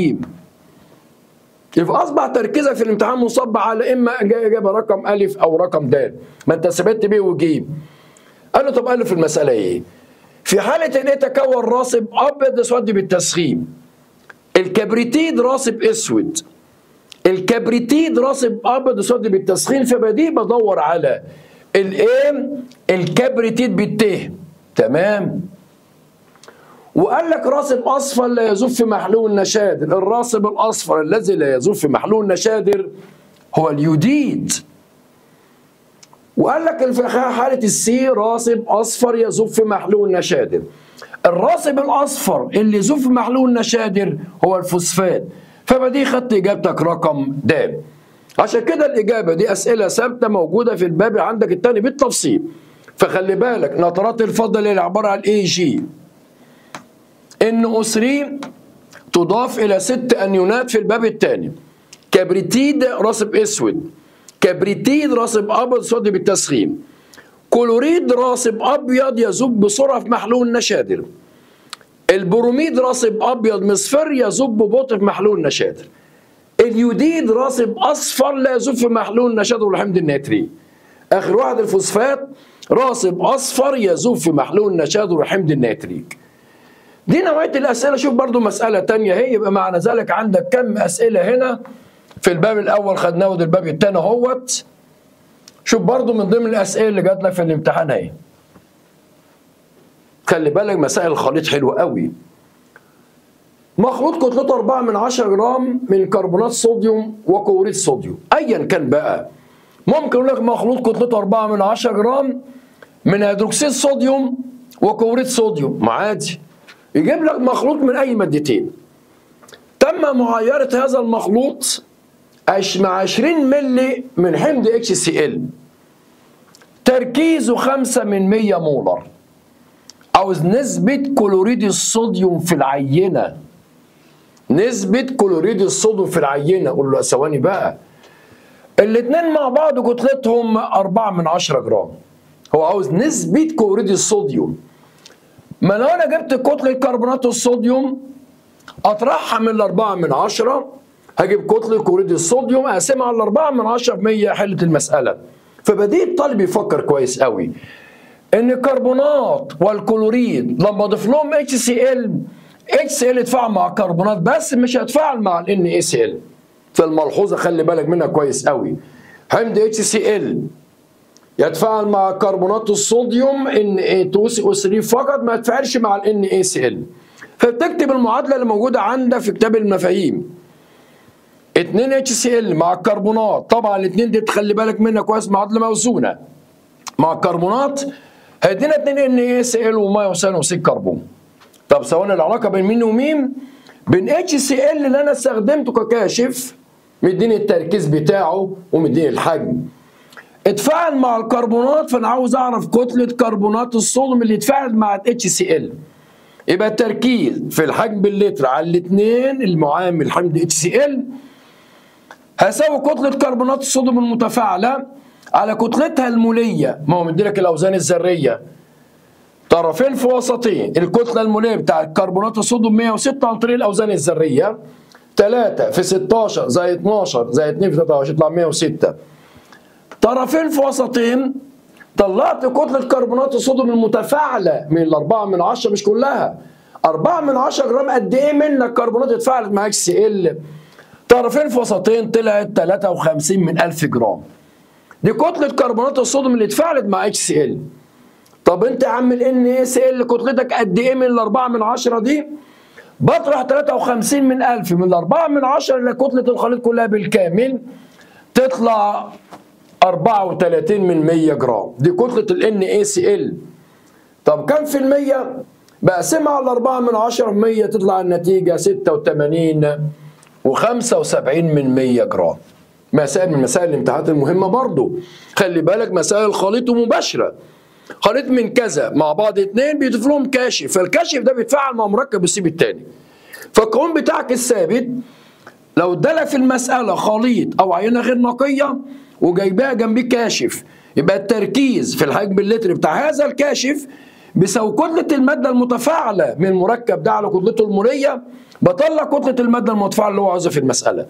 يبقى اصبح تركيزك في الامتحان مصب على اما اجابه رقم الف او رقم د، ما انت استبعدت ب وج. قال له طب الف المساله ايه؟ في حاله ان يتكون راسب ابيض اسودي بالتسخين، الكبريتيد راسب اسود، الكبريتيد راسب ابيض اسودي بالتسخين، فبديه بدور على الام الكبريتيد بالت، تمام. وقال لك راسب اصفر لا يذوب في محلول نشادر، الراسب الاصفر الذي لا يذوب في محلول نشادر هو اليوديد. وقال لك في حاله السي راسب اصفر يذوب في محلول نشادر، الراسب الاصفر اللي يذوب في محلول نشادر هو الفوسفات، فبدي خدت اجابتك رقم د. عشان كده الاجابه دي اسئله ثابته موجوده في الباب عندك الثاني بالتفصيل. فخلي بالك نترات الفضه اللي عباره عن اي جي إن أو ثلاثة تضاف إلى ست أنيونات في الباب الثاني، كبريتيد راسب أسود، كبريتيد راسب أبيض صودي بالتسخين، كلوريد راسب أبيض يذوب بسرعة في محلول نشادر، البروميد راسب أبيض مصفر يذوب ببطء في محلول نشادر، اليوديد راسب أصفر لا يذوب في محلول نشادر والحمض النتري. آخر واحد الفوسفات راسب أصفر يذوب في محلول نشادر والحمض النتريك. دي نوعية الأسئلة. شوف برضو مسألة تانية هي، يبقى معنى ذلك عندك كم أسئلة هنا في الباب الأول خدناه والباب التاني اهوت. شوف برضو من ضمن الأسئلة اللي جات لك في الامتحان اهي. خلي بالك مسائل الخليط حلوة قوي. مخلوط كتلته أربعة من عشرة جرام من كربونات صوديوم وكلوريد صوديوم، أيا كان بقى. ممكن يقول لك مخلوط كتلته أربعة من عشرة جرام من هيدروكسيد صوديوم وكلوريد صوديوم، ما عادي. يجيب لك مخلوط من أي مادتين. تم معايرة هذا المخلوط مع عشرين مللي من حمض اتش سي ال، تركيزه خمسة من مية مولر، عاوز نسبة كلوريد الصوديوم في العينة، نسبة كلوريد الصوديوم في العينة. قول له ثواني بقى، الاتنين مع بعض كتلتهم أربعة من عشرة جرام، هو عاوز نسبة كلوريد الصوديوم. ما لو انا جبت كتله كربونات الصوديوم اطرحها من الاربعه من عشره، هجيب كتله كلوريد الصوديوم اقسمها على الاربعه من عشره في ميه، حلت المساله. فبديه الطالب يفكر كويس قوي ان الكربونات والكلوريد لما اضيف لهم اتش سي ال، اتش سي ال يتفاعل مع الكربونات بس مش هيتفاعل مع ال ان اي سي ال. فالملحوظه خلي بالك منها كويس قوي، حمض اتش سي ال يتفاعل مع كربونات الصوديوم إن إيه تو سي أو ثلاثة فقط، ما يتفاعلش مع ال إن إيه سي إل. فبتكتب المعادله اللي موجوده عندك في كتاب المفاهيم. اتنين إتش سي إل مع الكربونات، طبعا الاثنين دي تخلي بالك منها كويس، معادله موزونه مع الكربونات هيدينا اتنين إن إيه سي إل وميه وثاني اكسيد كربون. طب ثواني، العلاقه بين مين ومين؟ بين إتش سي إل اللي انا استخدمته ككاشف مديني التركيز بتاعه ومديني الحجم، اتفاعل مع الكربونات، فانا عاوز اعرف كتله كربونات الصوديوم اللي اتفاعل مع الاتش سي ال. يبقى التركيز في الحجم باللتر على الاثنين المعامل حمض اتش سي ال هيساوي كتله كربونات الصوديوم المتفاعله على كتلتها الموليه، ما هو مديلك الاوزان الذريه. طرفين في وسطين، الكتله الموليه بتاع كربونات الصوديوم ميه وستة عن طريق الاوزان الذريه، تلاتة في ستاشر زائد اتناشر زائد اتنين في تلاتة وعشرين يطلع ميه وستة. طرفين في وسطين، طلعت كتلة كربونات الصوديوم المتفاعلة من الأربعة من عشرة، مش كلها، أربعة من عشرة جرام قد إيه منك كربونات اتفاعلت مع إكس إل؟ طرفين في وسطين طلعت تلاتة وخمسين من ألف جرام، دي كتلة كربونات الصوديوم اللي اتفاعلت مع إكس إل. طب أنت يا عم ال إن إيه سي إل كتلتك قد إيه من الأربعة من عشرة دي؟ بطرح تلاتة وخمسين من ألف من الأربعة من عشرة إلى كتلة الخليط كلها بالكامل، تطلع أربعة وتلاتين من ميه جرام، دي كتلة ال إن إيه سي إل. طب كم في المية؟ بقسمها على أربعة من عشرة في ميه، تطلع النتيجة ستة وتمانين وخمسة وسبعين من ميه جرام. مسائل من مسائل الامتحانات المهمة برضو، خلي بالك مسائل الخليط مباشرة. خليط من كذا مع بعض اتنين بيضيف لهم كاشف، فالكاشف ده بيتفاعل مع مركب السيب الثاني. فالقانون بتاعك الثابت لو اتدلى في المساله خليط او عينه غير نقيه وجايباها جنبيه كاشف، يبقى التركيز في الحجم اللتري بتاع هذا الكاشف بيساوي كتله الماده المتفاعله من المركب ده على كتلته الموليه، بطلع كتله الماده المتفاعله اللي هو عاوزها في المساله.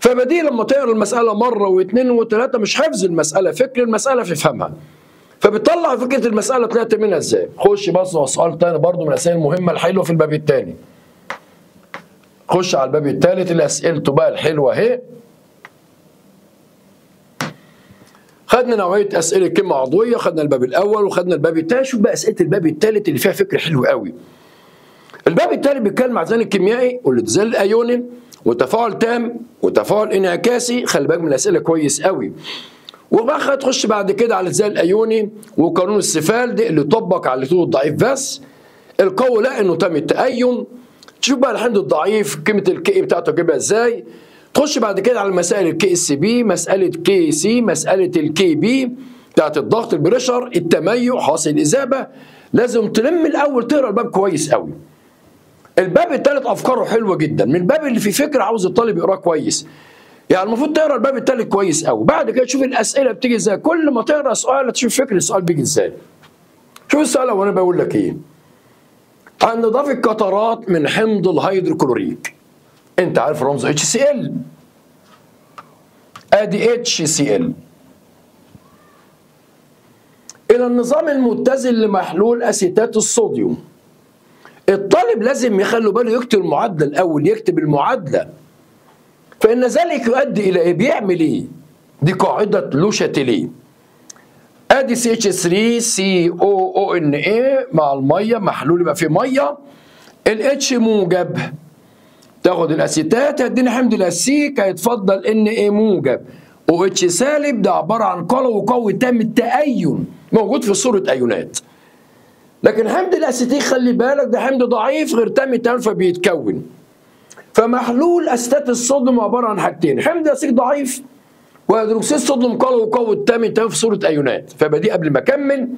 فبديه لما تقرا المساله مره واثنين وثلاثه مش حفظ المساله، فكر المساله تفهمها. فبتطلع فكره المساله طلعت منها ازاي؟ خش بص على سؤال ثاني برضه من الاسئله المهمه الحلوه في الباب الثاني. خش على الباب الثالث اللي اسئلته بقى الحلوه اهي. خدنا نوعيه اسئله كيمياء عضويه، خدنا الباب الاول وخدنا الباب الثاني، شوف بقى اسئله الباب الثالث اللي فيها فكر حلو قوي. الباب الثالث بيتكلم عن الزن الكيميائي والاتزان الايوني وتفاعل تام وتفاعل انعكاسي، خلي بالك من الاسئله كويس قوي. وبقى تخش بعد كده على الاتزان الايوني وقانون السفال دي اللي طبق على الاتيون الضعيف بس، القوي لا انه تم التأين. تشوف بقى الحمض الضعيف قيمه الكي بتاعته تجيبها ازاي. تخش بعد كده على مسائل الكي اس بي، مساله كي سي، مساله الكي بي بتاعت الضغط، البريشر، التميع، حاصل الاذابه. لازم تلم الاول تقرا الباب كويس قوي. الباب الثالث افكاره حلوه جدا، من الباب اللي فيه فكره عاوز الطالب يقراه كويس. يعني المفروض تقرا الباب الثالث كويس قوي، بعد كده تشوف الاسئله بتيجي ازاي، كل ما تقرا سؤال تشوف فكره السؤال بيجي ازاي. شوف السؤال وانا بقول لك ايه. عن نضاف القطرات من حمض الهيدروكلوريك. انت عارف رمزه اتش سي ال. ادي اتش سي ال. الى النظام المتزن لمحلول اسيتات الصوديوم. الطالب لازم يخلوا باله يكتب المعادله الاول، يكتب المعادله. فان ذلك يؤدي الى ايه؟ بيعمل ايه؟ دي قاعده لو شاتيليه. ادي سي اتش ثلاثة سي او او ان اي مع الميه، محلول يبقى فيه ميه. الاتش موجب تاخد الاسيتات هتديني حمض الاسيك، هيتفضل ان اي موجب، او اتش سالب ده عباره عن قلوي قوي تام التأين موجود في صوره ايونات. لكن حمض الاسيتيك خلي بالك ده حمض ضعيف غير تام التأين فبيتكون. فمحلول اسيتات الصوديوم عباره عن حاجتين، حمض اسيتيك ضعيف وهيدروكسيد الصوديوم قلوي قوي التام التأين في صوره ايونات. فبدي قبل ما اكمل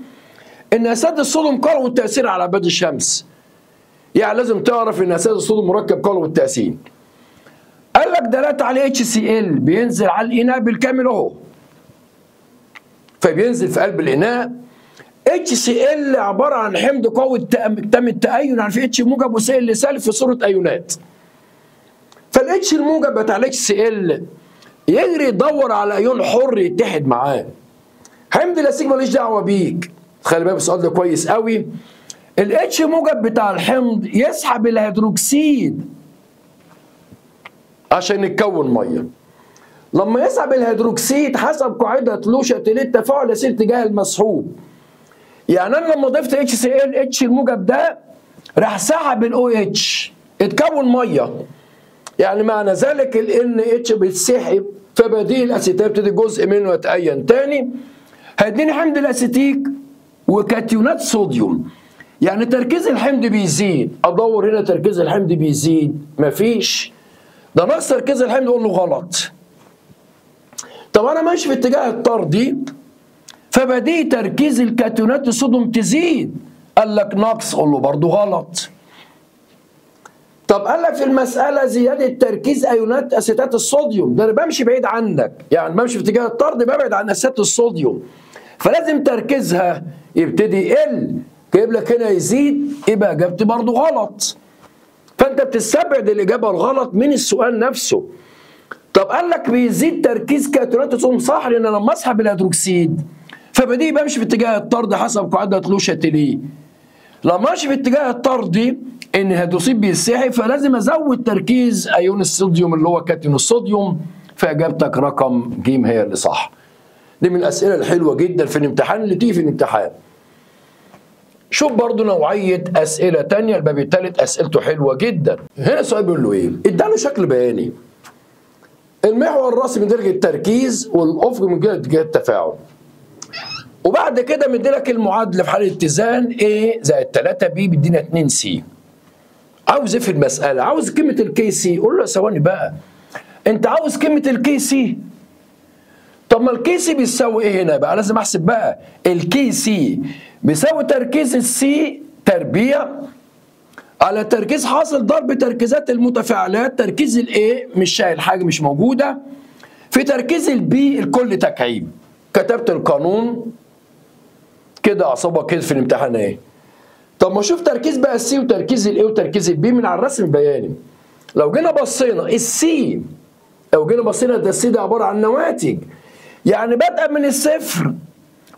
ان اسيتات الصوديوم قلوي التاثير على بدء الشمس. يعني لازم تعرف ان اساس الصوديوم مركب قلوي التأثير. قال لك دلت على اتش سي ال بينزل على الاناء بالكامل اهو. فبينزل في قلب الاناء. اتش سي ال عباره عن حمض قوي تام التأين، يعني في اتش موجب وسي ال سالب في صوره ايونات. فالاتش الموجب بتاع الاتش سي ال يجري يدور على ايون حر يتحد معاه. حمض الاسيك ماليش دعوه بيك. خلي بالك السؤال ده كويس قوي. الاتش موجب بتاع الحمض يسحب الهيدروكسيد عشان يتكون ميه. لما يسحب الهيدروكسيد حسب قاعده لو شاتيليه التفاعل يسير تجاه المسحوب. يعني انا لما ضفت اتش سي ال اتش الموجب ده راح سحب الاو اتش اتكون ميه. يعني معنى ذلك الان اتش بيتسحب، فبديل الاسيتات بتدي جزء منه يتأين تاني هيديني حمض الاسيتيك وكاتيونات صوديوم. يعني تركيز الحمض بيزيد، ادور هنا تركيز الحمض بيزيد، مفيش. ده نقص تركيز الحمض اقول له غلط. طب انا ماشي في اتجاه الطردي فبديه تركيز الكاتيونات الصوديوم تزيد، قال لك نقص اقول له برضه غلط. طب قال لك في المساله زياده تركيز ايونات اسيتات الصوديوم، ده انا بمشي بعيد عنك، يعني بمشي في اتجاه الطرد ببعد عن اسيتات الصوديوم. فلازم تركيزها يبتدي يقل. جايب لك هنا يزيد، يبقى اجابتي برضه غلط. فانت بتستبعد الاجابه الغلط من السؤال نفسه. طب قال لك بيزيد تركيز كاتيونات الصوديوم صح، لان لما اسحب الهيدروكسيد فبديه بمشي في اتجاه الطرد حسب قاعده لو شاتيليه. لما امشي في اتجاه الطردي ان الهيدروكسيد بيتسحب فلازم ازود تركيز ايون الصوديوم اللي هو كاتيون الصوديوم، فاجابتك رقم ج هي اللي صح. دي من الاسئله الحلوه جدا في الامتحان اللي تيجي في الامتحان. شوف برضه نوعية أسئلة تانية، الباب التالت أسئلته حلوة جدا. هنا السؤال بيقول له إيه؟ إداله شكل بياني. المحور الرأسي من درجة التركيز والأفق من درجة التفاعل. وبعد كده مديلك المعادلة في حالة اتزان A زائد ثلاثة B بيدينا اتنين C. عاوز إيه في المسألة؟ عاوز قيمة الكي سي، قول له ثواني بقى. أنت عاوز قيمة الكي سي؟ طب اما الكي سي بيساوي ايه هنا بقى؟ لازم احسب بقى الكي سي بيساوي تركيز السي تربيع على تركيز حاصل ضرب تركيزات المتفاعلات، تركيز الايه مش شايل حاجه مش موجوده، في تركيز البي الكل تكعيب. كتبت القانون كده اعصابك كده في الامتحان ايه. طب ما اشوف تركيز بقى السي وتركيز الايه وتركيز البي من على الرسم البياني. لو جينا بصينا السي لو جينا بصينا ده السي ده عباره عن نواتج، يعني بادئه من الصفر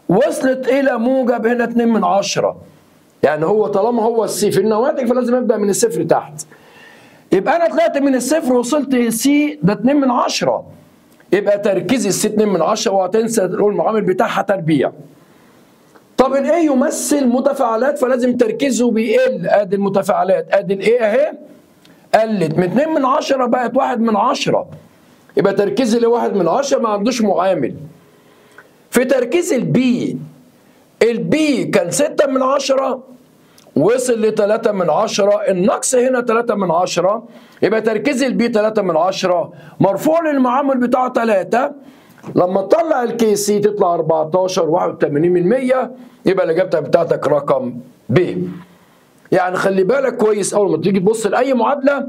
وصلت الى موجب هنا اتنين من عشرة، يعني هو طالما هو السي في النواتج فلازم ابدا من الصفر تحت. يبقى انا طلعت من الصفر ووصلت للسي ده اتنين من عشرة، يبقى تركيز السي اتنين من عشرة وهتنسى المعامل بتاعها تربيع. طب الايه يمثل متفاعلات فلازم تركيزه بيقل، ادي المتفاعلات ادي الايه اهي قلت من اتنين من عشرة بقت واحد من عشرة، يبقى تركيز اللي واحد من عشرة ما عندوش معامل. في تركيز البي البي كان ستة من عشرة وصل ل تلاتة من عشرة، النقص هنا تلاتة من عشرة، يبقى تركيز البي تلاتة من عشرة مرفوع للمعامل بتاعه تلاتة. لما تطلع الكي سي تطلع اربعتاشر واحد وتمانين بالمية، يبقى الاجابه بتاعتك رقم ب. يعني خلي بالك كويس اول ما تيجي تبص لاي معادله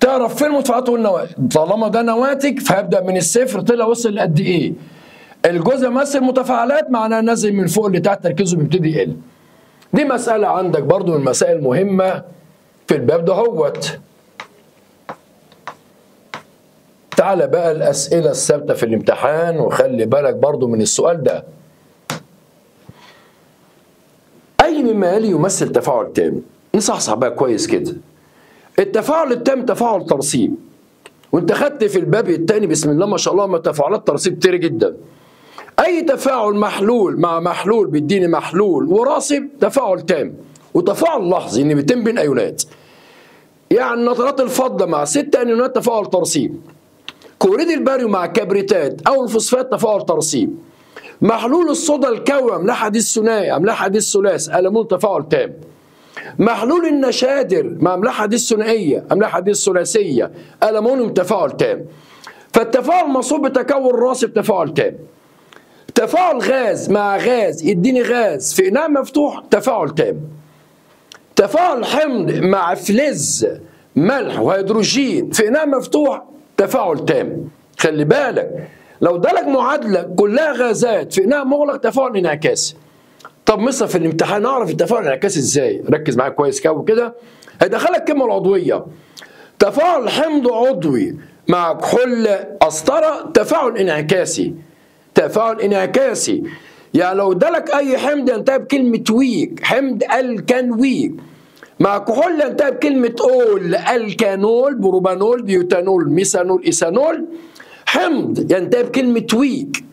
تعرف فين المتفاعلات والنواتج، طالما ده نواتج فهبدا من الصفر طلع وصل لقد ايه. الجزء مثل متفاعلات معناه نازل من فوق لتحت تركيزه بيبتدي يقل. دي مساله عندك برضو من المسائل المهمه في الباب دهوت. تعالى بقى الاسئله الثابته في الامتحان، وخلي بالك برضو من السؤال ده. اي مما يلي يمثل تفاعل تام. نصحصح بقى كويس كده. التفاعل التام تفاعل ترسيب، وانت خدت في الباب الثاني بسم الله ما شاء الله ما تفاعلات ترسيب كتير جدا. اي تفاعل محلول مع محلول بيديني محلول وراسب تفاعل تام، وتفاعل لحظي ان بيتم بين ايونات. يعني نترات الفضه مع ست ايونات تفاعل ترسيب، كلوريد الباريوم مع كبريتات او الفوسفات تفاعل ترسيب، محلول الصودا الكوي املاح حديث ثنائي املاح حديث ثلاثي ألمون تفاعل تام، محلول النشادر مع املاح حديث ثنائيه املاح حديث ثلاثيه ألمونيوم تفاعل تام. فالتفاعل مصوب بتكون راسب تفاعل تام. تفاعل غاز مع غاز يديني غاز في اناء مفتوح تفاعل تام. تفاعل حمض مع فلز ملح وهيدروجين في اناء مفتوح تفاعل تام. خلي بالك لو ادالك معادله كلها غازات في اناء مغلق تفاعل انعكاسي. طب مثلا في الامتحان اعرف التفاعل الانعكاسي ازاي؟ ركز معايا كويس قوي كده. هيدخلك الكميه العضويه. تفاعل حمض عضوي مع كحول قسطره تفاعل انعكاسي. تفاعل انعكاسي يعني لو ادالك اي حمض ينتهي بكلمه ويك حمض الكانويك مع كحول ينتهي بكلمه اول الكانول بروبانول بيوتانول ميثانول ايثانول، حمض ينتهي بكلمه ويك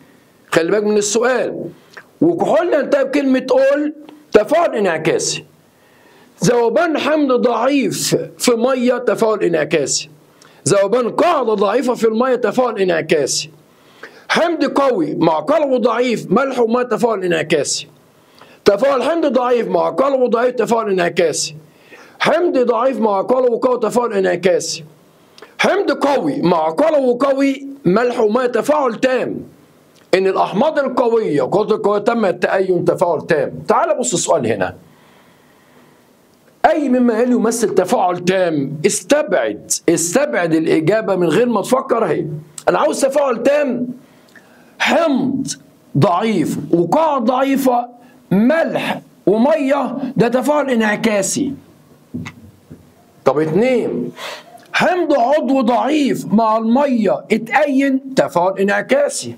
خلي بالك من السؤال، وكحول ينتهي بكلمه اول تفاعل انعكاسي. ذوبان حمض ضعيف في ميه تفاعل انعكاسي، ذوبان قاعده ضعيفه في الميه تفاعل انعكاسي، حمض قوي مع قلبه ضعيف ملح وميه تفاعل انعكاسي، تفاعل حمض ضعيف مع قلبه ضعيف تفاعل انعكاسي، حمض ضعيف مع قلبه قوي تفاعل انعكاسي، حمض قوي مع قلبه قوي ملح وميه تفاعل تام. ان الاحماض القويه والقوات القويه تم التأين تفاعل تام. تعال بص السؤال هنا. اي مما يلي يمثل تفاعل تام، استبعد استبعد الاجابه من غير ما تفكر. اهي انا عاوز تفاعل تام، حمض ضعيف وقاع ضعيفه ملح وميه ده تفاعل انعكاسي. طب اتنين حمض عضو ضعيف مع الميه اتأين تفاعل انعكاسي.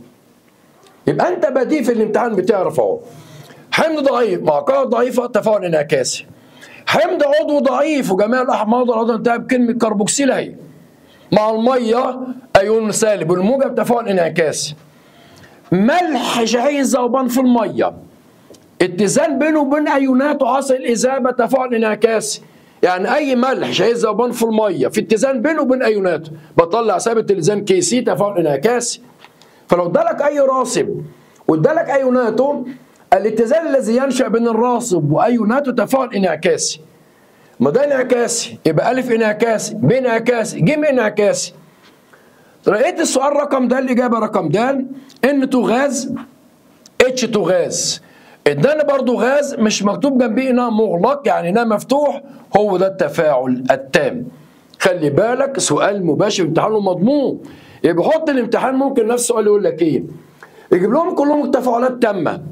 يبقى انت بديه في الامتحان بتعرف اهو. حمض ضعيف مع قاع ضعيفه تفاعل انعكاسي، حمض عضو ضعيف وجميع الاحماض العضويه انتهى بكلمه كربوكسيل اهي مع الميه ايون سالب والموجب تفاعل انعكاسي، ملح شحيح الذوبان في الميه اتزان بينه وبين ايوناته حاصل اذابه تفاعل انعكاسي. يعني اي ملح شحيح الذوبان في الميه في اتزان بينه وبين ايوناته بطلع ثابت الاتزان كي سي تفاعل انعكاسي. فلو ادالك اي راسب وادالك ايوناته، الاتزان الذي ينشا بين الراسب وايوناته تفاعل انعكاسي. ما ده انعكاسي يبقى الف انعكاسي ب انعكاسي ج انعكاسي. لقيت السؤال رقم د الاجابه رقم د ان تو غاز، اتش تو غاز. الدهن برضو غاز مش مكتوب جنبيه انها مغلق، يعني انها مفتوح، هو ده التفاعل التام. خلي بالك سؤال مباشر امتحانه مضمون، يبقى حط الامتحان ممكن نفس السؤال يقول لك ايه؟ يجيب لهم كلهم تفاعلات تامه.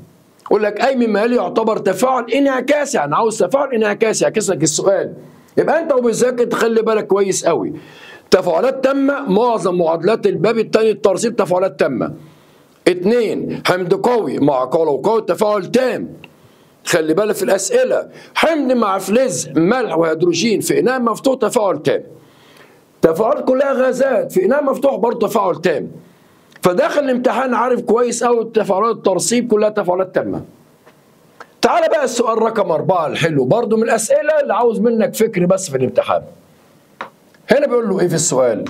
يقول لك اي مما يلي يعتبر تفاعل انعكاسي، يعني عاوز تفاعل انعكاسي يعكس لك السؤال. يبقى انت وبتذاكر تخلي بالك كويس قوي. تفاعلات تامه معظم معادلات الباب الثاني الترسيب تفاعلات تامه. اثنين حمض قوي مع قولو قوي تفاعل تام. خلي بالك في الاسئله، حمض مع فلز ملح وهيدروجين في اناء مفتوح تفاعل تام. تفاعلات كلها غازات في اناء مفتوح برضه تفاعل تام. فداخل الامتحان عارف كويس قوي التفاعلات الترسيب كلها تفاعلات تامه. تعال بقى السؤال رقم أربعة الحلو برضه من الاسئله اللي عاوز منك فكر بس في الامتحان. هنا بيقول له ايه في السؤال؟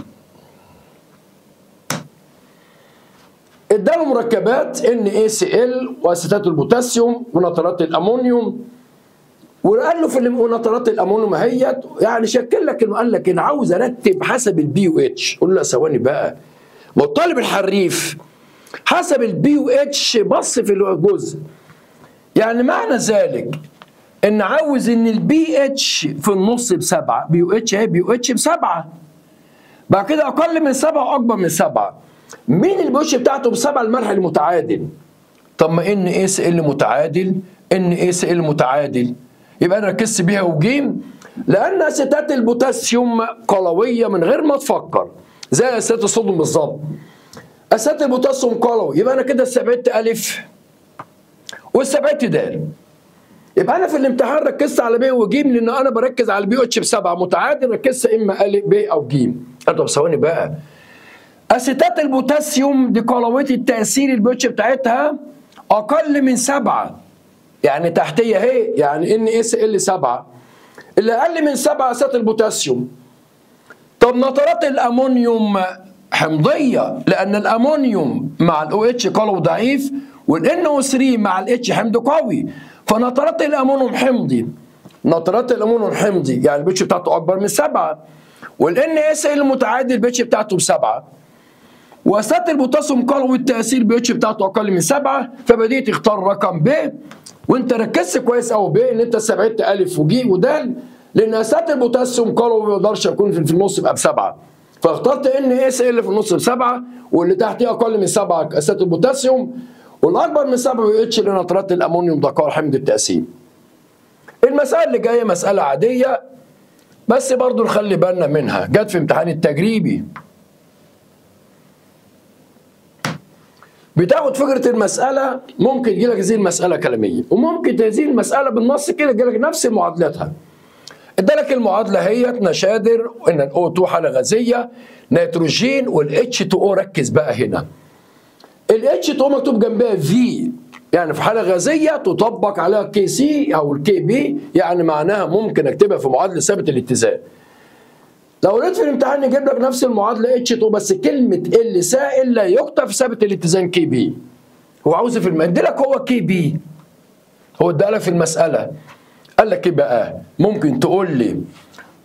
اداله مركبات NaCl واسيتات البوتاسيوم ونترات الامونيوم، وقال له في ونترات الامونيوم اهيت، يعني شكل لك انه قال لك انا عاوز ارتب حسب البي او اتش. قول له ثواني بقى، ما الطالب الحريف حسب البي او اتش بص في الجزء، يعني معنى ذلك ان عاوز ان البي اتش في النص بسبعه، بي او اتش اهي بي او اتش بسبعه، بعد كده اقل من سبعه واكبر من سبعه. مين البوش بتاعته بسبعه؟ الملح المتعادل. طب ما ان اي سي ال متعادل، ان اي سي ال متعادل، يبقى انا ركزت بيها وجيم، لان اسيتات البوتاسيوم قلويه من غير ما تفكر زي اسيتات الصوديوم بالظبط. اسيتات البوتاسيوم قلوي، يبقى انا كده استبعدت الف واستبعدت د. يبقى انا في الامتحان ركزت على ب وجيم، لان انا بركز على البي اتش بسبعه متعادل، ركزت اما ال ب او جيم. طب ثواني بقى، أسيتات البوتاسيوم دي قلوية التأثير البي اتش بتاعتها أقل من سبعة، يعني تحتية أهي، يعني إن اس ال سبعة، اللي أقل من سبعة أسيتات البوتاسيوم. طب نترات الأمونيوم حمضية، لأن الأمونيوم مع الأو اتش قلوي ضعيف، والإن أو ثلاثة مع الاتش حمض قوي، فنترات الأمونيوم حمضي، نترات الأمونيوم حمضي، يعني البي اتش بتاعته أكبر من سبعة، والإن اس ال المتعادل البي اتش بتاعته بسبعة. واسيتات البوتاسيوم قلوي التأثير بي اتش بتاعته أقل من سبعة، فبديت تختار رقم ب، وأنت ركزت كويس أوي ب إن أنت استبعدت ألف وج ودال، لأن اسيتات البوتاسيوم قلوي ما يقدرش يكون في النص يبقى بسبعة، فاخترت إن اس ال في النص بسبعة، واللي تحتيه أقل من سبعة اسيتات البوتاسيوم، والأكبر من سبعة بي اتش اللي نترات الأمونيوم ده قار حمض التأثير. المسألة اللي جاية مسألة عادية بس برضه نخلي بالنا منها، جت في امتحان التجريبي. بتاخد فكره المساله، ممكن يجيلك زي المساله كلاميه، وممكن تزيل المساله بالنص كده تجيلك نفس معادلاتها. ادالك المعادله اهيت، نشادر ان الاو اتنين حاله غازيه، نيتروجين والاتش اتنين او، ركز بقى هنا. الاتش اتنين مكتوب جنبها في، يعني في حاله غازيه تطبق عليها كي سي او الكي بي، يعني معناها ممكن اكتبها في معادله ثابت الاتزان. لو قريت في الامتحان يجيب لك نفس المعادله اتش اتنين بس كلمه ال سائل لا يكتب ثابت الاتزان كي بي. هو عاوز في الم... اديلك هو كي بي. هو ادالك في المساله. قال لك ايه بقى؟ ممكن تقول لي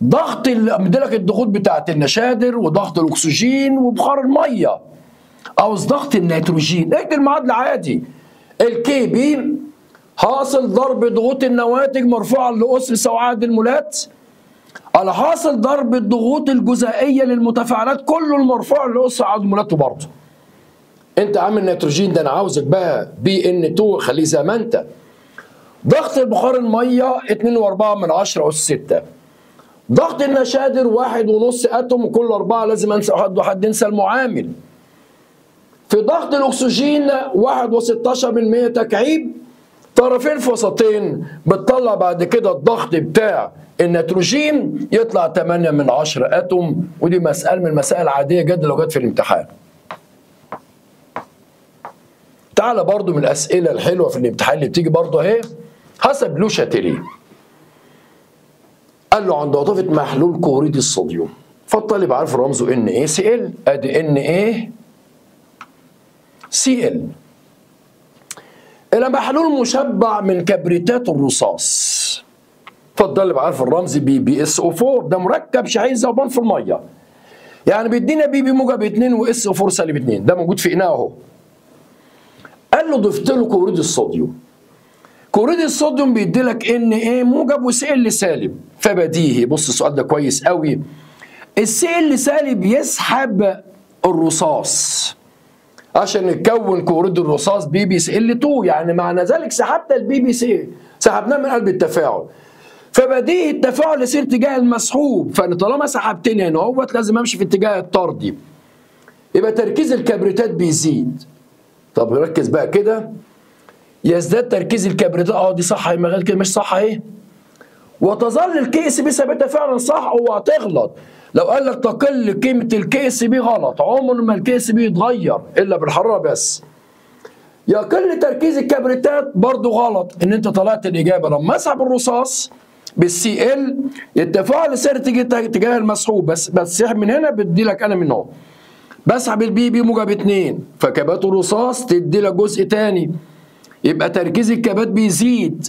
ضغط ال... اديلك الضغوط بتاعه النشادر وضغط الاكسجين وبخار الميه. عاوز ضغط النيتروجين، اكتب المعادله عادي. الكي بي حاصل ضرب ضغوط النواتج مرفوعه لاسر سواعد المولات على حاصل ضرب الضغوط الجزائيه للمتفاعلات كله المرفوع اللي هو عدد مولاتته. برضه انت عامل نيتروجين ده انا عاوزك بقى بي ان اتنين خليه زي ما انت. ضغط البخار الميه اتنين واربعة من عشرة اس ستة. ضغط النشادر واحد ونص اتوم وكل اربعه لازم انسى حد وحد ينسى المعامل. في ضغط الاكسجين واحد وستاشر من مية تكعيب، طرفين في وسطين، بتطلع بعد كده الضغط بتاع النيتروجين يطلع تمانية من عشرة اتوم. ودي مسألة من المسائل العادية جدا لو جت في الامتحان. تعالى برضو من الأسئلة الحلوة في الامتحان اللي بتيجي برضو اهي، حسب لو شاتيليه. قال له عند وظيفة محلول كلوريد الصوديوم، فالطالب عارف رمزه NaCl، ادي NaCl. إلى محلول مشبع من كبريتات الرصاص، فالطالب عارف الرمز بي بي اس او أربعة، ده مركب شحيح ذوبان في الميه، يعني بيدينا بي بي موجب اتنين واس او أربعة سالب اتنين، ده موجود في اناء اهو. له ضفت له كلوريد الصوديوم. كلوريد الصوديوم بيديلك ان ايه موجب وسي ال سالب، فبديهي بص السؤال ده كويس قوي. السي ال سالب يسحب الرصاص عشان يتكون كلوريد الرصاص بي بي سي ال اتنين، يعني معنى ذلك سحبنا البي بي سي، سحبناه من قلب التفاعل. فبديهي التفاعل يصير تجاه المسحوب، فانا طالما سحبتني هنا اهوت لازم امشي في الاتجاه الطردي. يبقى تركيز الكبريتات بيزيد. طب ركز بقى كده، يزداد تركيز الكبريتات، اه دي صح يا مغال كده مش صح اهي. وتظل الكي اس بي ثابته فعلا صح، اوعى تغلط. لو قال لك تقل قيمه الكي اس بي غلط، عمر ما الكي اس بي يتغير الا بالحراره بس. يقل تركيز الكبريتات برضو غلط، ان انت طلعت الاجابه لما اسحب الرصاص بالسي ال التفاعل سير تيجي تجاه المسحوب، بس بس سحب من هنا بدي لك انا من اهو. بسحب البي بي موجب اتنين، فكبات الرصاص تدي لك جزء تاني، يبقى تركيز الكبات بيزيد،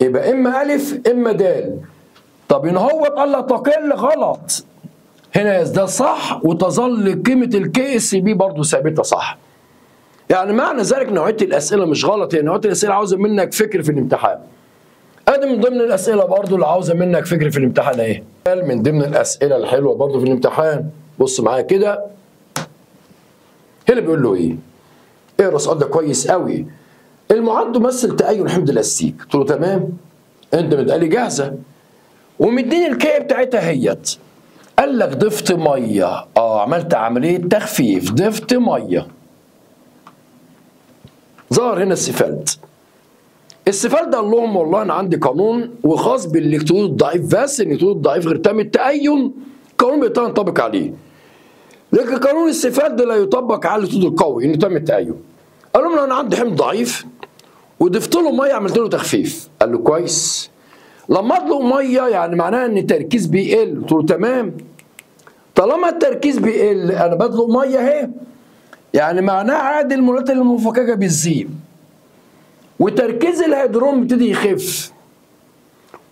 يبقى اما الف اما د. طب ان هو اتقال لك تقل غلط، هنا يزداد صح وتظل قيمه الكي اس بي برضه ثابته صح. يعني معنى ذلك نوعيه الاسئله مش غلط، هي نوعيه الاسئله عاوزه منك فكر في الامتحان. ادي من ضمن الاسئله برضه اللي عاوزه منك فكر في الامتحان اهي. من ضمن الاسئله الحلوه برضه في الامتحان، بص معايا كده، هنا بيقول له ايه؟ اقرا السؤال ده كويس قوي. المعاد مثل تأين حمض لاستيك، قلت له تمام، انت متقالي جاهزه ومديني الكيه بتاعتها اهيت. قال لك ضفت ميه، اه عملت عمليه تخفيف، ضفت ميه. ظهر هنا السفالت. السفالت قال لهم والله انا عندي قانون وخاص بالالكترود الضعيف بس، الالكترود الضعيف غير تام التأين، قانون بيطلع ينطبق عليه. لكن قانون السفالت لا يطبق على الالكترود القوي انه تم التأين. قال لهم انا عندي حمض ضعيف وضفت له ميه عملت له تخفيف، قال له كويس. لما اضلق ميه يعني معناها ان التركيز بيقل، قلت له تمام. طالما التركيز بيقل انا بضلق ميه اهي، يعني معناها عادي المولات المفككه بتزيد وتركيز الهيدرون بيبتدي يخف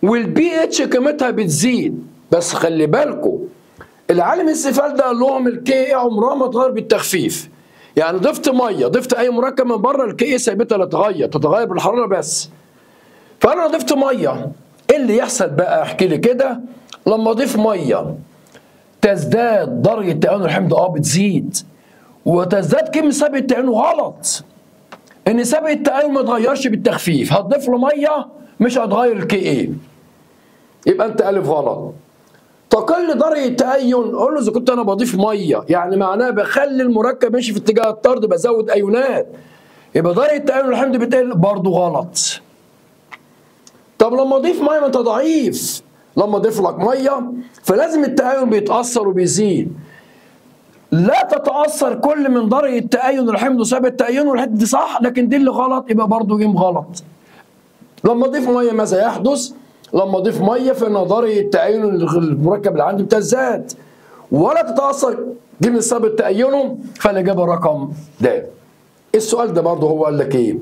والبي اتش قيمتها بتزيد. بس خلي بالكم العالم السفال ده قال لهم الكي عمرها ما اتغير بالتخفيف، يعني ضفت ميه ضفت اي مركب من بره الكي ثابته لا تتغير، تتغير بالحراره بس. فانا ضفت ميه، ايه اللي يحصل بقى؟ احكي لي كده. لما اضيف ميه تزداد درجه تأين الحمض اه بتزيد وتزداد كم سابق التأين، غلط ان سابق التأين ما اتغيرش بالتخفيف، هتضيف له ميه مش هتغير الكي، يبقى انت الف غلط. تقل درجه التأين قول له اذا كنت انا بضيف ميه يعني معناها بخلي المركب ماشي في اتجاه الطرد بزود ايونات، يبقى درجه التأين الحمض بتقل برضه غلط. طب لما اضيف ميه ما انت ضعيف، لما اضيف لك ميه فلازم التأين بيتاثر وبيزيد، لا تتاثر كل من درجه التأين الحمض ثابت التأين والحته دي صح، لكن دي اللي غلط يبقى برضه جيم غلط. لما اضيف ميه ماذا يحدث؟ لما اضيف ميه فان درجه تأين المركب اللي عندي بتزداد ولا تتاثر جيم ثابت تأينه، فالاجابه رقم ده. السؤال ده برضه هو قال لك ايه؟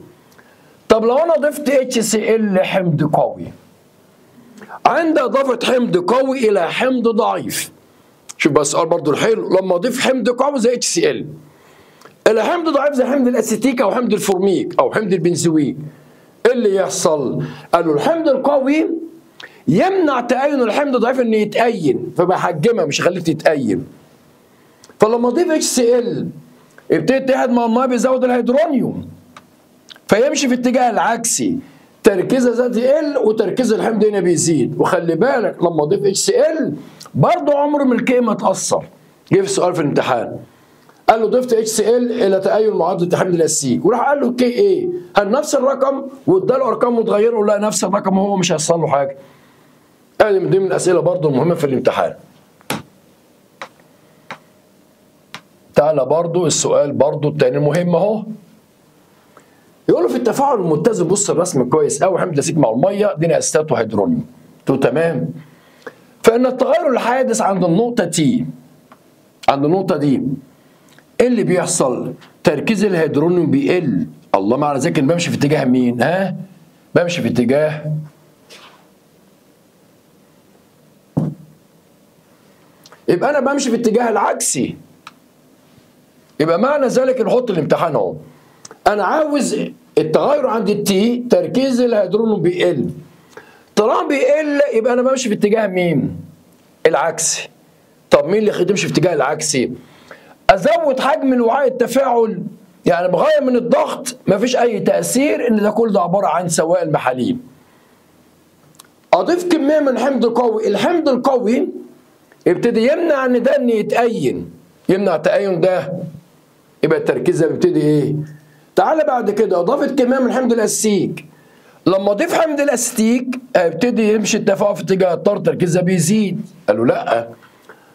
طب لو انا ضفت اتش سي ال حمض قوي عند اضافه حمض قوي الى حمض ضعيف، شوف بقى السؤال برضه الحلو، لما اضيف حمض قوي زي اتش سي ال الى حمض ضعيف زي حمض الاسيتيك او حمض الفورميك او حمض البنزويك، ايه اللي يحصل؟ قالوا الحمض القوي يمنع تأين الحمض الضعيف انه يتأين، فبحجمها مش هخليه يتأين. فلما اضيف اتش سي ال يبتدي يتحد مع الميه بيزود الهيدرونيوم فيمشي في الاتجاه العكسي، تركيزها زاد يقل وتركيز الحمض هنا بيزيد. وخلي بالك لما اضيف اتش سي ال برضه عمر من الكي ما اتاثر. جه في سؤال في الامتحان قال له ضفت اتش سي ال الى تأين معادله حمض الاسيك، وراح قال له كي ايه؟ هل نفس الرقم؟ واداله ارقام متغيره، لا نفس الرقم، هو مش هيحصل له حاجه. ادي من ضمن الاسئله برضه المهمه في الامتحان. تعالى برضه السؤال برضه الثاني المهم اهو. يقولوا في التفاعل المتزن، بص الرسم كويس قوي، حمض لاسيك مع الميه دينا اسيتات وهيدرونيوم، قلت له تمام. فان التغير الحادث عند النقطه تي عند النقطه دي ايه اللي بيحصل؟ تركيز الهيدرونيوم بيقل، الله معنى ذلك ان بمشي في اتجاه مين؟ ها؟ بمشي في اتجاه يبقى انا بمشي في الاتجاه العكسي. يبقى معنى ذلك نحط الامتحان اهو. انا عاوز التغير عند التي تركيز الهيدرون بيقل، طالما بيقل يبقى انا بمشي في اتجاه مين؟ العكسي. طب مين اللي يخليني امشي في اتجاه العكسي؟ ازود حجم الوعاء التفاعل، يعني بغير من الضغط مفيش اي تاثير، ان ده كل ده عباره عن سوائل محاليل. اضيف كميه من حمض قوي، الحمض القوي يبتدي يمنع ان ده ان يتأين، يمنع تأين ده، يبقى التركيز ده بيبتدي ايه؟ تعالى بعد كده اضافت كميه من حمض الاستيك، لما اضيف حمض الاستيك هيبتدي يمشي التفاعل في اتجاه الطار، التركيز ده بيزيد. قالوا لا،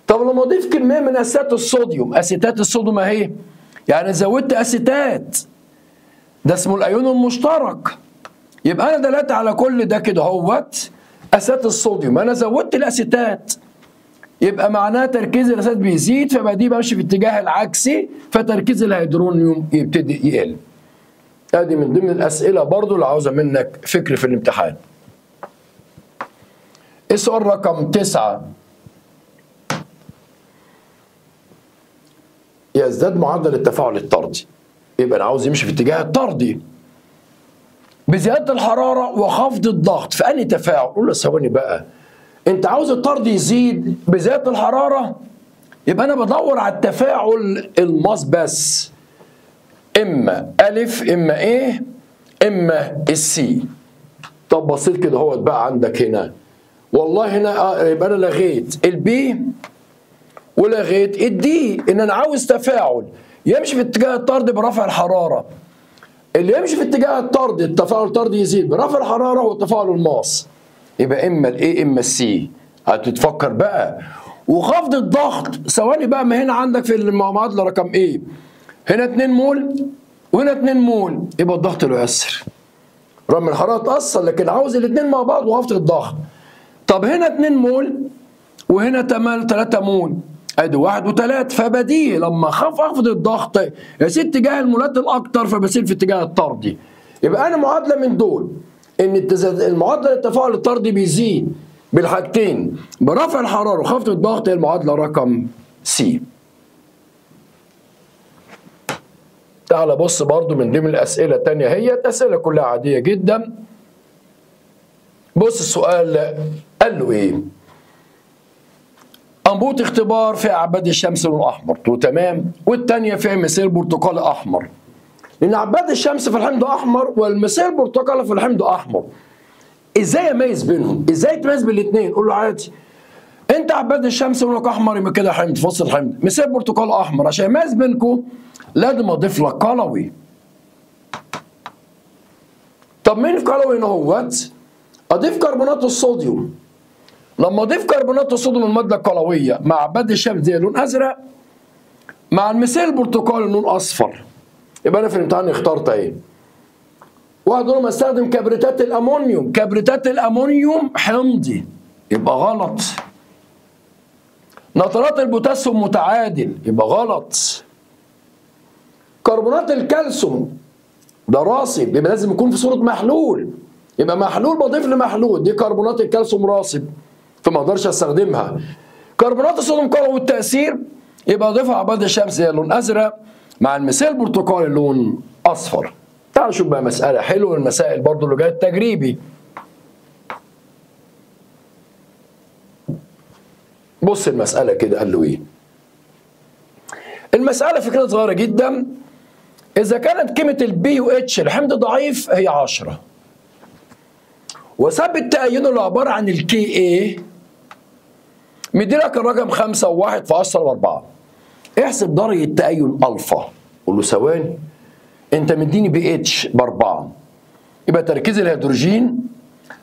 طب لما اضيف كميه من اسيتات الصوديوم، اسيتات الصوديوم اهي، يعني زودت اسيتات، ده اسمه الايون المشترك، يبقى انا دلت على كل ده كده اهوت اسيتات الصوديوم، انا زودت الاسيتات، يبقى معناه تركيز الاسيتات بيزيد، فبقى دي بمشي في الاتجاه العكسي، فتركيز الهيدرونيوم يبتدي يقل. ادي من ضمن الاسئله برضو اللي عاوزه منك فكر في الامتحان. السؤال رقم تسعة، يزداد معدل التفاعل الطردي، يبقى انا عاوز يمشي في اتجاه الطردي بزياده الحراره وخفض الضغط. في انهي تفاعل؟ قول له ثواني بقى، انت عاوز الطرد يزيد بزياده الحراره، يبقى انا بدور على التفاعل الماس بس، اما الف اما ايه اما السي. طب بصيت كده اهوت بقى عندك هنا، والله هنا يبقى انا لغيت البي ولغيت الدي، ان انا عاوز تفاعل يمشي في اتجاه الطرد برفع الحراره، اللي يمشي في اتجاه الطرد التفاعل الطردي يزيد برفع الحراره والتفاعل الماس، يبقى اما الايه اما السي. هتتفكر بقى وخفض الضغط. ثواني بقى، ما هنا عندك في المعادله رقم ايه، هنا اتنين مول وهنا اتنين مول، يبقى الضغط له ياثر رغم الحراره تاثر، لكن عاوز الاثنين مع بعض وخفض الضغط. طب هنا اتنين مول وهنا تلاتة مول، ادي واحد وتلاتة، فبديه لما اخاف اخفض الضغط يسير اتجاه المولات الاكتر، فبسير في اتجاه الطردي. يبقى انا معادله من دول، ان المعادله للتفاعل الطردي بيزيد بالحاجتين برفع الحراره وخفض الضغط، هي المعادله رقم سي. تعال بص برضو من ضمن الاسئله الثانيه، هي اسئله كلها عاديه جدا. بص السؤال قال له ايه؟ أنبوبة اختبار في عباد الشمس لون احمر، قلت له تمام، والثانيه فيها مثير برتقالي احمر، لأن عباد الشمس في الحمض أحمر والمثير البرتقالي في الحمض أحمر. إزاي أميز بينهم؟ إزاي تميز بين الاثنين؟ قول له عادي، أنت عباد الشمس لونك أحمر يبقى كده حمض في وسط الحمض، مثير برتقالي أحمر، عشان أميز بينكم لازم أضيف لك قلوي. طب مين في قلوي هنا أهوت؟ أضيف كربونات الصوديوم. لما أضيف كربونات الصوديوم المادة القلوية مع عباد الشمس دي لون أزرق، مع المثير البرتقالي لون أصفر. يبقى انا في الامتحان اخترت ايه؟ واحد منهم استخدم كبريتات الامونيوم، كبريتات الامونيوم حمضي، يبقى غلط. نترات البوتاسيوم متعادل، يبقى غلط. كربونات الكالسيوم ده راسب، يبقى لازم يكون في صورة محلول، يبقى محلول بضيف لمحلول، دي كربونات الكالسيوم راسب فما اقدرش استخدمها. كربونات الصوديوم قوي التأثير، يبقى اضيفها عباد الشمس هي لون ازرق مع المثال البرتقالي لون اصفر. تعالوا شوف بقى مساله حلوه، المسائل برضو اللي جايه التجريبي. بص المساله كده قال له ايه؟ المساله فكرة صغيره جدا. اذا كانت قيمه البي يو اتش الحمض ضعيف هي عشرة، وثبت تأيينه اللي عباره عن الكي اي مديلك الرقم خمسة وواحد في عشرة واربعة، احسب درجة تأين ألفا. قول له ثواني، أنت مديني بي اتش بأربعة، يبقى تركيز الهيدروجين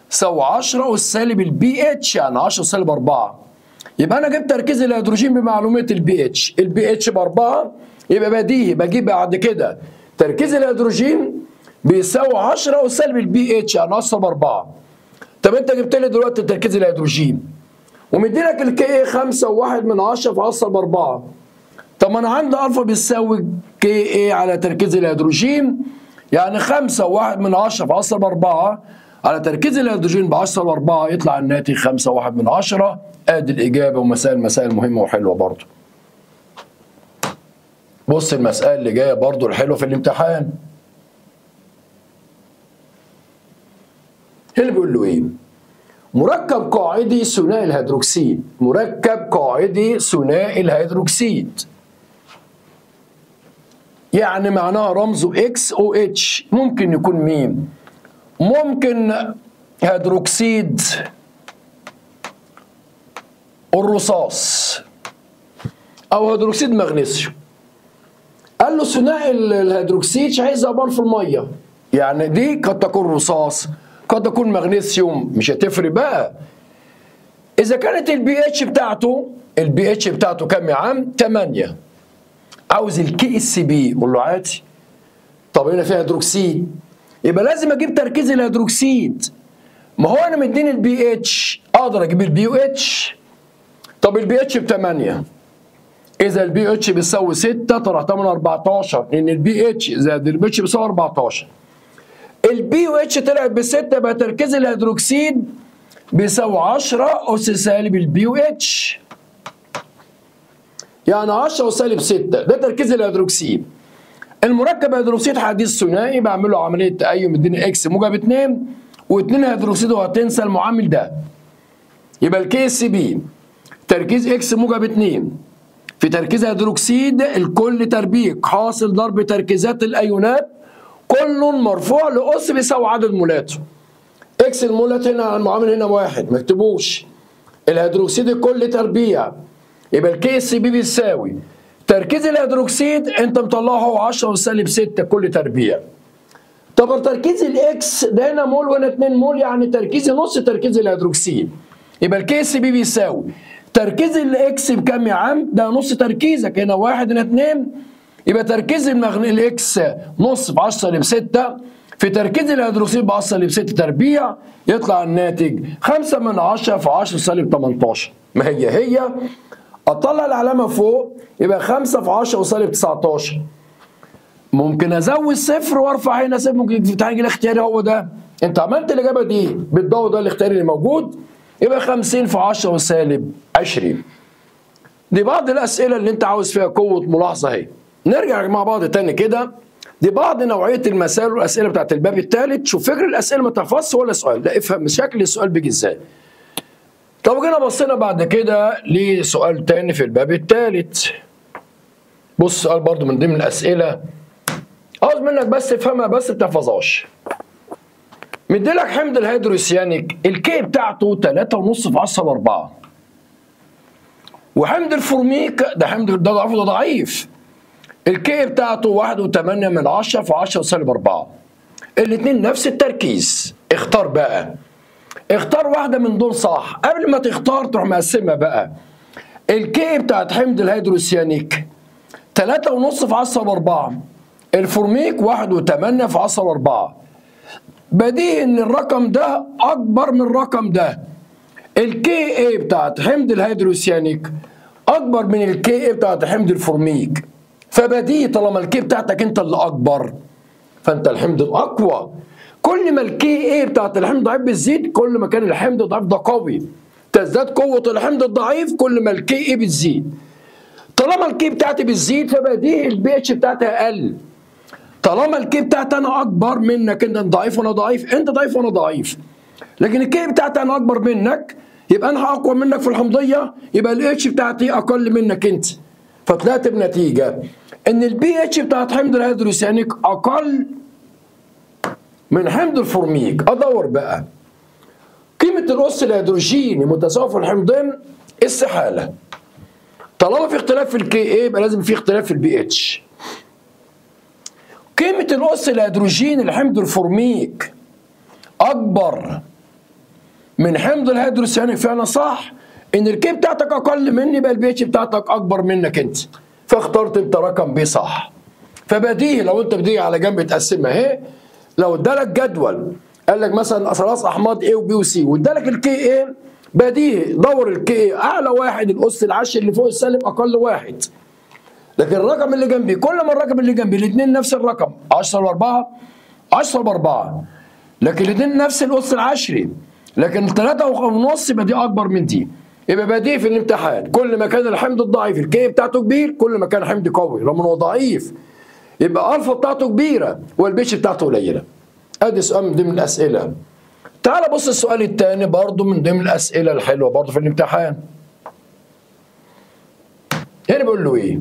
ساوي عشرة والسالب البي اتش، يعني عشرة سالب أربعة، يبقى أنا جبت تركيز الهيدروجين بمعلومية البي اتش، البي اتش بأربعة، يبقى بديهي بجيب بعد كده تركيز الهيدروجين بيساوي عشرة والسالب البي اتش، يعني عشرة بأربعة. طب أنت جبت لي دلوقتي تركيز الهيدروجين ومديلك الكي خمسة وواحد من عشرة في عشرة بأربعة، طب ما انا عندي الفا بيساوي كي ايه على تركيز الهيدروجين، يعني خمسة وواحد من عشرة في عشرة بأربعة على تركيز الهيدروجين ب عشرة بأربعة، يطلع الناتج خمسة وواحد من عشرة. ادي الاجابه، ومسائل مسائل مهمه وحلوه برضه. بص المسائل اللي جايه برضه الحلوه في الامتحان. اللي بيقول له ايه؟ مركب قاعدي ثنائي الهيدروكسيد، مركب قاعدي ثنائي الهيدروكسيد. يعني معناها رمزه اكس او اتش، ممكن يكون مين؟ ممكن هيدروكسيد الرصاص او هيدروكسيد مغنيسيوم. قال له ثنائي الهيدروكسيد عايز يبان في الميه، يعني دي قد تكون رصاص قد تكون مغنيسيوم، مش هتفرق بقى. اذا كانت البي اتش بتاعته البي اتش بتاعته كام يا عم؟ تمانية. عاوز الكي اس بي، قول له عادي. طب هنا فيها هيدروكسيد، يبقى لازم اجيب تركيز الهيدروكسيد. ما هو انا مديني البي اتش، اقدر اجيب البي او اتش. طب البي اتش ب تمانية، اذا البي اتش بيساوي ستة طرح تمانية اربعتاشر، لان البي اتش زائد البي اتش بيساوي اربعتاشر. البي او اتش طلعت ب ستة، يبقى تركيز الهيدروكسيد بيساوي عشرة اس سالب البي او اتش، يعني عشرة وسالب ستة، ده تركيز الهيدروكسيد. المركب هيدروكسيد حديث ثنائي، بعمل له عمليه تأيم، اديني اكس موجب اتنين و2 هيدروكسيد، وهتنسى المعامل ده. يبقى الكي اس بي تركيز اكس موجب اتنين في تركيز هيدروكسيد، الكل تربيك حاصل ضرب تركيزات الايونات، كل مرفوع لاس بيساوي عدد مولاته. اكس المولات هنا، المعامل هنا واحد، ما اكتبوش. الهيدروكسيد الكل تربيع، يبقى الكي اس بي بيساوي تركيز الهيدروكسيد انت مطلعه هو عشرة وسالب ستة كل تربيع. طب تركيز الاكس ده هنا مول وهنا اتنين مول، يعني تركيزي نص تركيز الهيدروكسيد. يبقى الكي اس بي بيساوي تركيز الاكس بكام يا عم؟ ده نص تركيزك، هنا واحد هنا اتنين. يبقى تركيز الاكس نص ب عشرة سالب ستة في تركيز الهيدروكسيد ب عشرة سالب ستة تربيع، يطلع الناتج خمسة من عشرة في عشرة سالب تمنتاشر. ما هي هي، اطلع العلامه فوق، يبقى خمسة في عشرة وسالب تسعتاشر. ممكن ازود صفر وارفع هنا صفر، ممكن الامتحان يجي الاختياري هو ده، انت عملت الاجابه دي بالضوء ده الاختياري اللي موجود، يبقى خمسين في عشرة وسالب عشرين. دي بعض الاسئله اللي انت عاوز فيها قوه ملاحظه اهي. نرجع مع بعض تاني كده، دي بعض نوعيه المسائل والاسئله بتاعت الباب الثالث. شوف فكر الاسئله ما تحفظش ولا سؤال، لا افهم شكل السؤال بيجي ازاي. طب جينا بصينا بعد كده لسؤال تاني في الباب الثالث. بص سؤال برضو من ضمن الاسئله، عاوز منك بس افهمها بس ما تحفظهاش. مديلك حمض الهيدروسيانيك الكي بتاعته تلاتة ونص في عشرة اربعة، وحمض الفورميك ده حمض ده ضعيف وده ضعيف، الكي بتاعته واحد فاصلة تمانية من عشرة في عشرة سالب اربعة. الاثنين نفس التركيز، اختار بقى، اختار واحدة من دول صح. قبل ما تختار تروح مقسمها بقى، الكي بتاعت حمض الهيدروسيانيك تلاتة ونص في عشرة اربعة، الفورميك واحد وتمانية في عشرة اربعة. بديهي ان الرقم ده اكبر من الرقم ده. الكي اي بتاعت حمض الهيدروسيانيك اكبر من الكي اي بتاعت حمض الفورميك، فبديهي طالما الكي بتاعتك انت اللي اكبر فانت الحمض الاقوى. كل ما الكي اي بتاعت الحمض ضعيف بتزيد، كل ما كان الحمض الضعيف ده قوي، تزداد قوه الحمض الضعيف كل ما الكي اي بتزيد. طالما الكي بتاعتي بتزيد فبديهي البي اتش بتاعتي اقل. طالما الكي بتاعتي انا اكبر منك، انت ضعيف وانا ضعيف، انت ضعيف وانا ضعيف، لكن الكي بتاعتي انا اكبر منك، يبقى انا اقوى منك في الحمضيه، يبقى الاتش بتاعتي اقل منك انت. فطلعت بنتيجه ان البي اتش بتاعت حمض الهيدروسيانيك اقل من حمض الفورميك. ادور بقى قيمه الاس الهيدروجيني متساوي في الحمضين، استحاله. طالما في اختلاف في الكي اي يبقى لازم في اختلاف في البي اتش. قيمه الاس الهيدروجيني لحمض الفورميك اكبر من حمض الهيدروسيانيك، فعلا صح ان الكي بتاعتك اقل مني، يبقى البي اتش بتاعتك اكبر منك انت، فاخترت انت رقم بي صح. فبديهي لو انت بديهي على جنب تقسمها اهي. لو ادالك جدول قال لك مثلا ثلاث احماض A و B و C وادالك الكي اي، بديهي دور الكي اي اعلى واحد، الاس العشر اللي فوق السالب اقل واحد. لكن الرقم اللي جنبي كل ما الرقم اللي جنبي الاثنين نفس الرقم عشرة و4 عشرة و4، لكن الاثنين نفس الاس العشري، لكن ثلاثة ونص يبقى دي اكبر من دي. يبقى بديهي في الامتحان كل ما كان الحمض الضعيف الكي بتاعته كبير، كل ما كان حمض قوي رغم انه ضعيف، يبقى الفا بتاعته كبيره والبيش بتاعته قليله. ادي سؤال من ضمن الاسئله. تعال بص السؤال الثاني برضه من ضمن الاسئله الحلوه برضه في الامتحان. هنا بيقول له ايه؟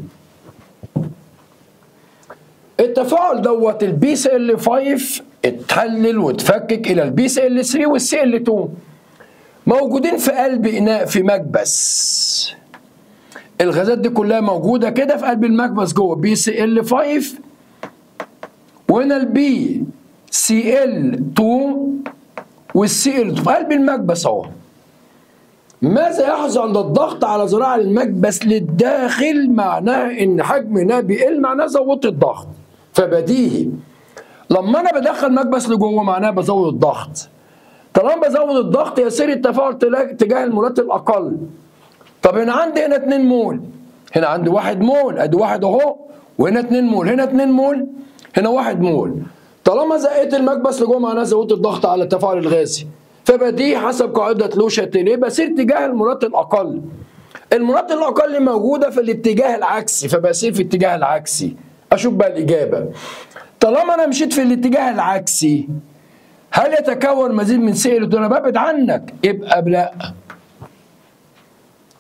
التفاعل دوت البي سي ال خمسة اتحلل واتفكك الى البي سي ال ثلاثة والسي ال اثنين موجودين في قلب اناء في مكبس. الغازات دي كلها موجوده كده في قلب المكبس جوه بي سي ال خمسة وهنا البي سي ال اثنين والسي ال في قلب المكبس اهو. ماذا يحصل عند الضغط على ذراع المكبس للداخل؟ معناه ان حجم هنا بيقل، معناه زودت الضغط. فبديهي لما انا بدخل مكبس لجوه معناه بزود الضغط. طالما بزود الضغط يسير التفاعل تجاه المولات الاقل. طب انا عندي هنا اتنين مول، هنا عندي واحد مول، ادي واحد اهو، وهنا اتنين مول، هنا اتنين مول، هنا واحد مول. طالما زقيت المكبس لجوه معناه زودت الضغط على التفاعل الغازي. فبديهي حسب قاعده لو شاتيليه بسير تجاه المولات الاقل. المولات الاقل موجوده في الاتجاه العكسي فبسير في الاتجاه العكسي. اشوف بقى الاجابه. طالما انا مشيت في الاتجاه العكسي هل يتكون مزيد من سي ال؟ انا ببعد عنك يبقى لا.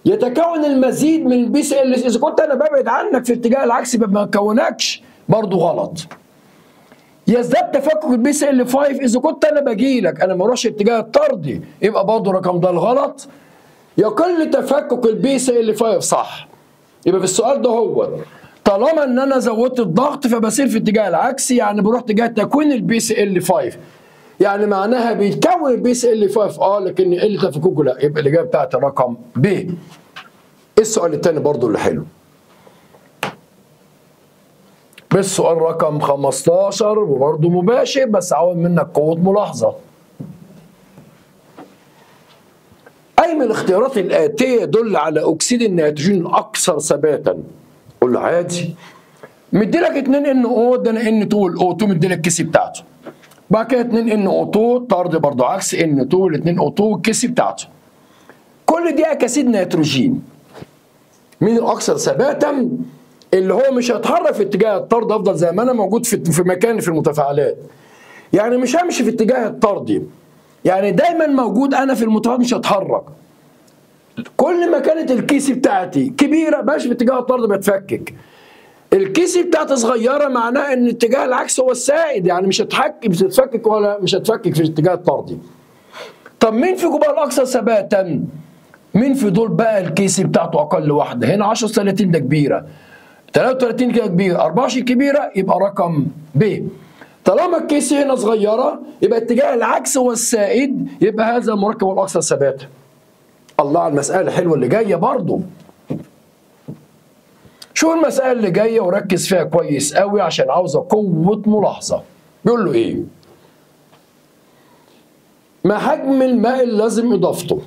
يتكون المزيد من البي سي ال اذا كنت انا ببعد عنك في الاتجاه العكسي ما بكونكش برضه غلط. يزداد تفكك البي سي ال خمسة اذا كنت انا بجيلك انا ما اروحش الاتجاه الطردي يبقى برضه الرقم ده الغلط. يقل تفكك البي سي ال خمسة صح. يبقى في السؤال ده هو طالما ان انا زودت الضغط فبسير في الاتجاه العكسي يعني بروح اتجاه تكوين البي سي ال خمسة. يعني معناها بيتكون البي سي ال خمسة اه لكن يقل تفككه لا. يبقى الاجابه بتاعت الرقم ب. السؤال الثاني برضه اللي حلو. بس سؤال رقم خمستاشر وبرضه مباشر بس عاوز منك قوة ملاحظة. أي من الاختيارات الآتية يدل على أكسيد النيتروجين الأكثر ثباتًا؟ قول له عادي. مديلك اتنين ان او ده انا ان اتنين او اتنين مديلك الكيسي بتاعته. بعد كده اتنين ان او اتنين طرد برضه عكس ان اتنين الاتنين او اتنين الكيسي بتاعته. كل دي أكاسيد نيتروجين. مين الأكثر ثباتًا؟ اللي هو مش هتحرك في اتجاه الطرد افضل زي ما انا موجود في في مكاني في المتفاعلات. يعني مش همشي في اتجاه الطردي. يعني دايما موجود انا في المتفاعلات مش هتحرك. كل ما كانت الكيسي بتاعتي كبيره ماشي في اتجاه الطرد بتفكك. الكيسي بتاعتي صغيره معناها ان الاتجاه العكس هو السائد يعني مش هتحك مش هتفكك ولا مش هتفكك في الاتجاه الطردي. طب مين في جبال الاكثر ثباتا؟ مين في دول بقى الكيسي بتاعته اقل واحده؟ هنا عشرة ثلاثين ده كبيره. تلاتة وتلاتين كده كبيرة، أربعة وعشرين كبيرة يبقى رقم ب. طالما الكيسي هنا صغيرة يبقى اتجاه العكس هو السائد يبقى هذا المركب الأكثر ثباتا. الله على المسألة الحلوة اللي جاية برضه. شوف المسألة اللي جاية وركز فيها كويس قوي عشان عاوزة قوة ملاحظة. بيقول له إيه؟ ما حجم الماء اللازم إضافته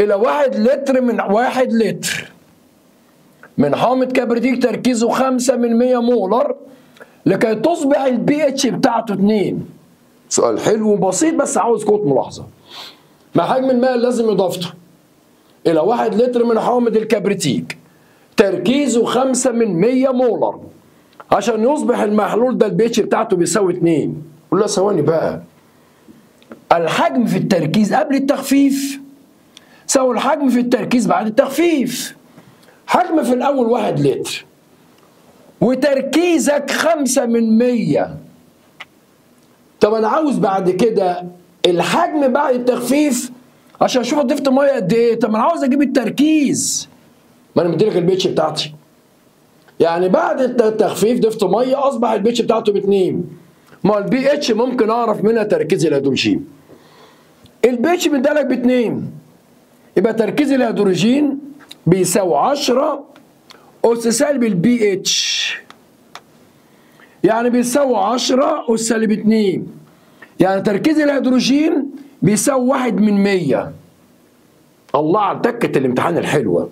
إلى واحد لتر من واحد لتر من حامض كبريتيك تركيزه خمسة من مية مولر لكي تصبح البي اتش بتاعته اتنين. سؤال حلو وبسيط بس عاوز قوة ملاحظة. ما حجم الماء اللازم اضافته الى واحد لتر من حامض الكبريتيك تركيزه خمسة من مية مولر عشان يصبح المحلول ده البي اتش بتاعته بيساوي اتنين. قول له ثواني بقى. الحجم في التركيز قبل التخفيف ساوي الحجم في التركيز بعد التخفيف. حجم في الأول واحد لتر وتركيزك خمسة من مية. طب أنا عاوز بعد كده الحجم بعد التخفيف عشان أشوف ضفت مية قد إيه. طب أنا عاوز أجيب التركيز ما أنا مديلك البيتش بتاعتي. يعني بعد التخفيف ضفت مية أصبح البيتش بتاعته باتنين. ما البي اتش ممكن أعرف منها تركيز الهيدروجين. البيتش مدالك باتنين يبقى تركيز الهيدروجين بيساوي عشرة أس سالب البي اتش. يعني بيساوي عشرة أس سالب اتنين. يعني تركيز الهيدروجين بيساوي واحد من مية. الله على تكة الامتحان الحلوة.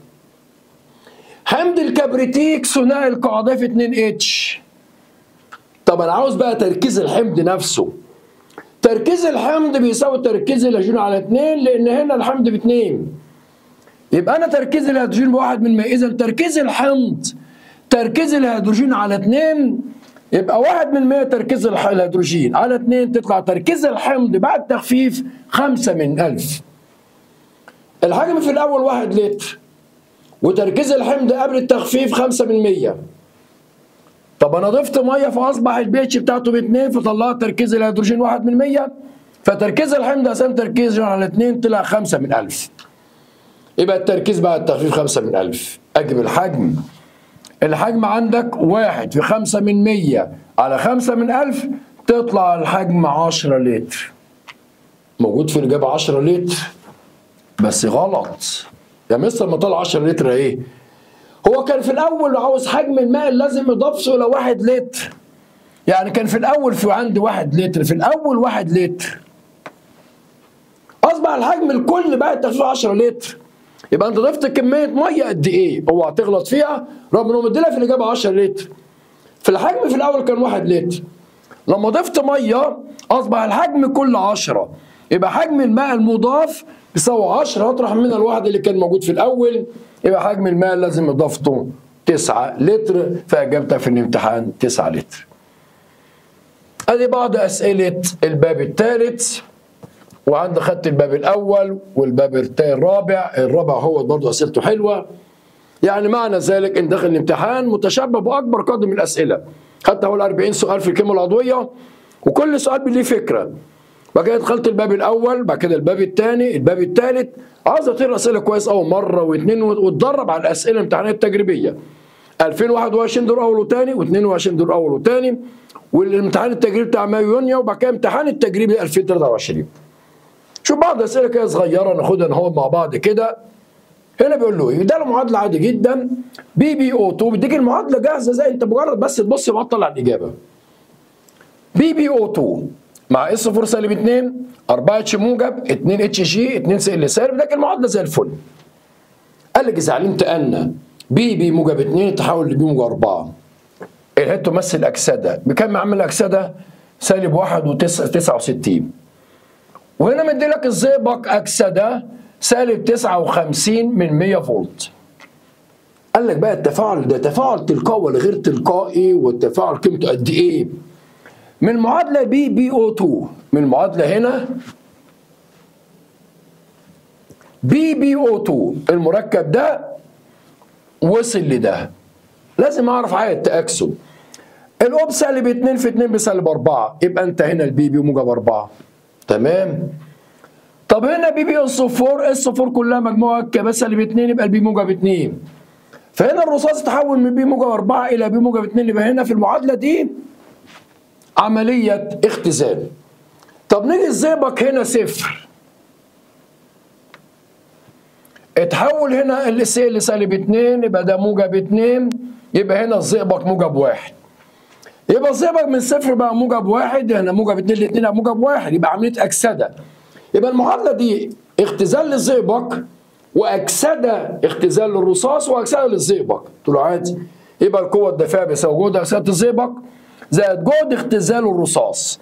حمض الكبريتيك ثنائي القاعدة في اتنين اتش. طب أنا عاوز بقى تركيز الحمض نفسه. تركيز الحمض بيساوي تركيز الهيدروجين على اتنين لأن هنا الحمض باتنين. يبقى أنا تركيز الهيدروجين بواحد من مية، إذا تركيز الحمض تركيز الهيدروجين على اتنين يبقى واحد من مئة تركيز الهيدروجين على اثنين، تطلع تركيز الحمض بعد تخفيف خمسة من ألف. الحجم في الأول واحد لتر، وتركيز الحمض قبل التخفيف خمسة من مية. طب أنا ضفت مية فأصبح البيتش بتاعته باتنين، فطلعت تركيز الهيدروجين واحد من مية، فتركيز الحمض قسام تركيز على اتنين طلع خمسة من ألف. يبقى التركيز بعد التخفيف خمسة من ألف. أجيب الحجم. الحجم عندك واحد في خمسة من مية على خمسة من ألف، تطلع الحجم عشرة لتر. موجود في الإجابة عشرة لتر، بس غلط يا مستر. ما طلع عشرة لتر إيه؟ هو كان في الأول عاوز حجم الماء اللازم يضافه إلى واحد لتر. يعني كان في الأول في عندي واحد لتر، في الأول واحد لتر. أصبح الحجم الكل بعد التخفيف عشرة لتر. يبقى انت ضفت كميه ميه قد ايه؟ اوعى تغلط فيها، رغم انه مديلها في الاجابه عشرة لتر. في الحجم في الاول كان واحد لتر. لما ضفت ميه اصبح الحجم كله عشرة. يبقى حجم الماء المضاف يساوي عشرة، اطرح منها الواحد اللي كان موجود في الاول، يبقى حجم الماء لازم اضافته تسعة لتر، فاجابتك في الامتحان تسعة لتر. ادي بعض اسئله الباب الثالث. وعند خدت الباب الاول والباب الرابع، الرابع هو برضه اسئلته حلوه. يعني معنى ذلك ان داخل الامتحان متشابه باكبر قدر من الاسئله. خدت اول أربعين سؤال في الكيمياء العضويه، وكل سؤال ليه فكره. بعد كده دخلت الباب الاول، بعد كده الباب الثاني، الباب الثالث. عايز اطير اسئله كويس قوي مره واثنين، واتدرب على الاسئله الامتحانيه التجريبيه. ألفين وواحد وعشرين دور اول وثاني، واثنين وعشرين دور اول وثاني، والامتحان التجريبي بتاع مايو يونيو، وبعد كده امتحان التجريبي ألفين وثلاثة وعشرين. شوف بعض اسئله كده صغيره ناخدها نهوض مع بعض كده. هنا بيقول له ايه؟ ده المعادله عادي جدا بي بي او اتنين، بيديك المعادله جاهزه، زي انت مجرد بس تبص يبقى تطلع الاجابه. بي بي او اتنين مع اس أربعة سالب اتنين، أربعة اتش موجب، اتنين اتش جي، اتنين سي ال سالب، لكن المعادله زي الفل. قال لك اذا علمت ان بي بي موجب اتنين تحول لبي موجب أربعة، الهيد تمثل اكسده، بكم عامل الاكسده؟ سالب واحد وتسعة وستين. وهنا مديلك الزئبق اكسده سالب تسعة وخمسين من مية فولت. قال لك بقى التفاعل ده تفاعل تلقائي ولا غير تلقائي، والتفاعل قيمته قد ايه؟ من المعادله بي بي او اتنين، من المعادله هنا بي بي او اتنين، المركب ده وصل لده، لازم اعرف عائد تاكسده. الاوب سالب اتنين في اتنين بسالب أربعة، يبقى انت هنا البي بي موجب أربعة. تمام. طب هنا بي بي اس أربعة، اس أربعة كلها مجموعه كباس سالب اتنين، يبقى البي موجب اتنين. فهنا الرصاص تحول من بي موجب أربعة الى بي موجب اتنين، يبقى هنا في المعادله دي عمليه اختزال. طب نيجي الزئبق هنا صفر، اتحول هنا الاس ال سالب اتنين، يبقى ده موجب اتنين، يبقى هنا الزئبق موجب واحد. يبقى الزئبق من صفر بقى موجب واحد، هنا موجب اتنين، الاتنين بقى موجب واحد، يبقى عملية أكسدة. يبقى المعادلة دي اختزال للزئبق، وأكسدة اختزال للرصاص، وأكسدة للزئبق. قلت له عادي. يبقى القوة الدافعة بيساوي جهد أكسدة الزئبق زائد جهد اختزال الرصاص.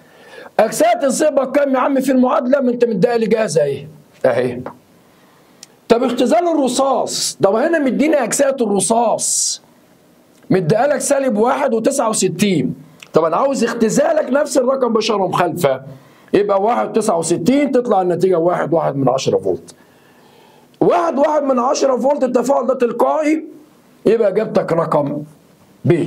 أكسدة الزئبق كام يا عم في المعادلة؟ ما أنت مديها لي جاهزة أهي. أهي. طب اختزال الرصاص، طب هنا مدينا أكسدة الرصاص. مديهالك سالب واحد وتسعة وستين. طب انا عاوز اختزالك نفس الرقم بإشارة مخالفة، يبقى واحد وتسعة وستين، تطلع النتيجة واحد واحد من عشرة فولت. واحد واحد من عشرة فولت، التفاعل ده تلقائي، يبقى إجابتك رقم ب.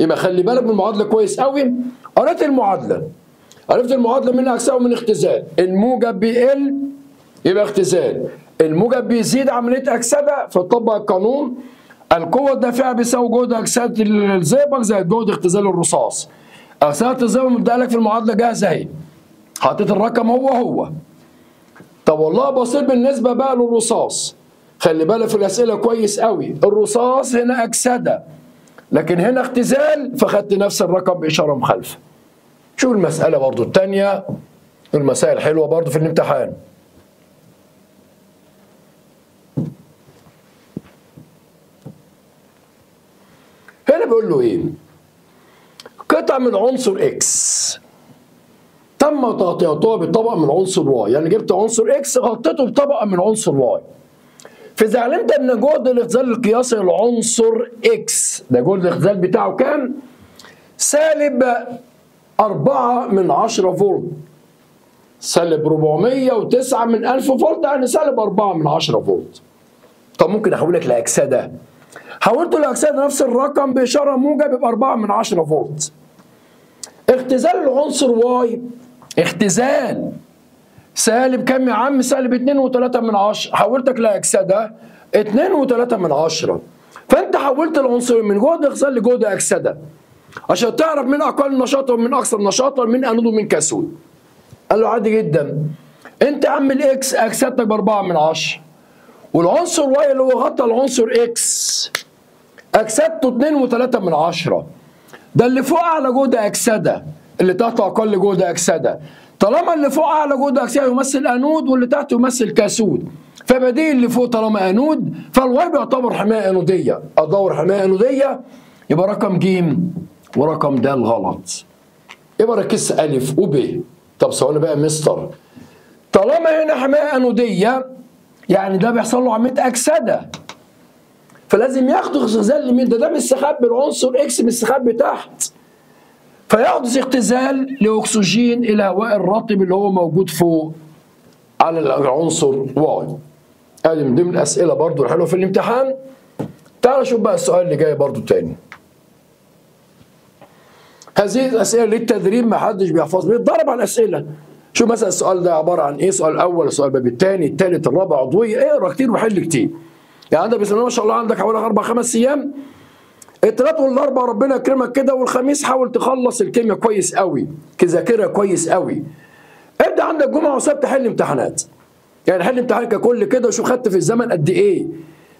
يبقى خلي بالك من المعادلة كويس قوي. قريت المعادلة، عرفت المعادلة منها أجزاء ومن اختزال. الموجب بيقل يبقى اختزال، الموجب بيزيد عملية أكسدة، فتطبق القانون القوة الدافعة بيساوي جهد أكسدة الزئبق زائد جهد اختزال الرصاص. أكسدة الزئبق مديها لك في المعادلة جاهزة أهي. حطيت الرقم هو هو. طب والله بسيط بالنسبة بقى للرصاص. خلي بالك في الأسئلة كويس قوي، الرصاص هنا أكسدة، لكن هنا اختزال، فخدت نفس الرقم بإشارة مخالفة. شوف المسألة برضه الثانية، المسائل حلوة برضه في الامتحان. هنا بيقول له ايه؟ قطعة من عنصر اكس تم تغطيتها بطبقة من عنصر واي. يعني جبت عنصر اكس غطيته بطبقة من عنصر واي، فإذا علمت أن جهد الاختزال القياسي لعنصر اكس، ده جهد الاختزال بتاعه كام؟ سالب أربعة من عشرة فولت، سالب أربعمية وتسعة من ألف فولت، يعني سالب أربعة من عشرة فولت. طب ممكن أحولك لأكسدة، حولته لأكسدة نفس الرقم بإشارة موجب يبقى أربعة من عشرة فولت. اختزال العنصر واي، اختزال سالب كام يا عم؟ سالب اتنين وتلاتة من عشرة، حولتك لأكسدة اتنين وتلاتة من عشرة. فأنت حولت العنصرين من جهد اختزال لجهد أكسدة عشان تعرف من أقل نشاطا ومن أكثر نشاطا، من أنود ومن كاثود. قال له عادي جدا، أنت عم الإكس أكسدتك بأربعة من عشرة، والعنصر واي اللي هو غطى العنصر إكس أكسدته اتنين وتلاتة من عشرة، ده اللي فوق أعلى جهد أكسدة، اللي تحت أقل جهد أكسدة. طالما اللي فوق أعلى جهد أكسدة يمثل أنود واللي تحت يمثل كاثود، فبديل اللي فوق طالما أنود فالواي بيعتبر حماية أنودية، أدور حماية أنودية. يبقى رقم ج ورقم د غلط، يبقى ركز ألف وب. طب سؤال بقى مستر، طالما هنا حماية أنودية يعني ده بيحصل له عملية أكسدة، فلازم ياخد اختزال لمين؟ ده ده مستخبي العنصر اكس مستخبي تحت، فيحدث اختزال لأكسجين الهواء الرطب اللي هو موجود فوق على العنصر واي. ادي من ضمن الاسئله برضو الحلوه في الامتحان. تعالى نشوف بقى السؤال اللي جاي برضو تاني. هذه الاسئله للتدريب ما حدش بيحفظ، بيتدرب على الاسئله. شوف مثلا السؤال ده عباره عن ايه؟ السؤال الاول، السؤال الباب الثاني، الثالث، الرابع، عضويه، اقرا كتير وحل كتير. يعني عندك بسم الله ما شاء الله عندك حوالي اربع خمس ايام، الثلاث والاربع ربنا يكرمك كده، والخميس حاول تخلص الكيمياء كويس قوي، تذاكرها كويس قوي. ابدا عندك جمعه وسبت حل امتحانات، يعني حل امتحانك ككل كده وشوف خدت في الزمن قد ايه.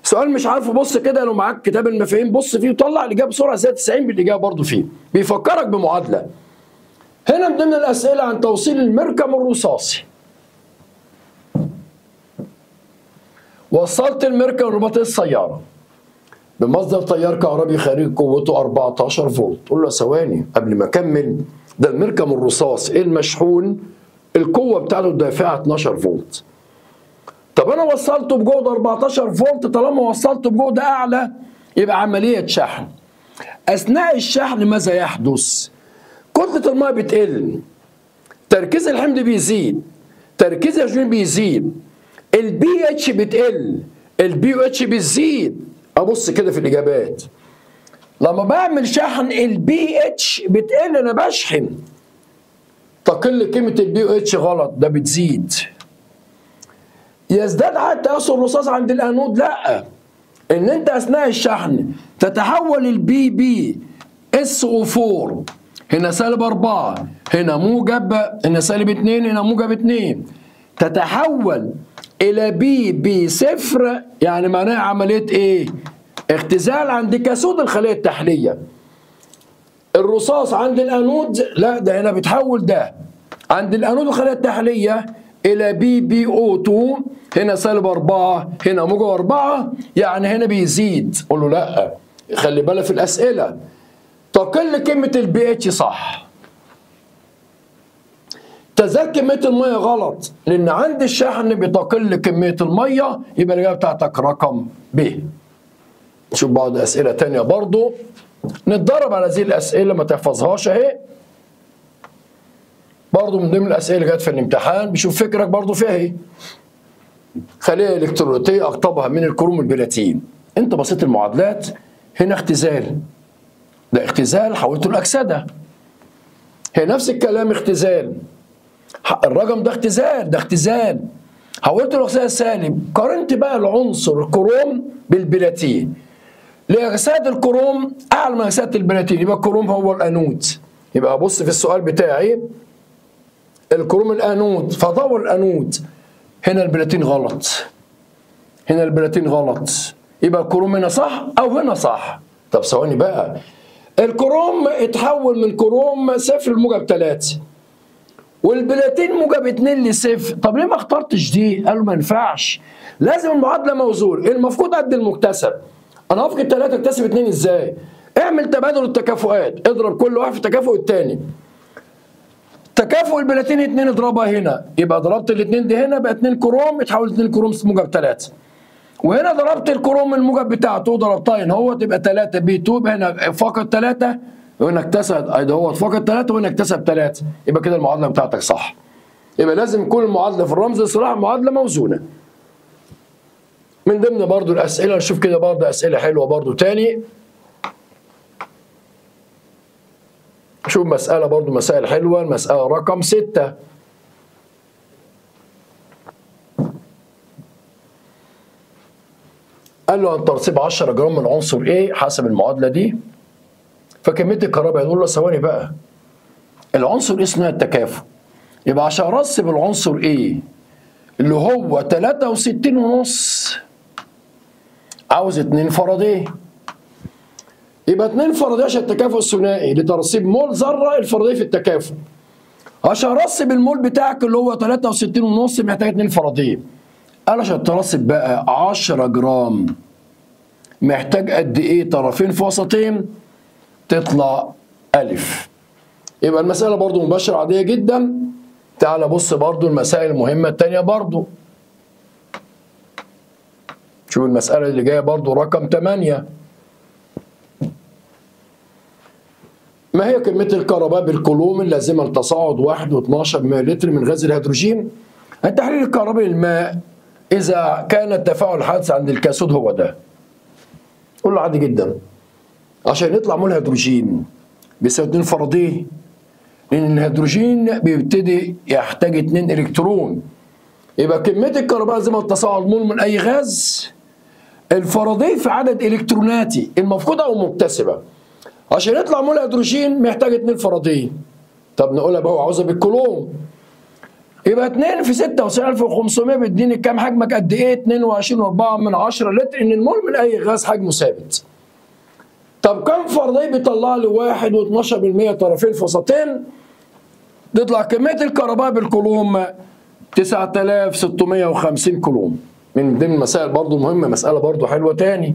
سؤال مش عارفه بص كده، لو معاك كتاب المفاهيم بص فيه وطلع الاجابه بسرعه زي تسعين بالاجابه برضه فيه، بيفكرك بمعادله. هنا من ضمن الاسئله عن توصيل المركم الرصاصي. وصلت المركب رباطي السيارة بمصدر تيار كهربي خارجي قوته اربعتاشر فولت. قول له ثواني قبل ما اكمل، ده المركب الرصاصي المشحون القوة بتاعته الدافعة اتناشر فولت. طب انا وصلته بجهد اربعتاشر فولت، طالما وصلته بجهد اعلى يبقى عملية شحن. اثناء الشحن ماذا يحدث؟ كتلة الماء بتقل، تركيز الحمض بيزيد، تركيز الأكسجين بيزيد، البي اتش بتقل، البي او اتش بتزيد. ابص كده في الاجابات، لما بعمل شحن البي اتش بتقل انا بشحن، تقل قيمه البي او اتش غلط، ده بتزيد. يزداد عدد تاثر الرصاص عند الانود، لا، ان انت اثناء الشحن تتحول البي بي اس او اربعة، هنا سالب اربعة، هنا موجب، هنا سالب اتنين، هنا موجب اتنين، تتحول الى بي بي صفر، يعني معناها عمليه ايه؟ اختزال عند كاثود الخليه التحليه. الرصاص عند الانود لا، ده هنا بتحول ده عند الانود الخليه التحليه الى بي بي او اتنين، هنا سالب اربعة، هنا موجب اربعة، يعني هنا بيزيد. قول له لا خلي بالك في الاسئله، تقل قيمه البي اتش صح، تزكي كمية المية غلط، لأن عند الشحن بتقل كمية المية. يبقى الإجابة بتاعتك رقم ب. نشوف بعض أسئلة تانية برضو نتدرب على هذه الأسئلة، ما تحفظهاش أهي، برضو من ضمن الأسئلة اللي جت في الامتحان بشوف فكرك برضو فيها أهي. خلية إلكتروليتية أقطابها من الكروم البلاتين، أنت بسيط المعادلات، هنا اختزال، ده اختزال حولته لأكسدة، هي نفس الكلام اختزال، الرقم ده اختزال، ده اختزال حولته لاكسده سالب. قارنت بقى العنصر الكروم بالبلاتين، لاكسده الكروم اعلى من اكسده البلاتين، يبقى الكروم هو الانود. يبقى ابص في السؤال بتاعي، الكروم الانود فدور الانود، هنا البلاتين غلط، هنا البلاتين غلط، يبقى الكروم هنا صح او هنا صح. طب ثواني بقى، الكروم اتحول من كروم صفر لموجب تلاتة، والبلاتين موجب اتنين لصفر، طب ليه ما اخترتش دي؟ قالوا ما ينفعش، لازم المعادله موزون، المفقود قد المكتسب. انا هفقد تلاتة اكتسب اتنين ازاي؟ اعمل تبادل التكافؤات، اضرب كل واحد في تكافؤ الثاني. تكافؤ البلاتين اتنين اضربها هنا، يبقى ضربت الاتنين دي هنا بقى اتنين كروم، اتحول اتنين كروم موجب تلاتة. وهنا ضربت الكروم الموجب بتاعته ضربتها هنا هو، تبقى تلاتة بي اتنين، هنا فقط تلاتة وانك تسعد اي ده هو فقط ثلاثه وانك تسب ثلاثه، يبقى كده المعادله بتاعتك صح. يبقى لازم يكون المعادله في الرمز الصراحه معادله موزونه. من ضمن برضو الاسئله نشوف كده برضو اسئله حلوه برضو تاني. شوف مساله برضو مسائل حلوه، المساله رقم ستة. قال له ان ترسيب عشرة جرام من عنصر A حسب المعادله دي فكميه الكهرباء، هنقول له ثواني بقى العنصر A اسمه التكافؤ، يبقى عشان ارسب العنصر A اللي هو ثلاثة وستين ونص عاوز اتنين فاراديه، يبقى اتنين فاراديه عشان التكافؤ الثنائي لترسيب مول ذره الفاراديه في التكافؤ. عشان ارسب المول بتاعك اللي هو ثلاثة وستين ونص محتاج اتنين فاراديه، قال عشان ترسب بقى عشرة جرام محتاج قد ايه طرفين في وسطين، تطلع ألف. يبقى المسألة برضو مباشرة عادية جدا. تعال بص برضو المسائل المهمة التانية برضو. شوف المسألة اللي جاية برضو رقم ثمانية. ما هي كمية الكهرباء بالكولوم اللازمة لتصاعد واحد فاصلة اتناشر مللتر من غاز الهيدروجين؟ التحليل الكهربي للماء إذا كان التفاعل الحادث عند الكاسود هو ده. قول له عادي جدا. عشان يطلع مول هيدروجين بيساوي اتنين فاراديه، لأن الهيدروجين بيبتدي يحتاج اتنين إلكترون. يبقى كمية الكهرباء زي ما التصاعد مول من أي غاز الفاراديه في عدد إلكتروناتي المفقودة أو المكتسبة. عشان يطلع مول هيدروجين محتاج اتنين فاراديه. طب نقولها بقى وعاوزها بالكولوم. يبقى اتنين في ستة وتسعين ألف وخمسمية بتديني كام حجمك قد ايه؟ اتنين وعشرين فاصلة أربعة لتر، ان المول من اي غاز حجمه ثابت. طب كام فاراديه بيطلع لي واحد فاصلة اتناشر بالمية طرفين في وسطين؟ تطلع كميه الكهرباء بالكولوم تسعة آلاف وستمية وخمسين كولوم. من ضمن المسائل برضو مهمه مساله برضو حلوه تاني.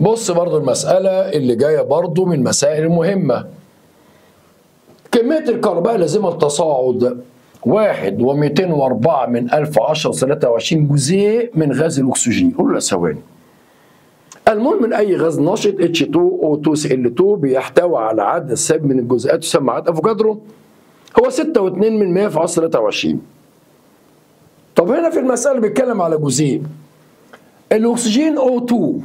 بص برضو المسألة اللي جاية برضو من المسائل المهمة. كمية الكهرباء لازمة التصاعد واحد ومئتين واربعة من ألف عشرة وثلاثة وعشرين جزيء من غاز الأكسجين. قول له ثواني. المول من أي غاز نشط اتش اتنين او اتنين سي ال اتنين بيحتوي على عدد ثابت من الجزيئات تسمى عدد أفوكادرو، هو ستة واتنين من مية في عشرة ثلاثة وعشرين. طب هنا في المسألة بيتكلم على جزيء الأكسجين او اتنين.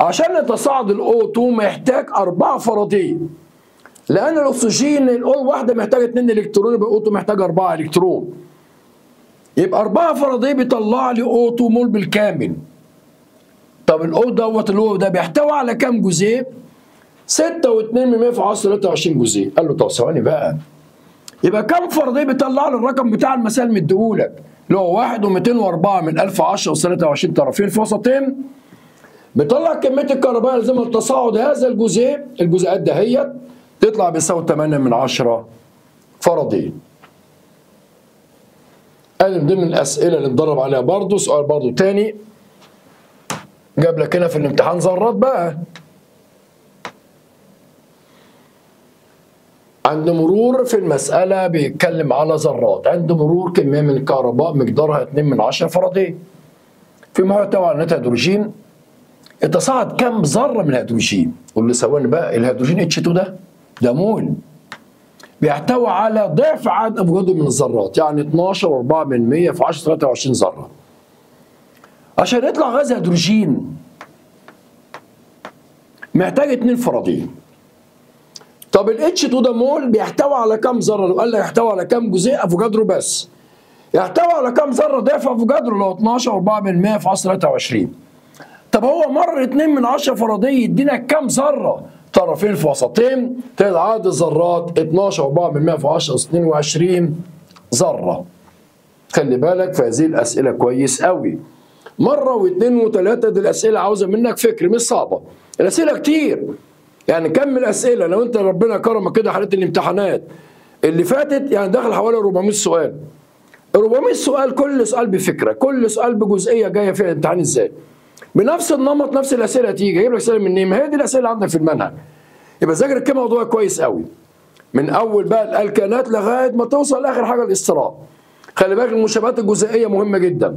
عشان يتصاعد ال او اتنين محتاج أربعة فاراديه، لأن الأكسجين ال O واحدة محتاجة اتنين إلكترون، يبقى او اتنين محتاج أربعة إلكترون. يبقى أربعة فاراديه بيطلع لي او اتنين مول بالكامل. طب ال O دوت اللي هو ده بيحتوي على كام جزيء؟ ستة واتنين من مية في عشرة ثلاثة وعشرين جزيء. قال له طب ثواني بقى، يبقى كام فاراديه بيطلع لي الرقم بتاع المسألة اللي مديهولك اللي هو واحد ومئتين واربعة من ألف عشرة وثلاثة وعشرين طرفين في وسطين؟ بيطلع كمية الكهرباء لازمة التصاعد هذا الجزيء الجزيئات دهيت تطلع بيساوي تمانية من عشرة فاراديه. ادي من ضمن الأسئلة اللي اتدرب عليها برضه. سؤال برضه تاني جاب لك هنا في الامتحان ذرات بقى. عند مرور في المسألة بيتكلم على ذرات، عند مرور كمية من الكهرباء مقدارها اتنين من عشرة فاراديه فيما يحتوي على نتيجة هيدروجين، اتصاعد كام ذره من الهيدروجين؟ قول لي ثواني بقى الهيدروجين اتش اتنين ده ده مول بيحتوي على ضعف عدد افوكادرو من الذرات، يعني اتناشر واربعة من مية في عشرة ثلاثة وعشرين ذره. عشان يطلع غاز هيدروجين محتاج اتنين فاراديه. طب ال اتش اتنين ده مول بيحتوي على كام ذره؟ لو قال لك يحتوي على كام جزيء افوكادرو بس، يحتوي على كام ذره ضعف افوكادرو اللي هو اتناشر واربعة من مية في عشرة ثلاثة وعشرين. طب هو مر اتنين من عشرة فاراديه يدينا كام ذره؟ طرفين في وسطين، تلاقي عدد الذرات اتناشر واربعة من مية في عشرة اتنين وعشرين ذره. خلي بالك في هذه الاسئله كويس قوي. مره واثنين وثلاثه، دي الاسئله عاوزه منك فكر، مش صعبه. الاسئله كتير، يعني كمل اسئله لو انت ربنا كرمك كده حليت الامتحانات اللي فاتت، يعني داخل حوالي اربعمية سؤال. اربعمية سؤال كل سؤال بفكره، كل سؤال بجزئيه جايه فيها الامتحان ازاي. بنفس النمط نفس الاسئله تيجي، اجيب لك اسئله منين؟ ما هي دي الاسئله اللي عندك في المنهج. يبقى ذاكر كده موضوع كويس قوي. من اول بقى الالكانات لغايه ما توصل لاخر حاجه الاستيراد. خلي بالك المشابهات الجزئيه مهمه جدا.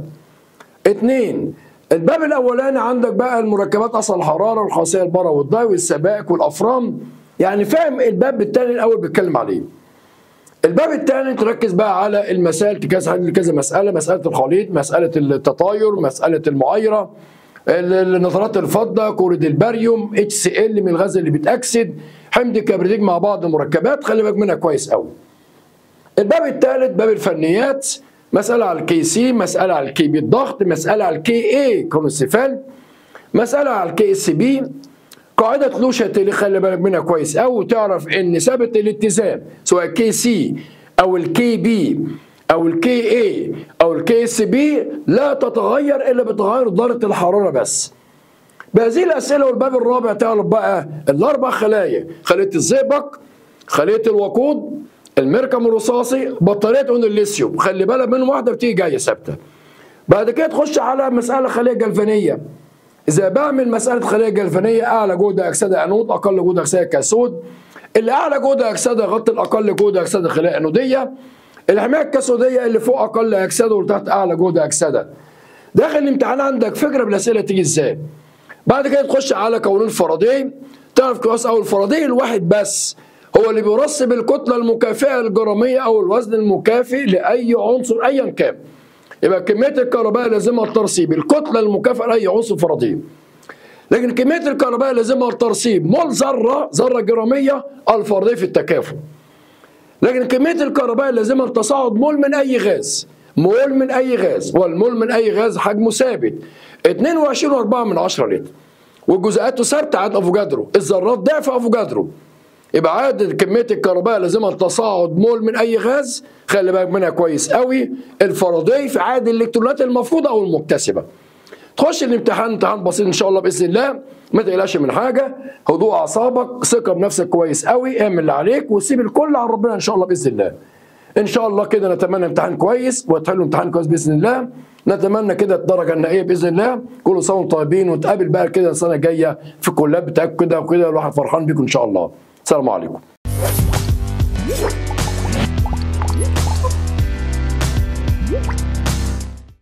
اثنين، الباب الاولاني عندك بقى المركبات اصل الحراره والخاصيه البره والضي والسبائك والافرام، يعني فاهم الباب الثاني الاول بيتكلم عليه. الباب الثاني تركز بقى على المسائل كذا كذا مساله، مساله الخليط، مساله التطاير، مساله المعايره، نترات الفضه، كوريد الباريوم، اتش سي ال من الغاز اللي بيتاكسد، حمض الكبريتيك مع بعض المركبات، خلي بالك منها كويس قوي. الباب الثالث باب الفنيات، مساله على الكي سي، مساله على الكي بي الضغط، مساله على الكي اي كونسيفال، مساله على الكي اس بي، قاعده لوشاتيلي خلي بالك منها كويس قوي، وتعرف ان ثابت الاتزان سواء كي سي او الكي بي او الكي اي او الكي اس بي لا تتغير الا بتغير درجه الحراره بس. بهذه الاسئله والباب الرابع تعرف بقى الاربع خلايا، خليه الزئبق، خليه الوقود، المركم الرصاصي، بطاريه اونيليسيوم، خلي بالك من واحده بتيجي جايه ثابته. بعد كده تخش على مساله خليه جلفانيه. اذا بعمل مساله خليه جلفانيه، اعلى جهد اكسده انود، اقل جهد اكسده كاثود. اللي اعلى جهد اكسده يغطي الاقل جهد اكسده خلايا انوديه. الحمايه الكاثوديه اللي فوق اقل اكسده واللي تحت اعلى جهد اكسده. داخل الامتحان عندك فكره بالاسئله تيجي ازاي. بعد كده تخش على قوانين فاراداي، تعرف قياس اول فاراداي الواحد بس هو اللي بيرصب الكتله المكافئه الجراميه او الوزن المكافئ لاي عنصر ايا كان. يبقى كميه الكهرباء لازمها الترسيب الكتله المكافئه لاي عنصر فاراداي. لكن كميه الكهرباء لازمها الترسيب مول ذره، ذره جراميه الفاراداي في التكافؤ. لكن كميه الكهرباء لازمها التصاعد مول من اي غاز، مول من اي غاز، والمول من اي غاز حجمه ثابت اثنين وعشرين فاصلة أربعة لتر، وجزيئاته ثابته عدد افوجادرو، الذرات ضعف افوجادرو. يبقى عدد كميه الكهرباء لازمها التصاعد مول من اي غاز، خلي بالك منها كويس قوي، الفاراداي في عدد الالكترونات المفقوده او المكتسبه. تخش الامتحان امتحان بسيط ان شاء الله باذن الله، ما تقلقش من حاجه، هدوء اعصابك، ثقه بنفسك كويس قوي، اعمل اللي عليك وسيب الكل على ربنا ان شاء الله باذن الله. ان شاء الله كده نتمنى امتحان كويس وتحلوا امتحان كويس باذن الله، نتمنى كده الدرجه النهائيه باذن الله. كل سنه وانتم طيبين، ونتقابل بقى كده السنه الجايه في الكلاب بتاعتكم كده وكده، الواحد فرحان بيكم ان شاء الله. السلام عليكم.